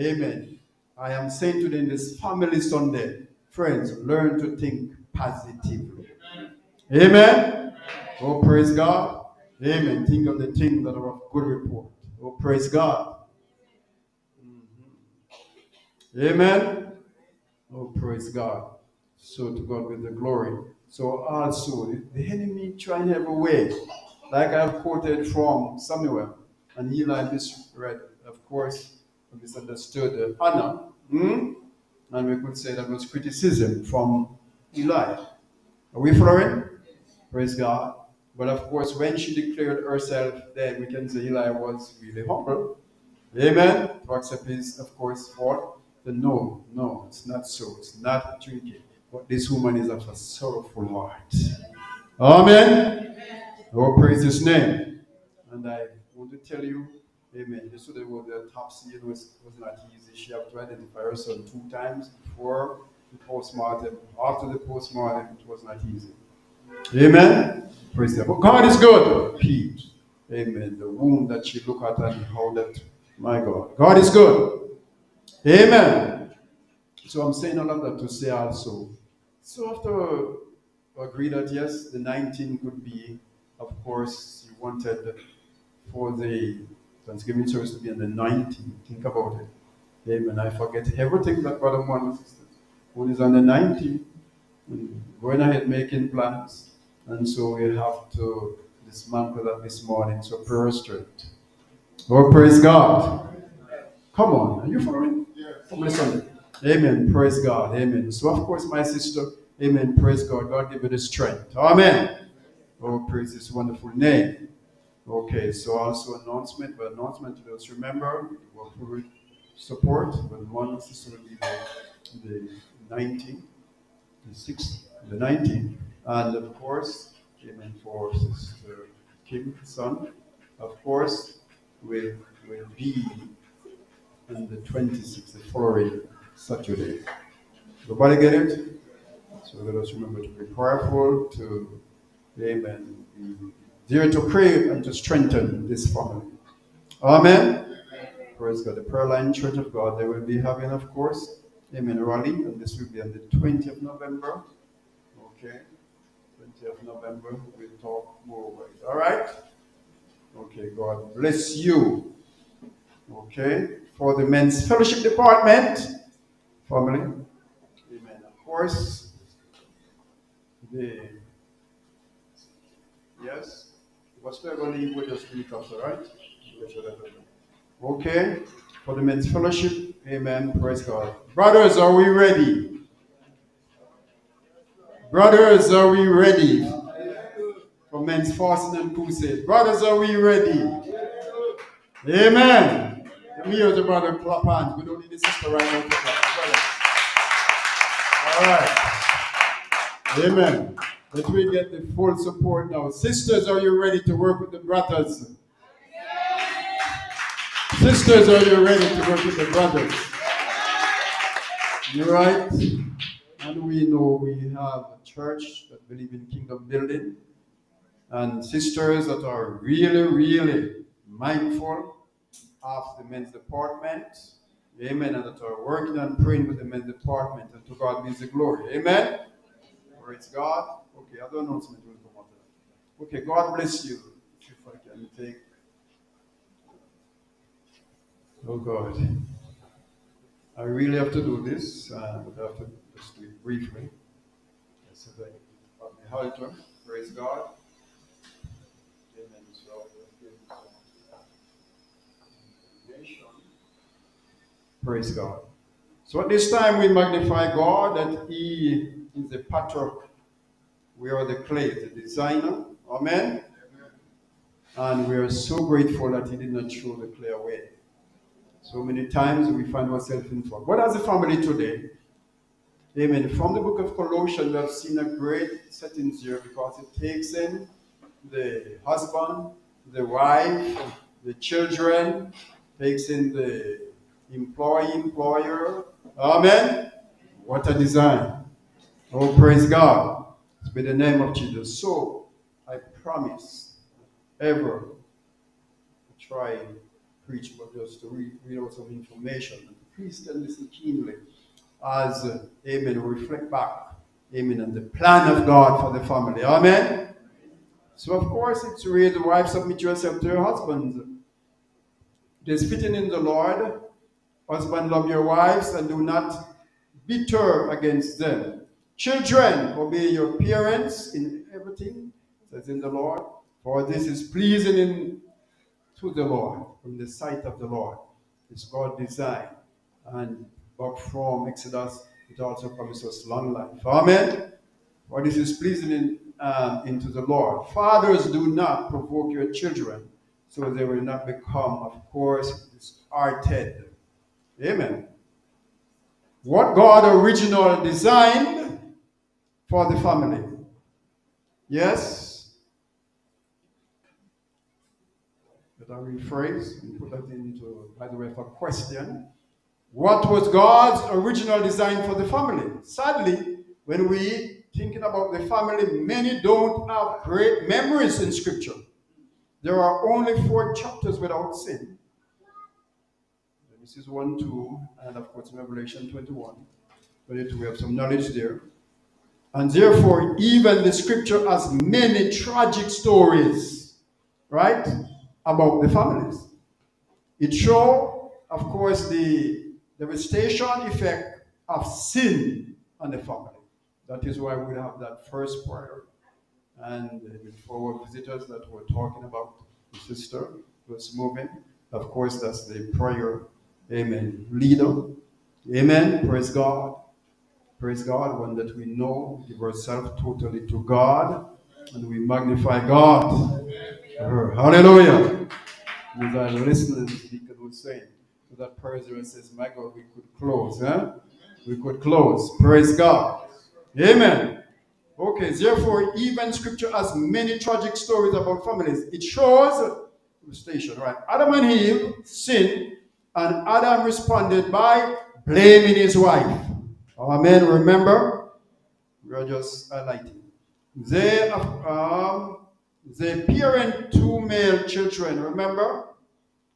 Amen. I am saying today in this Family Sunday, friends, learn to think positively. Amen. Oh, praise God. Amen. Think of the things that are of good report. Oh, praise God. Mm-hmm. Amen. Oh, praise God. So to God with the glory. So also, the enemy trying every way, like I've quoted from Samuel, and Eli misread, of course, misunderstood Hannah. Hmm? And we could say that was criticism from Eli. Are we following? Praise God. But of course, when she declared herself, then we can say Eli was really humble. Amen. To accept his, of course, fault. But no, no, it's not so. It's not tricky. But this woman is of a sorrowful heart. Amen. Oh, praise his name. And I want to tell you, amen. This was the autopsy. It was, was not easy. She had to identify herself two times before the postmortem. After the postmortem, it was not easy. Amen. Praise God. But God is good. Peace. Amen. The womb that she looked at and how that, my God. God is good. Amen. So I'm saying all of that to say also, So after agree that yes, the nineteen could be, of course, you wanted for the Thanksgiving service to be on the nineteenth. Think about it. Amen. I forget everything that Brother Mohammed said. When it's on the nineteenth, going ahead making plans, and so we have to dismantle that this morning. So prayer straight. Oh, praise God. Come on. Are you following? Yes. Amen. Praise God. Amen. So, of course, my sister, amen. Praise God. God give you the strength. Amen. Oh, praise His wonderful name. Okay. So, also announcement, but announcement to those. Remember, we'll put support, but one sister will be the nineteenth, the sixth, the nineteenth, and of course, amen. For Sister Kim's son, of course, will will be on the twenty-sixth, the following Saturday. Everybody get it? So let us remember to be prayerful, to amen, be there to pray and to strengthen this family. Amen. Amen. Praise God. The prayer line Church of God, they will be having, of course, amen, rally, and this will be on the twentieth of November. Okay, twentieth of November. We'll talk more about it. All right. Okay. God bless you. Okay. For the men's fellowship department, family, amen. Of course, the yes, whatever leave will just speak after, right? Okay. For the men's fellowship, amen. Praise God. Brothers, are we ready? Brothers, are we ready? For men's fasting and crusade. Brothers, are we ready? Amen. Me or the brother clap hands. We don't need the sister right now to clap. All right. Amen. Let me get the full support now. Sisters, are you ready to work with the brothers? Yeah. Sisters, are you ready to work with the brothers? Yeah. All right. And we know we have a church that believes in kingdom building, and sisters that are really, really mindful of the men's department, amen, and that are working and praying with the men's department, and to God be the glory, amen. Praise God. Okay, other announcement will come after that. Okay, God bless you. If I can take. Oh God, I really have to do this. I would have to just do it briefly. Yes, I think. Praise God. Praise God. So at this time we magnify God that He is the potter. We are the clay, the designer. Amen. Amen. And we are so grateful that He did not throw the clay away. So many times we find ourselves in trouble. But as a family today, amen. From the book of Colossians, we have seen a great setting here because it takes in the husband, the wife, the children, takes in the employee, employer. Amen. What a design. Oh, praise God. It's in the name of Jesus. So, I promise ever to try and preach, but just to read, read out some information. Please can listen keenly as, uh, amen, reflect back, amen, on the plan of God for the family. Amen. So, of course, it's real. The wife, submit yourself to your husband. There's fitting in the Lord. Husband, love your wives and do not bitter against them. Children, obey your parents in everything, says in the Lord, for this is pleasing in, to the Lord, from the sight of the Lord. It's God's design. And but from Exodus, it also promises long life. Amen. For this is pleasing in, um, into the Lord. Fathers, do not provoke your children, so they will not become, of course, disheartened. Amen. What God originally designed for the family. Yes. Let I rephrase and put that into, by the way, for question. What was God's original design for the family? Sadly, when we thinking about the family, many don't have great memories in Scripture. There are only four chapters without sin. Genesis one, two, and of course Revelation twenty-one. But we have some knowledge there. And therefore, even the scripture has many tragic stories, right, about the families. It shows, of course, the devastation effect of sin on the family. That is why we have that first prayer. And for our visitors that we're talking about, the sister was moving. Of course, that's the prayer, amen, leader. Amen, praise God. Praise God, one that we know, give ourselves totally to God, and we magnify God. Amen. Hallelujah. With our listeners, we could would say, so that prayer says, my God, we could close, huh? We could close. Praise God. Amen. Okay, therefore, even scripture has many tragic stories about families. It shows devastation, right? Adam and Eve sinned, and Adam responded by blaming his wife. Amen. Remember, we are just highlighting. They, um, they parent two male children, remember?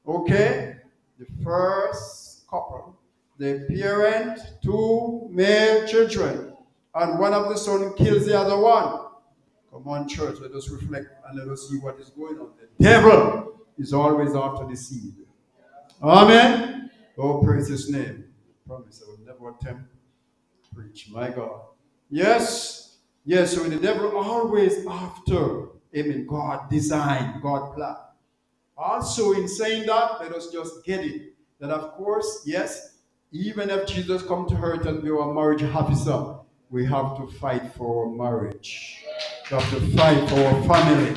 Okay, the first couple, they parent two male children. And one of the sons kills the other one. Come on, church, let us reflect and let us see what is going on. The devil is always after the seed. Amen. Oh, praise his name. I promise I will never attempt to preach. My God. Yes. Yes, so the devil always after, amen, God design, God plan. Also, in saying that, let us just get it. That, of course, yes, even if Jesus come to hurt and be our marriage officer, we have to fight for our marriage. We have to fight for our family.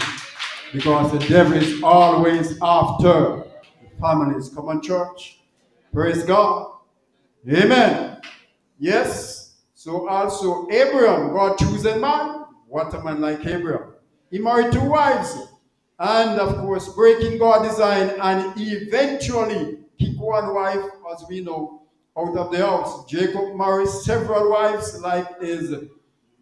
Because the devil is always after the families. Come on, church. Praise God. Amen. Yes. So also Abraham, God chosen man. What a man like Abraham. He married two wives. And of course, breaking God's design. And eventually kicked one wife, as we know, out of the house. Jacob married several wives like his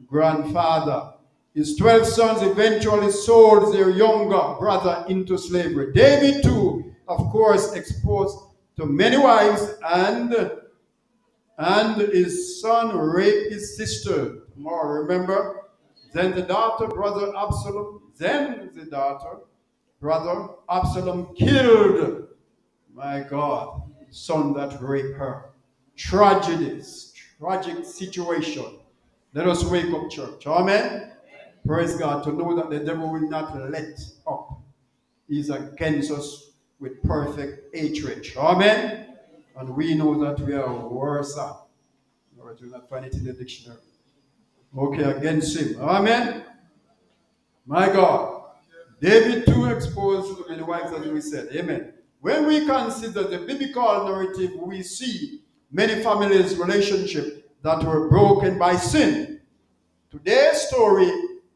grandfather. His twelve sons eventually sold their younger brother into slavery. David too, of course, exposed to many wives, and, and his son raped his sister Tamar, remember? Then the daughter, brother Absalom, then the daughter, brother Absalom killed, my God, son that raped her. Tragedies, tragic situation. Let us wake up, church. Amen? Amen. Praise God, to know that the devil will not let up. He's against us with perfect hatred. Amen? And we know that we are worse off. Or do not find it in the dictionary. Okay, against him. Amen? My God. David too exposed to many wives, as we said. Amen. When we consider the biblical narrative, we see many families' relationships that were broken by sin. Today's story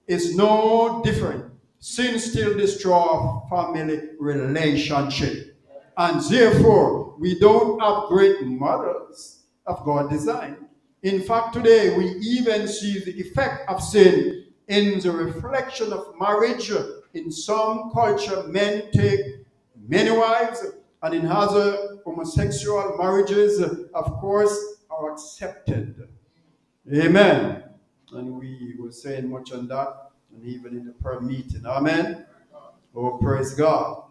is no different. Sin still destroys family relationship. And therefore, we don't have great models of God's design. In fact, today we even see the effect of sin in the reflection of marriage. In some culture, men take many wives, and in other homosexual marriages, of course, are accepted. Amen. And we were saying much on that, and even in the prayer meeting. Amen. Oh, praise God.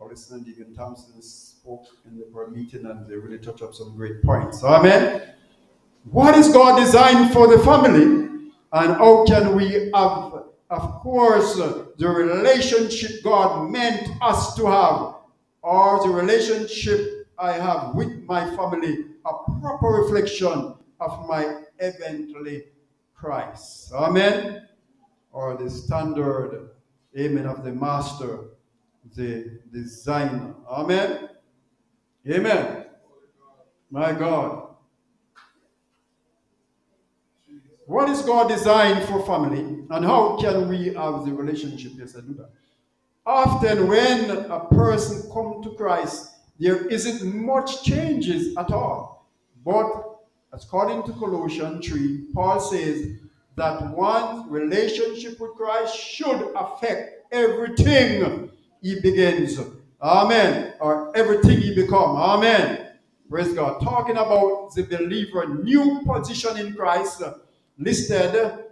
Paulison and Deacon Thompson spoke in the prayer meeting, and they really touched up some great points. Amen. What is God designed for the family? And how can we have, of course, the relationship God meant us to have, or the relationship I have with my family, a proper reflection of my heavenly Christ. Amen. Or the standard, amen, of the master, the designer. Amen. Amen. My God. What is God designed for family, and how can we have the relationship? Yes, I do that. Often when a person comes to Christ, there isn't much changes at all. But according to Colossians three, Paul says that one's relationship with Christ should affect everything he begins. Amen. Or everything he becomes. Amen. Praise God. Talking about the believer's new position in Christ listed,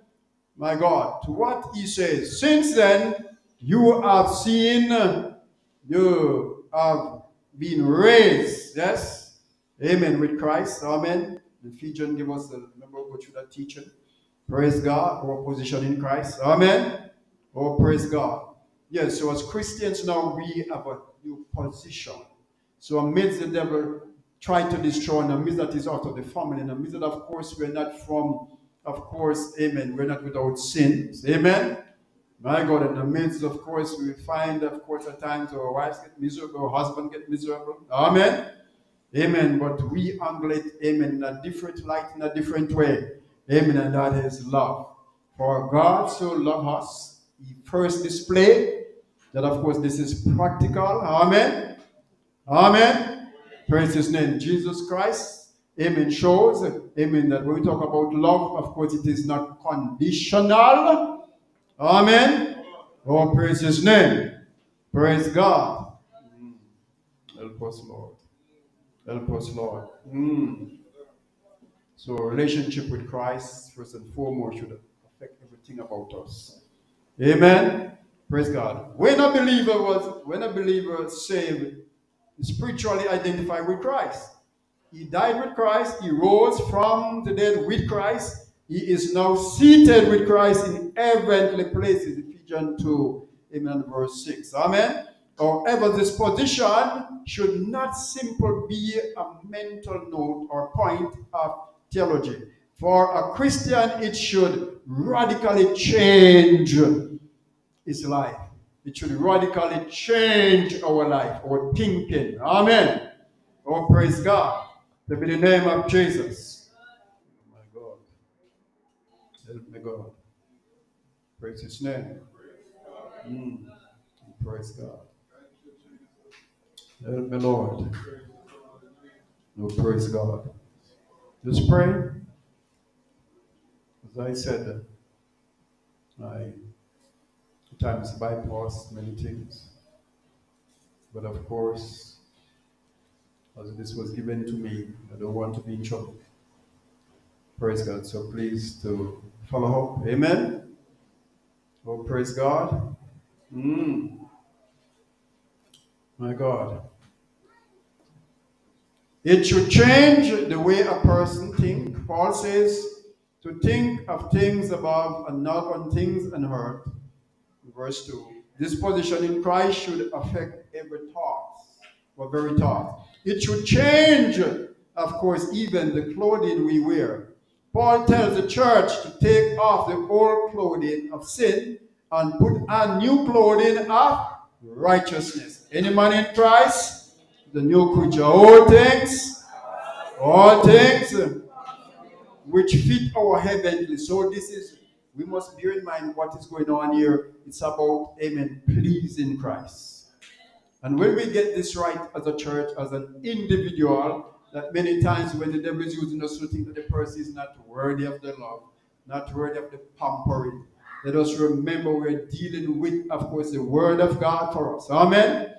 my God, to what he says. Since then, you have seen, you have been raised, yes? Amen, with Christ, amen. Ephesians give us, the, remember, go through that teaching. Praise God, our position in Christ, amen. Oh, praise God. Yes, so as Christians now, we have a new position. So amidst the devil trying to destroy, and amidst that is out of the family, and amidst that, of course, we're not from, of course, amen, we're not without sin, amen. My God, in the midst, of course, we find, of course, at times our wives get miserable, our husband get miserable. Amen. Amen. But we handle it, amen, in a different light, in a different way. Amen. And that is love. For God so loved us, he first displayed that, of course, this is practical. Amen. Amen. Praise his name. Jesus Christ, amen, shows, amen, that when we talk about love, of course, it is not conditional. Amen. Oh, praise his name. Praise God. Mm. Help us, Lord. Help us, Lord. Mm. So relationship with Christ, first and foremost, should affect everything about us. Amen. Praise God. When a believer was, when a believer saved, spiritually identified with Christ. He died with Christ. He rose from the dead with Christ. He is now seated with Christ in heavenly places, Ephesians two, amen, verse six. Amen. However, this position should not simply be a mental note or point of theology. For a Christian, it should radically change his life. It should radically change our life, our thinking. Amen. Oh, praise God. To be the name of Jesus. Help me, God. Praise his name. Mm. Praise God. Help me, Lord. No, praise God. Just pray. As I said, I sometimes bypass many things. But of course, as this was given to me, I don't want to be in trouble. Praise God. So please to follow up. Amen. Oh, praise God. Mm. My God. It should change the way a person thinks. Paul says to think of things above and not on things on earth. Verse two. This position in Christ should affect every thought. Or very thought. It should change, of course, even the clothing we wear. Paul tells the church to take off the old clothing of sin and put on new clothing of righteousness. Any man in Christ, the new creature, all things, all things which fit our heavenly. So this is, we must bear in mind what is going on here. It's about, amen, pleasing Christ. And when we get this right as a church, as an individual, that many times when the devil is using us to think that the person is not worthy of the love, not worthy of the pampering. Let us remember we're dealing with, of course, the word of God for us. Amen.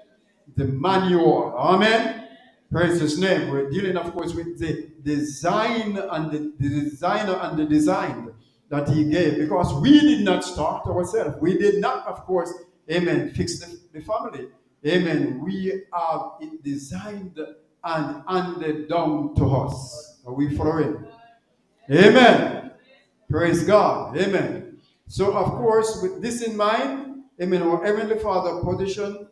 The manual. Amen. Praise his name. We're dealing, of course, with the design and the, the designer and the design that he gave. Because we did not start ourselves. We did not, of course, amen, fix the, the family. Amen. We are designed and handed down to us. Are we following? Amen. Praise God. Amen. So, of course, with this in mind, amen, our Heavenly Father position,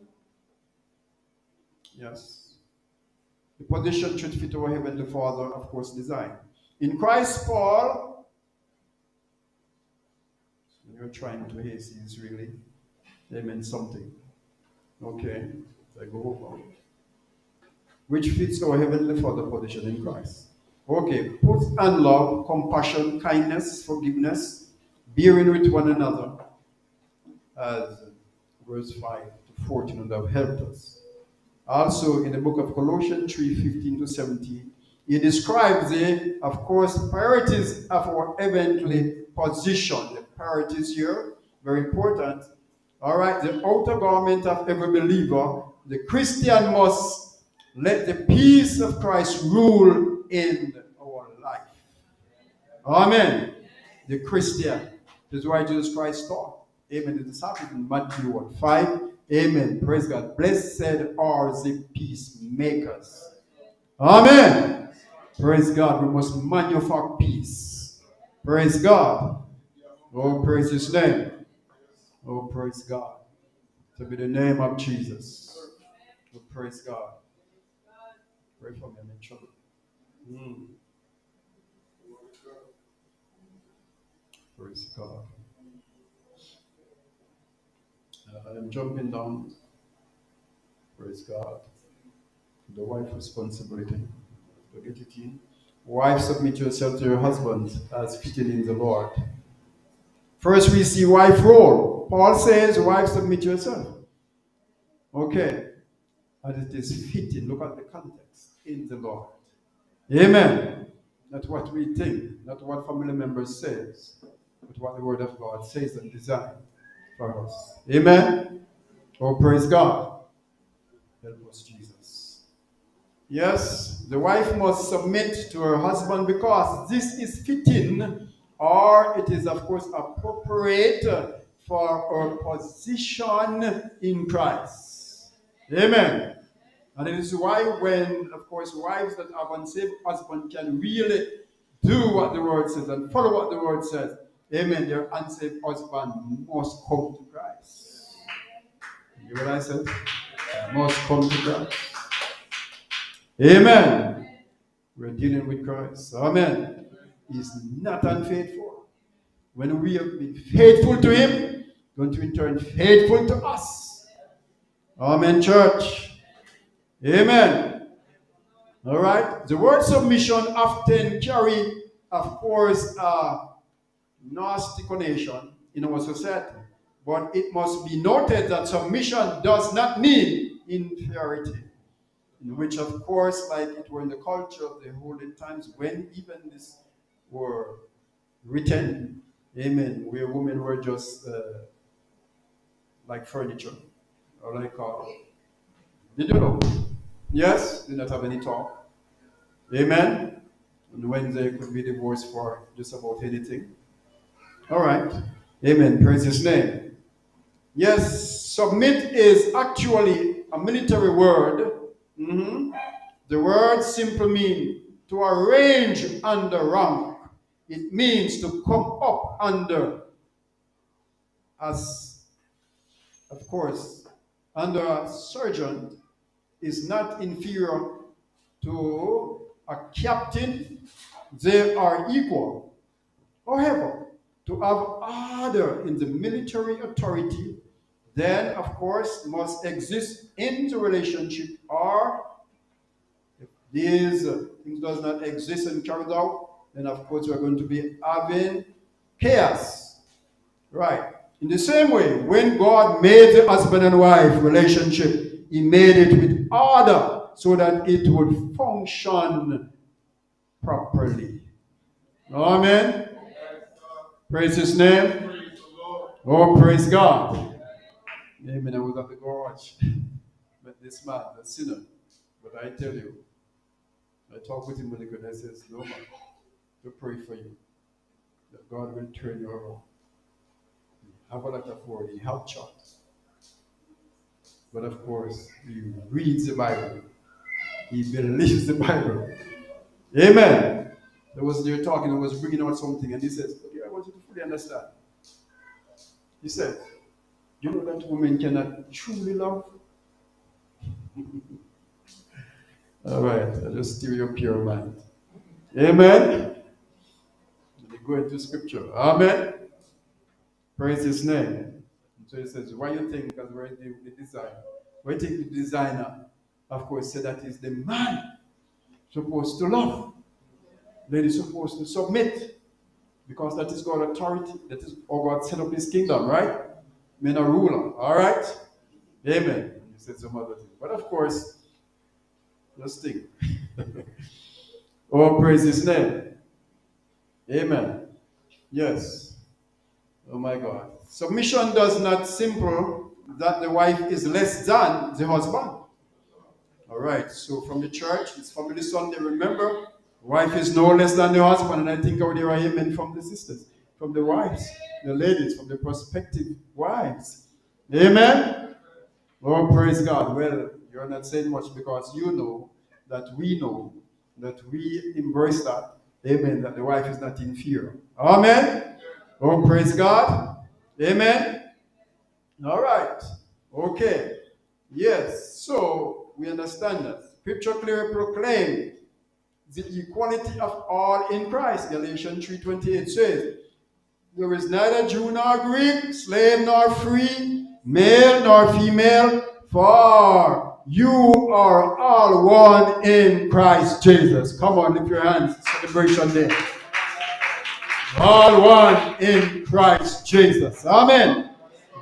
yes, the position should fit our Heavenly Father, of course, design. In Christ, Paul, you're trying to hear this really, amen, something. Okay, I go over. Which fits our Heavenly Father position in Christ. Okay, put on love, compassion, kindness, forgiveness, bearing with one another, as verse five to fourteen would have helped us. Also, in the book of Colossians three, fifteen to seventeen, he describes the, of course, priorities of our heavenly position. The priorities here, very important. All right, the outer garment of every believer, the Christian must let the peace of Christ rule in our life. Amen. the Christian. That's why Jesus Christ taught. Amen. The disciples in Matthew one five. Amen. Praise God. Blessed are the peacemakers. Amen. Praise God. We must manufacture peace. Praise God. Oh, praise his name. Oh, praise God. To be the name of Jesus. Oh, praise God. Pray for me. I'm in trouble. Mm. Praise God. Uh, I'm jumping down. Praise God. The wife's responsibility. To get it in. Wife, submit yourself to your husband as fitting in the Lord. First, we see wife role. Paul says, wife, submit yourself. Okay. And it is fitting. Look at the context. In the Lord. Amen. Not what we think, not what family members say, but what the Word of God says and desires for us. Amen. Oh, praise God. Help us, Jesus. Yes, the wife must submit to her husband because this is fitting, or it is, of course, appropriate for her position in Christ. Amen. And it is why when, of course, wives that have unsaved husbands can really do what the Word says and follow what the Word says, amen, their unsaved husband must come to Christ. You hear what I said? Must come to Christ. Amen. We're dealing with Christ. Amen. He's not unfaithful. When we have been faithful to him, don't return faithful to us. Amen, church. Amen. All right. The word submission often carry, of course, a nasty connotation in our society. But it must be noted that submission does not mean inferiority, in which, of course, like it were in the culture of the olden times when even this were written, amen, where women were just uh, like furniture or like uh, did you know? Yes, did not have any talk. Amen. On Wednesday could be divorced for just about anything. All right. Amen. Praise his name. Yes, submit is actually a military word. Mm-hmm. The word simply means to arrange under rank. It means to come up under, as, of course, under a sergeant. Is not inferior to a captain. They are equal. However, to have order in the military authority, then of course must exist in the relationship, or if these things does not exist and carried out, then of course we are going to be having chaos. Right. In the same way, when God made the husband and wife relationship, he made it with order so that it would function properly. Amen. Praise his name. Praise the Lord. Oh, praise God. Amen. I was at the garage met this man, the sinner. But I tell you, I talked with him when he says, no man, to pray for you, that God will turn you around. You have a lot of word, you have charts. But of course, he reads the Bible. He believes the Bible. Amen. There was they were talking, I was bringing out something, and he says, I want you to fully understand. He said, you know that women cannot truly love? All right, I'll just steer your pure mind. Amen. They go into scripture. Amen. Praise his name. So he says, why you think, because where is the, the designer? Why think the designer, of course, said that is the man supposed to love. Lady supposed to submit. Because that is God's authority. That is how God set up his kingdom, right? Men are ruler. All right? Amen. He said some other things. But of course, just think. Oh, praise his name. Amen. Yes. Oh my God. Submission does not simply that the wife is less than the husband. All right, so from the church, it's Family Sunday. Remember, wife is no less than the husband, and I think I would hear amen from the sisters. from the wives, the ladies, from the prospective wives. Amen? Lord, praise God. Well, you're not saying much because you know that we know that we embrace that. Amen. That the wife is not in fear. Amen? Lord, praise God. Amen? All right. Okay. Yes. So, we understand that. Scripture clearly proclaimed the equality of all in Christ. Galatians three twenty-eight says, there is neither Jew nor Greek, slave nor free, male nor female, for you are all one in Christ Jesus. Come on, lift your hands. Celebration day. All one in Christ Jesus. Amen.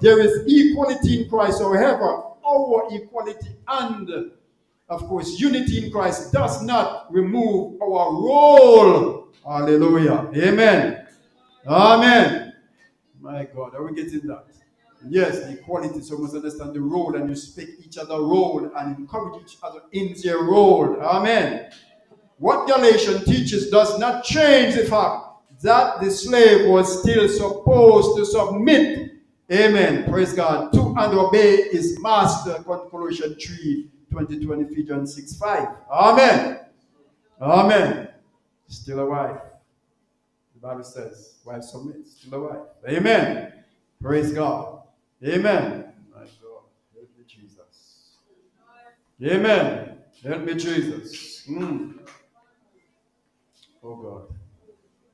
There is equality in Christ. However, our equality and, of course, unity in Christ does not remove our role. Hallelujah. Amen. Amen. My God, are we getting that? Yes, the equality. So we must understand the role and respect each other's role and encourage each other in their role. Amen. What Galatians teaches does not change the fact that the slave was still supposed to submit. Amen. Praise God. To and obey his master. Colossians three twenty, twenty, Ephesians six, five. Amen. Amen. Still a wife. Bible says, wife submits to the wife. Amen. Praise God. Amen. My God, help me, Jesus. Amen. Help me, Jesus. Mm. Oh, God.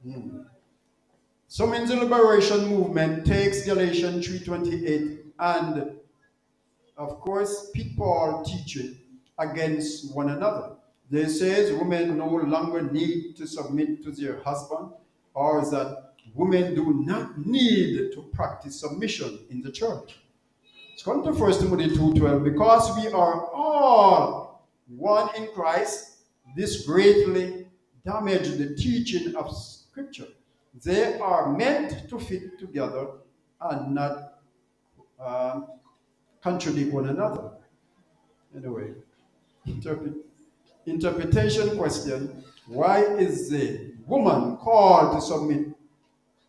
Mm. Some in the liberation movement takes Galatians three twenty-eight and, of course, people teach it against one another. They say women no longer need to submit to their husband, or that women do not need to practice submission in the church. It's come to First Timothy two twelve, because we are all one in Christ, this greatly damaged the teaching of Scripture. They are meant to fit together and not uh, contradict one another. Anyway, interpret interpretation question, why is the woman called to submit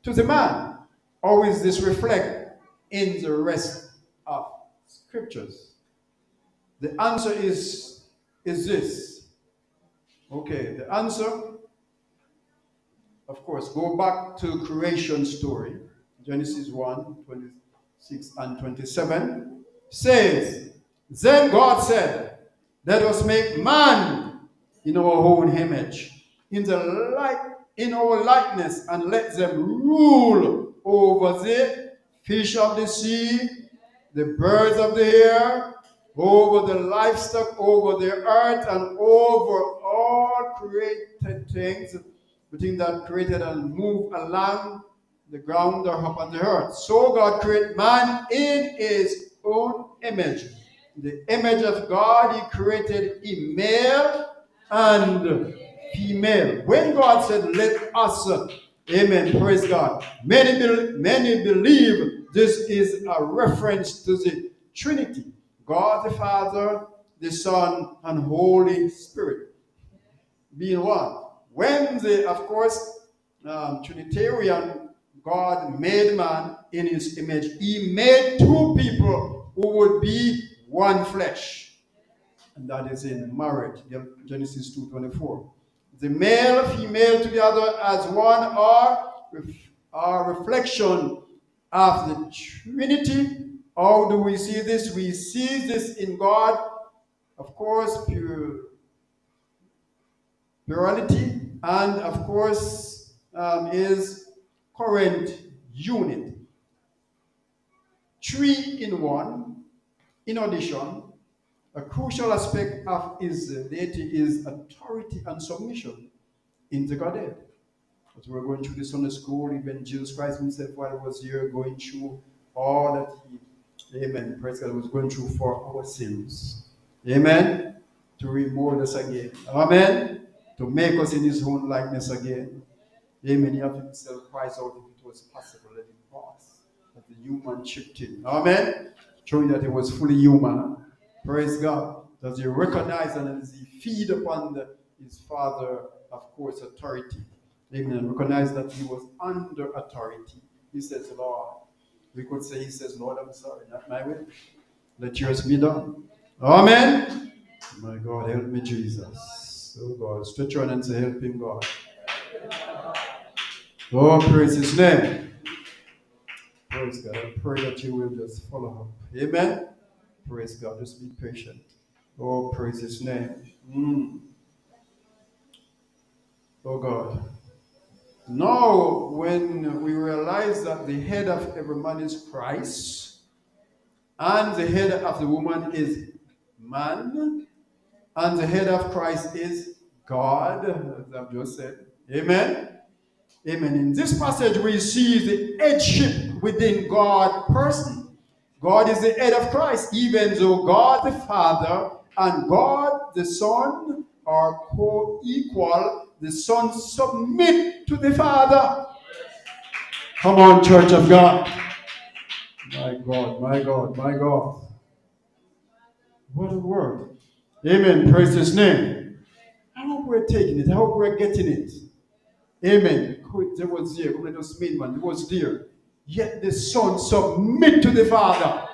to the man? How is this reflected in the rest of scriptures? The answer is, is this. Okay, the answer, of course, go back to creation story. Genesis one, twenty-six and twenty-seven says, then God said, let us make man in our own image, in the light, in our likeness, and let them rule over the fish of the sea, the birds of the air, over the livestock, over the earth, and over all created things, the thing that created and moved along the ground or upon the earth. So God created man in his own image. In the image of God, he created him, male and female. When God said, let us, amen, praise God, many, be many believe this is a reference to the Trinity, God the Father, the Son, and Holy Spirit being one. When they, of course, um, Trinitarian, God made man in his image. He made two people who would be one flesh. And that is in marriage, Genesis two twenty-four. The male, female together as one are a reflection of the Trinity. How do we see this? We see this in God, of course, pure, plurality, and of course, um, his current unit. Three in one. In addition, a crucial aspect of his deity is authority and submission in the Godhead. As we were going through this Sunday school, even Jesus Christ himself, while he was here, going through all that he, amen, praise God, was going through for our sins. Amen? To remold us again. Amen? To make us in his own likeness again. Amen. He himself cries out, if it was possible, let it pass. That the human shifting. Amen? Showing that he was fully human. Praise God. Does he recognize and does he feed upon the, his father, of course, authority? Amen. Recognize that he was under authority. He says, Lord. We could say, he says, Lord, I'm sorry, not my way. Let yours be done. Amen. My God, help me, Jesus. Oh, God. Stretch your hand and say, help him, God. Oh, praise his name. Praise God. I pray that you will just follow up. Amen. Praise God. Just be patient. Oh, praise his name. Mm. Oh, God. Now, when we realize that the head of every man is Christ, and the head of the woman is man, and the head of Christ is God, as I've just said. Amen? Amen. In this passage, we see the headship within God person. God is the head of Christ, even though God the Father and God the Son are co-equal. The Son submit to the Father. Come on, Church of God. My God, my God, my God. What a word. Amen. Praise his name. I hope we're taking it. I hope we're getting it. Amen. There was there. It was there. Yet the Son submit to the Father.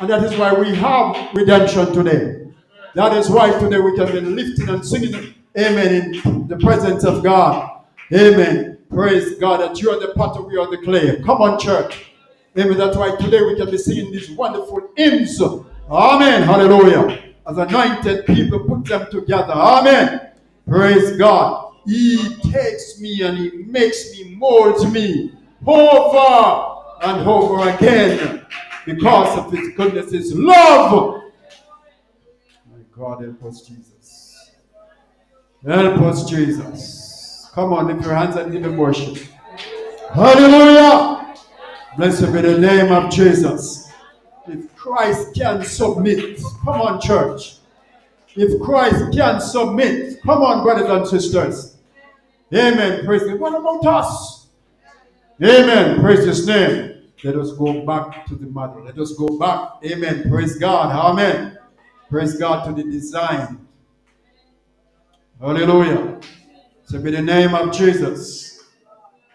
And that is why we have redemption today. That is why today we can be lifting and singing. Amen. In the presence of God. Amen. Praise God that you are the potter, we are the clay. Come on, church. Amen. That's why today we can be singing these wonderful hymns. Amen. Hallelujah. As anointed people, put them together. Amen. Praise God. He takes me and he makes me, molds me over and over again because of his goodness, his love. My God, help us, Jesus. Help us, Jesus. Come on, lift your hands and give him worship. Hallelujah. Blessed be the name of Jesus. If Christ can submit, come on, church. If Christ can submit, come on, brothers and sisters. Amen. Praise God. What about us? Amen. Praise his name. Let us go back to the model. Let us go back. Amen. Praise God. Amen. Praise God to the design. Hallelujah. So be the name of Jesus.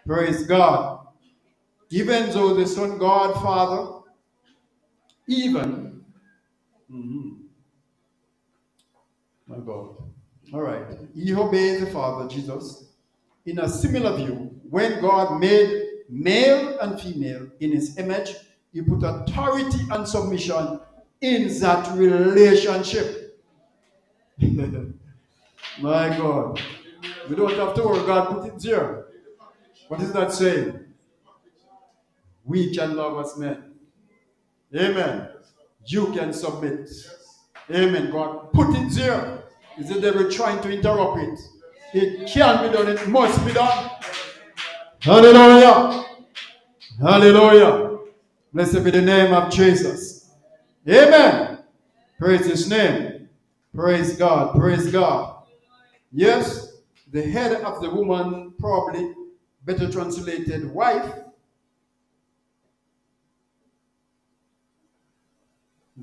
Praise God. Even though the Son God Father, even, mm-hmm. my God. All right. He obeyed the Father, Jesus, in a similar view. When God made male and female in his image, he put authority and submission in that relationship. My God, we don't have to worry, God put it there. What is that saying? We can love as men. Amen. You can submit. Amen. God put it there. Is the devil trying to interrupt it? It can be done. It must be done. Hallelujah. Hallelujah. Blessed be the name of Jesus. Amen. Praise his name. Praise God. Praise God. Yes, the head of the woman, probably better translated wife,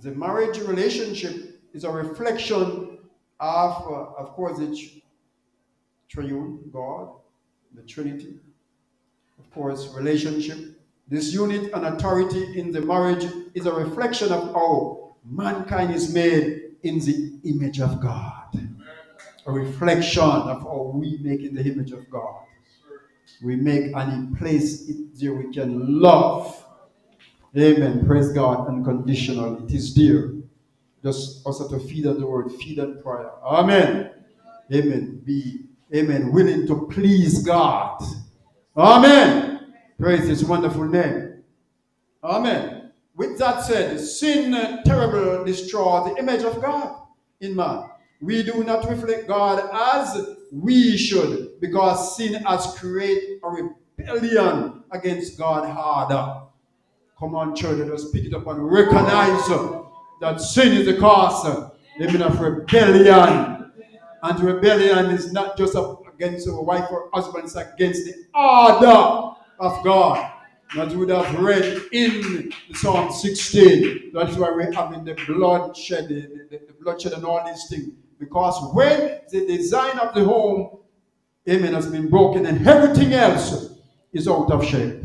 the marriage relationship is a reflection of, uh, of course, the triune God, the Trinity, of course, relationship. This unit and authority in the marriage is a reflection of how mankind is made in the image of God. A reflection of how we make in the image of God. We make and in place it there we can love. Amen. Praise God. Unconditional. It is dear. Just also to feed on the word. Feed on prayer. Amen. Amen. Be, amen. Willing to please God. Amen. Praise his wonderful name. Amen. With that said, sin terrible destroys the image of God in man. We do not reflect God as we should because sin has created a rebellion against God harder. Come on, church, let us pick it up and recognize that sin is the cause, even of rebellion. And rebellion is not just against a wife or husband, it's against the order of God. That would have read in Psalm sixteen. That's why we're having the bloodshed, the, the, the bloodshed and all these things. Because when the design of the home amen, has been broken, and everything else is out of shape.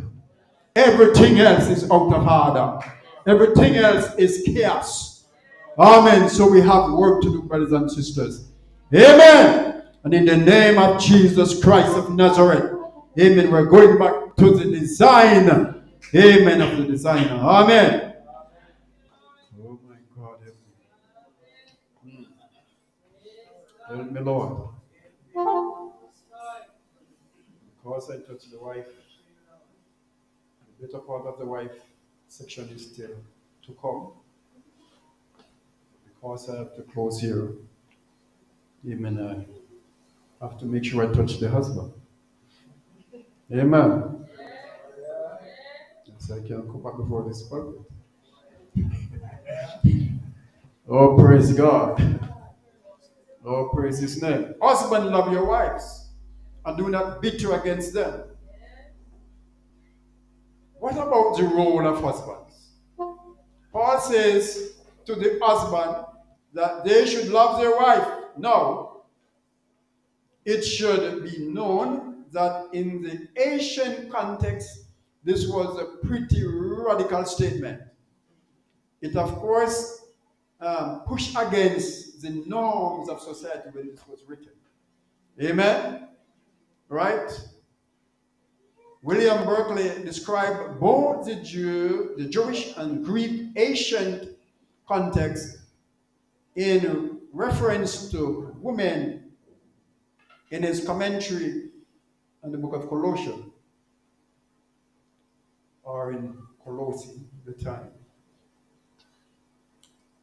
Everything else is out of order. Everything else is chaos. Amen. So we have work to do, brothers and sisters. Amen. And in the name of Jesus Christ of Nazareth, amen, we're going back to the design. Amen, of the designer. Amen. Oh my God. Help me, Lord. Because I touched the wife, the better part of the wife section is still to come. Because I have to close here, amen, I have to make sure I touch the husband. Amen. Yes, I can come back before this pulpit. Oh, praise God. Oh, praise his name. Husband, love your wives and do not bitter against them. What about the role of husbands? Paul says to the husband that they should love their wife. Now, it should be known that in the Asian context, this was a pretty radical statement. It, of course, um, pushed against the norms of society when this was written. Amen? Right? William Berkeley described both the Jew, the Jewish and Greek Asian context in reference to women in his commentary in the book of Colossians, or in Colossi, the time.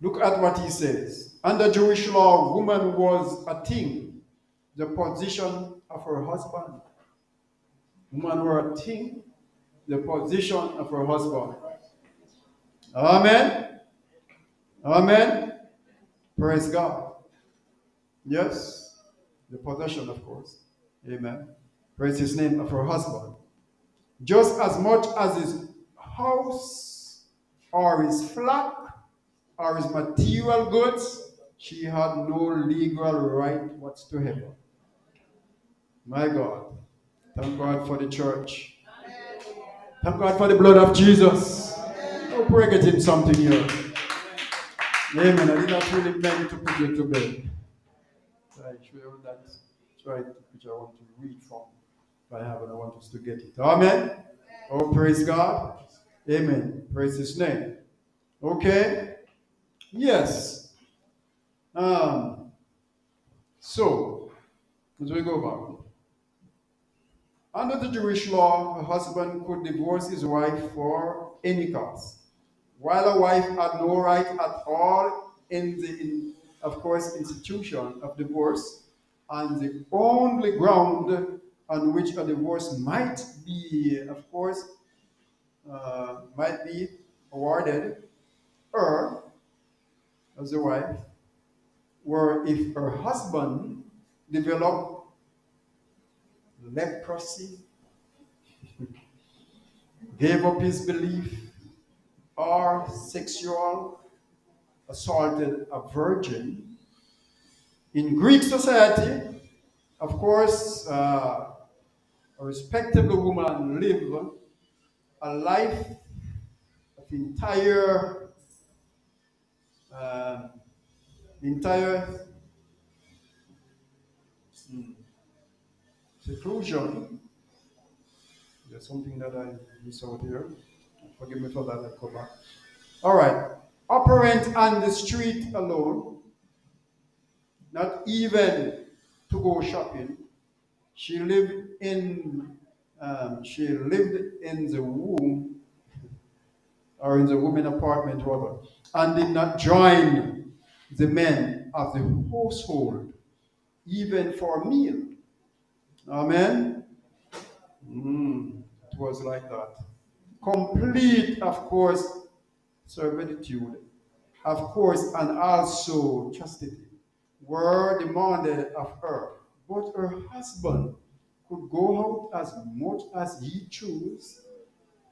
Look at what he says. Under Jewish law, woman was a thing, the position of her husband. Woman were a thing, the position of her husband. Amen. Amen. Praise God. Yes, the possession, of course. Amen. Praise his name, of her husband, just as much as his house or his flock or his material goods. She had no legal right whatsoever. My God, thank God for the church. Thank God for the blood of Jesus. Don't break it in something here. Amen. I did not really mean to put you to bed. I sure that's right, which I want to read from. I have and I want us to get it. Amen. Oh, praise God. Amen. Praise his name. Okay. Yes. Um, so, as we go back. Under the Jewish law, a husband could divorce his wife for any cause, while a wife had no right at all in the, in, of course, institution of divorce, and the only ground on which a divorce might be, of course, uh, might be awarded her as a wife, were if her husband developed leprosy, gave up his belief, or sexual assaulted a virgin. In Greek society, of course, uh, a respectable woman lived a life of entire, uh, entire mm, seclusion. There's something that I miss out here. Forgive me for that. I come back. All right. Operant on the street alone, not even to go shopping. She lived in um, she lived in the womb, or in the woman apartment rather, and did not join the men of the household, even for a meal. Amen. Mm, it was like that. Complete, of course, servitude, of course, and also chastity were demanded of her, but her husband could go out as much as he chose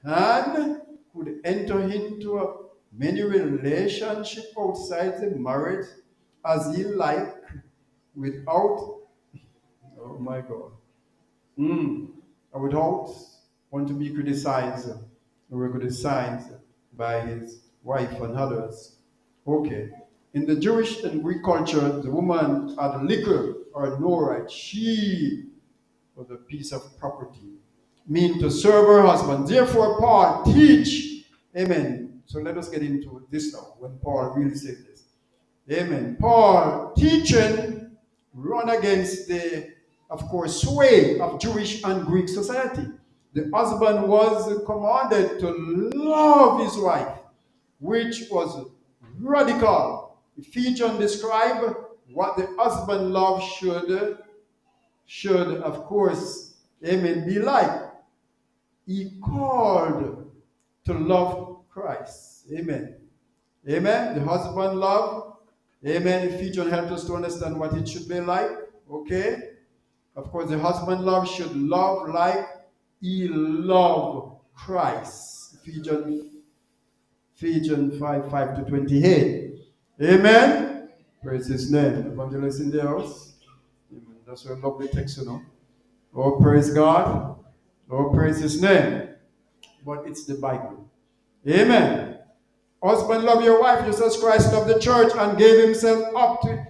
and could enter into many relationships outside the marriage as he liked without, oh my God, Mm. I would not want to be criticized or criticized by his wife and others. Okay. In the Jewish and Greek culture, the woman had a liquor or a norite. She was a piece of property, mean to serve her husband. Therefore, Paul teach. Amen. So let us get into this now, when Paul really said this. Amen. Paul teaching run against the, of course, sway of Jewish and Greek society. The husband was commanded to love his wife, which was radical. Ephesians describe what the husband love should, should, of course, amen, be like. He called to love Christ. Amen. Amen. The husband love. Amen. Ephesians helps us to understand what it should be like. Okay. Of course, the husband love should love like he loved Christ. Ephesians Ephesians five, five to twenty-eight. Amen. Praise his name. Evangelist in the house. Amen. That's a lovely text, you know. Oh, praise God. Oh, praise his name. But it's the Bible. Amen. Husband, love your wife. Jesus Christ loved the church and gave himself up to,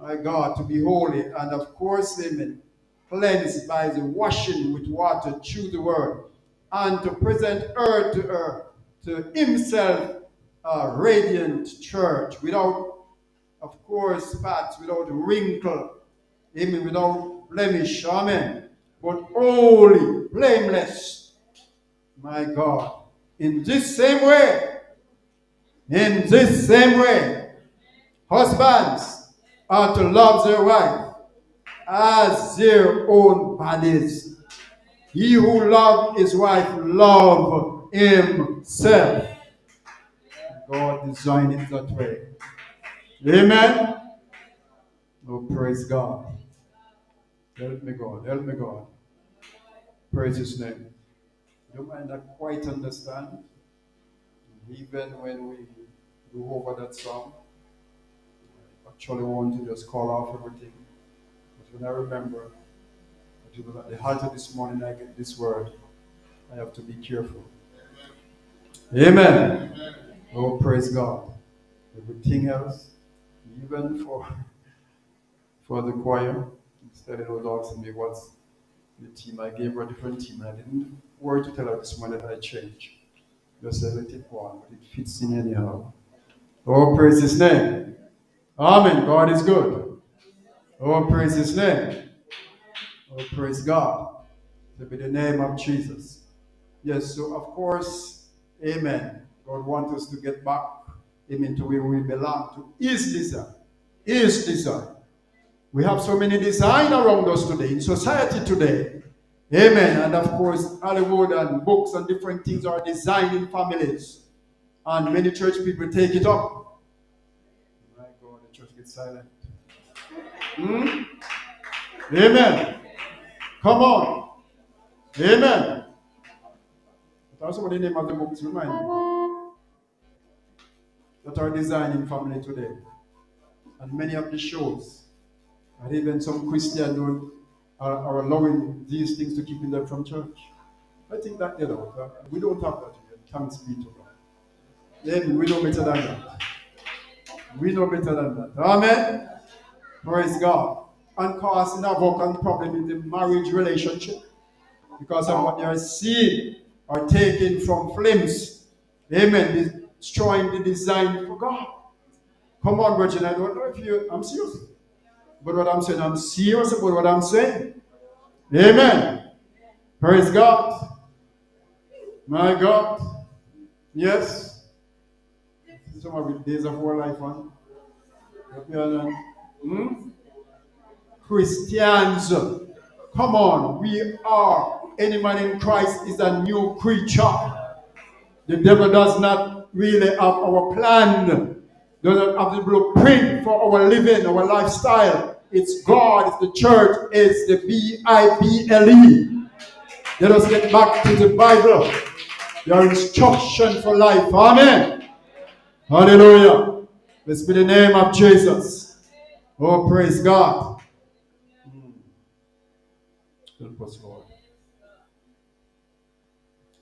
my God, to be holy. And of course, amen, cleansed by the washing with water through the word, and to present her to her, to himself, a radiant church, without, of course, spots, without wrinkle, amen, without blemish, amen, but holy, blameless, my God. In this same way, in this same way, husbands are to love their wife as their own bodies. He who loved his wife loved himself. God designed it that way. Amen. Oh, praise God. Help me, God. Help me, God. Praise his name. You don't mind that quite understand. Even when we go over that song, I actually want to just call off everything. But when I remember that it was at the altar this morning, I get this word. I have to be careful. Amen. Amen. Oh, praise God. Everything else, even for for the choir, instead it was asking me what's the team. I gave her a different team. I didn't worry to tell her this morning that I changed. Just I let it one, but it fits in anyhow. Oh, praise his name. Amen. God is good. Oh, praise his name. Oh, praise God. To be the name of Jesus. Yes, so of course, amen, God wants us to get back, amen, to where we belong, to his design, his design. We have so many designs around us today, in society today, amen, and of course, Hollywood and books and different things are designed in families, and many church people take it up. My God, the church gets silent. Hmm? Amen. Come on. Amen. Also, what the name of the books remind me that are designed in family today, and many of the shows, and even some Christians are, are allowing these things to keep them from church. I think that you know that we don't have that here. Thanks be to God. Then we know better than that. We know better than that. Amen. Praise God. And causing havoc and problem in the marriage relationship because of what they are seeing. Are taken from flames. Amen. Destroying the design for God. Come on, Virgin. I don't know if you, I'm serious. But what I'm saying, I'm serious about what I'm saying. Amen. Praise God. My God. Yes. Some of the days of our life on. Hmm? Christians. Come on. We are. Any man in Christ is a new creature. The devil does not really have our plan, does not have the blueprint for our living, our lifestyle. It's God, it's the church, it's the B I B L E. Let us get back to the Bible, your instruction for life. Amen. Hallelujah. Blessed be the name of Jesus. Oh, praise God. Help us, Lord.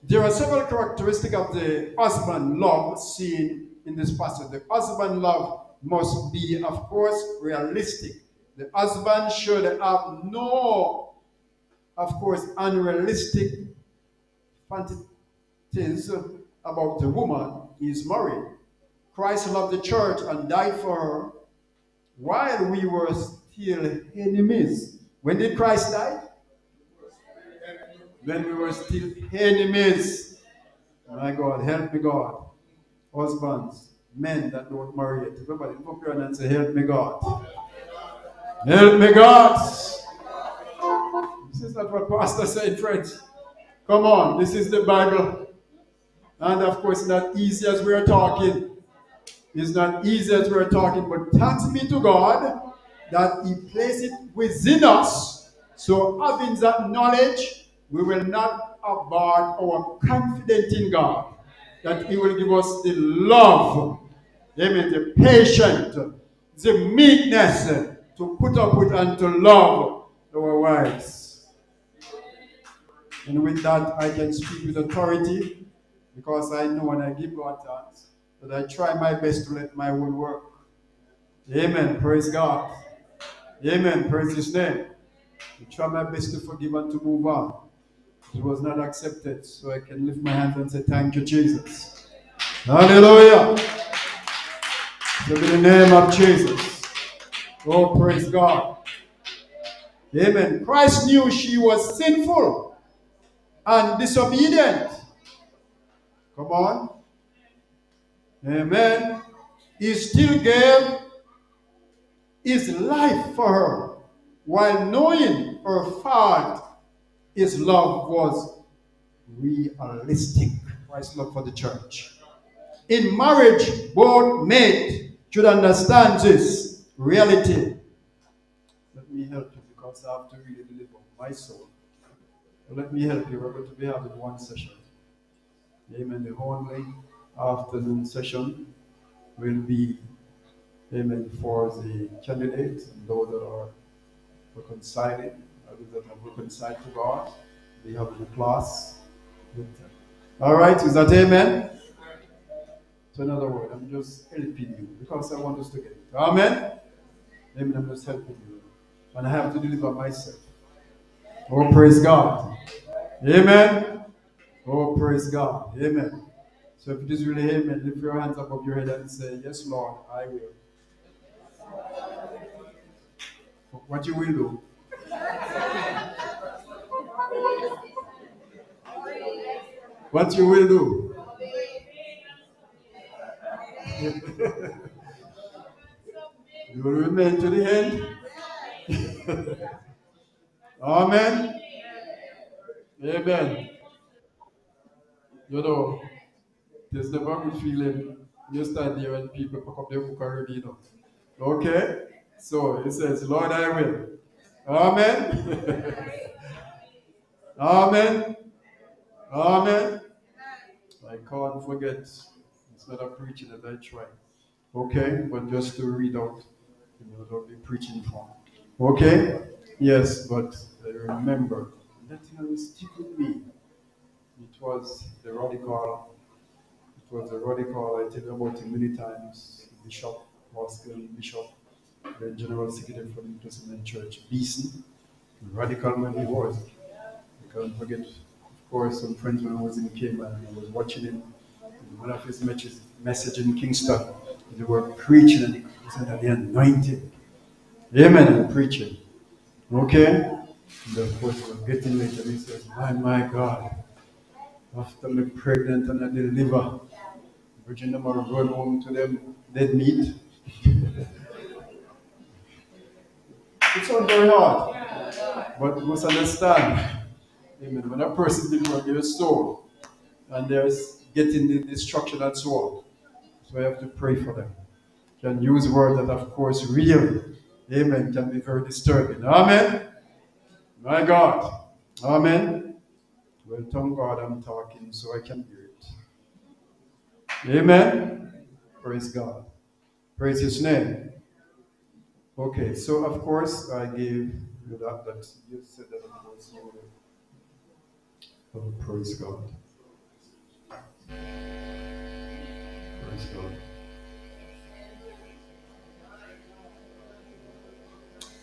There are several characteristics of the husband love seen in this passage. The husband love must be, of course, realistic. The husband should have no, of course, unrealistic fantasies about the woman he is married. Christ loved the church and died for her while we were still enemies. When did Christ die? When we were still enemies. My God, help me, God. Husbands, men that don't marry yet. Everybody look around and say, help me, God. Help me, God. This is not what Pastor said, friends. Come on, this is the Bible. And of course, not easy as we are talking. It's not easy as we are talking, but thanks be to God that He placed it within us. So having that knowledge, we will not abort our confidence in God, that He will give us the love, amen, the patience, the meekness to put up with and to love our wives. And with that, I can speak with authority, because I know when I give God thanks, that I try my best to let my will work. Amen. Praise God. Amen. Praise His name. I try my best to forgive and to move on. It was not accepted, so I can lift my hands and say, thank you, Jesus. Hallelujah. So in the name of Jesus. Oh, praise God. Amen. Christ knew she was sinful and disobedient. Come on. Amen. He still gave His life for her while knowing her fault. His love was realistic. Christ's love for the church. In marriage, both men should understand this reality. Let me help you, because I have to really deliver my soul. So let me help you. We're going to be having one session. Amen. The only afternoon session will be, amen, for the candidates and those that are reconciling. That have reconciled to God. They have in the class. All right, is that amen? So, in other words, I'm just helping you because I want us to get it. Amen? Amen. I'm just helping you. And I have to deliver myself. Oh, praise God. Amen. Oh, praise God. Amen. So, if it is really amen, lift your hands above your head and say, yes, Lord, I will. What you will do? What you will do? You will remain to the end. Amen. Amen. You know, there's never a good feeling. You stand here and people pick up their book already, you know. Okay? So it says, Lord, I will. Amen. Amen. Amen. I can't forget. It's not a preaching that I try. Okay? But just to read out. You know, don't be preaching for. Okay? Yes, but I remember. That thing will stick with me. It was the radical. It was the radical. I tell you about it many times. Bishop, Pascal, Bishop. The general secretary for the Presbyterian Church, Beeson, radical man he was. I can't forget, of course, some friends when I was in Cayman, I was watching him. One of his messages, message in Kingston, they were preaching, and he said that they anointed. Amen, and preaching. Okay? And of course, we were getting late, and he said, my, my God, after I'm pregnant and I deliver, Virgin them are going home to them dead meat. It's not very hard, but you must understand, amen, when a person delivers their soul and they're getting the destruction and so on, so I have to pray for them. You can use words that, of course, really, amen, can be very disturbing. Amen? My God. Amen? Well, thank God I'm talking so I can hear it. Amen? Praise God. Praise His name. Okay, so of course I gave good at that. You said that was so. Oh, praise God. Praise God.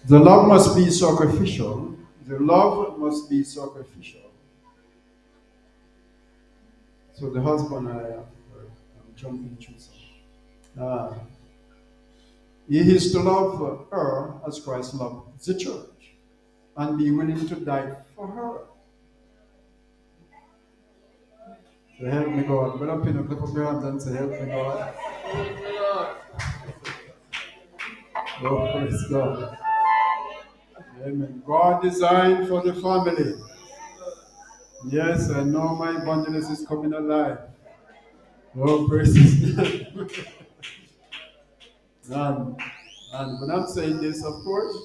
The love must be sacrificial. The love must be sacrificial. So the husband, I am jumping to some. Ah. He is to love her as Christ loved the church and be willing to die for her. So help me God. Put up in a clip of your hands and say, help me God. Oh, praise God. Amen. God designed for the family. Yes, I know my evangelist is coming alive. Oh, praise his name. And, and when I'm saying this, of course,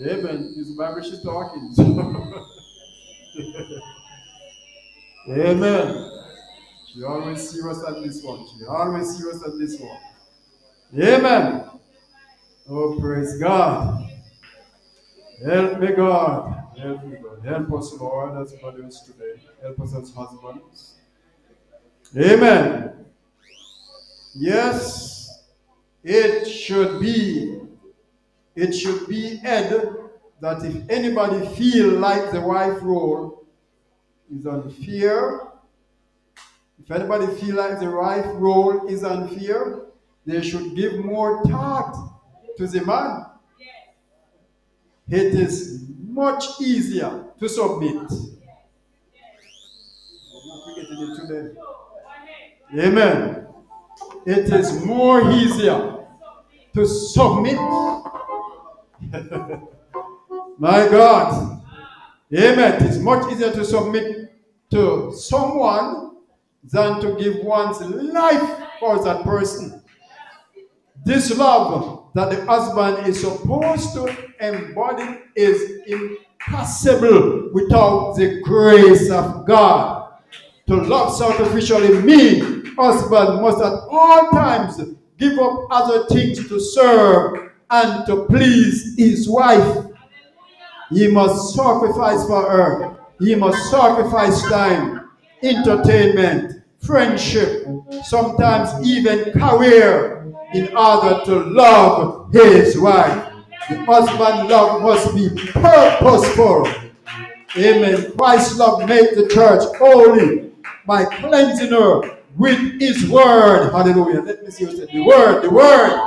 amen, it's Bible she's talking. Amen. She always serious at this one. She always serious at this one. Amen. Oh, praise God. Help me, God. Help me, God. Help us, Lord, as brothers today. Help us as husbands. Amen. Yes. It should be, it should be added that if anybody feel like the wife role is unfair, if anybody feel like the wife role is unfair, they should give more thought to the man. It is much easier to submit. Amen. It is more easier to submit. My God. Amen. It's much easier to submit to someone than to give one's life for that person. This love that the husband is supposed to embody is impossible without the grace of God. To love sacrificially means husband must at all times give up other things to serve and to please his wife. Hallelujah. He must sacrifice for her. He must sacrifice time, entertainment, friendship, sometimes even career in order to love his wife. The husband's love must be purposeful. Amen. Christ's love made the church holy by cleansing her with his word. Hallelujah. Let me see you say the word, the word.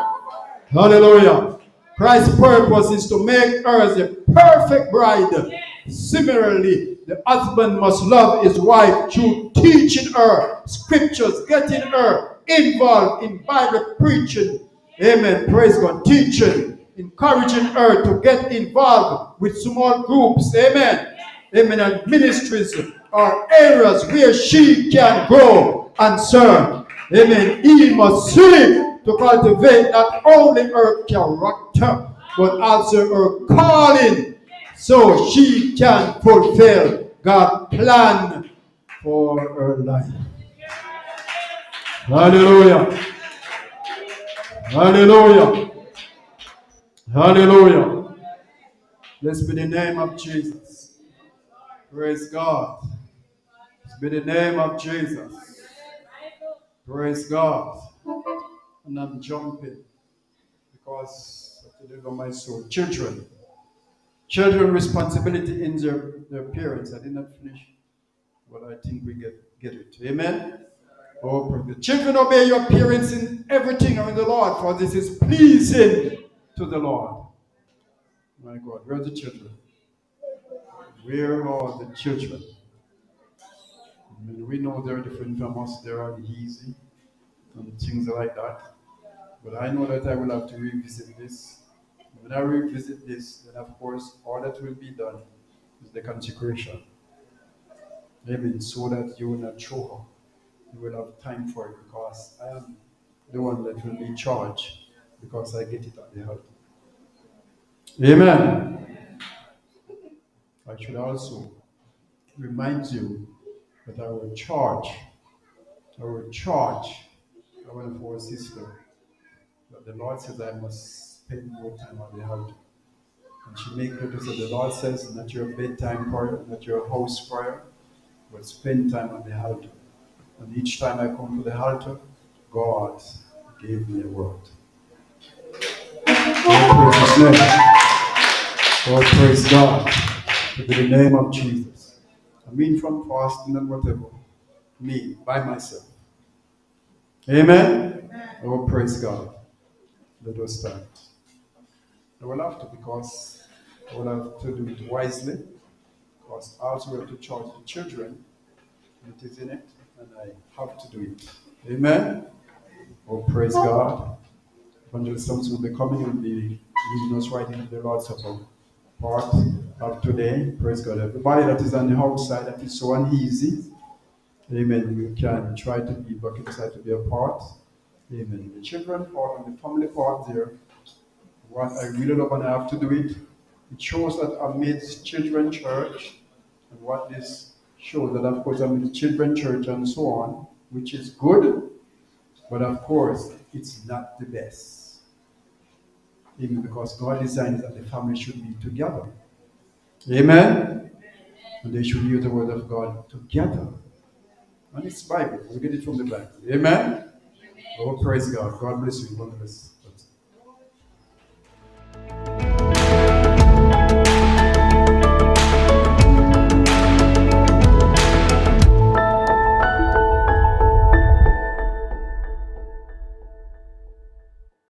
Hallelujah. Christ's purpose is to make her the perfect bride. Similarly, the husband must love his wife through teaching her scriptures, getting her involved in Bible preaching. Amen. Praise God. Teaching, encouraging her to get involved with small groups. Amen. Amen. And ministries are areas where she can grow and serve. Amen. He must seek to cultivate not only her character, but also her calling, so she can fulfill God's plan for her life. Hallelujah. Hallelujah. Hallelujah. Blessed be the name of Jesus. Praise God. Blessed be the name of Jesus. Praise God. And I'm jumping because I deliver my soul. Children. Children responsibility in their, their parents. I did not finish, but I think we get, get it. Amen. Oh, children, obey your parents in everything of the Lord, for this is pleasing to the Lord. My God, where are the children? Where are the children? I mean, we know they're different from us, they are easy and things like that. But I know that I will have to revisit this. When I revisit this, then of course, all that will be done is the consecration. Amen. So that you will not show her. You will have time for it because I am the one that will be charged because I get it at the help. Amen. I should also remind you that I will charge, I will charge our poor sister. But the Lord says I must spend more time on the altar. She make notice that the Lord says, not your bedtime prayer, not your house prayer, but spend time on the altar. And each time I come to the altar, God gave me a word. God praise His name. God praise God. In the name of Jesus. I mean from fasting and whatever. Me, by myself. Amen? Oh, praise God. Let us stand. I will have to, because I will have to do it wisely, because I also have to charge the children that is in it, and I have to do it. Amen? Oh, praise God. Evangelist Thompson will be coming and be leading us right into the Lord's Supper part of today. Praise God. Everybody that is on the outside that is so uneasy, amen, we can try to be back inside to be a part. Amen. The children part and the family part there, what I really love and I have to do it, it shows that amidst children church, and what this shows that of course amidst children church and so on, which is good, but of course it's not the best. Even because God designed that the family should be together. Amen? And they should hear the word of God together. And it's Bible. We get it from the Bible. Amen? Amen. Oh, praise God. God bless you. God bless you.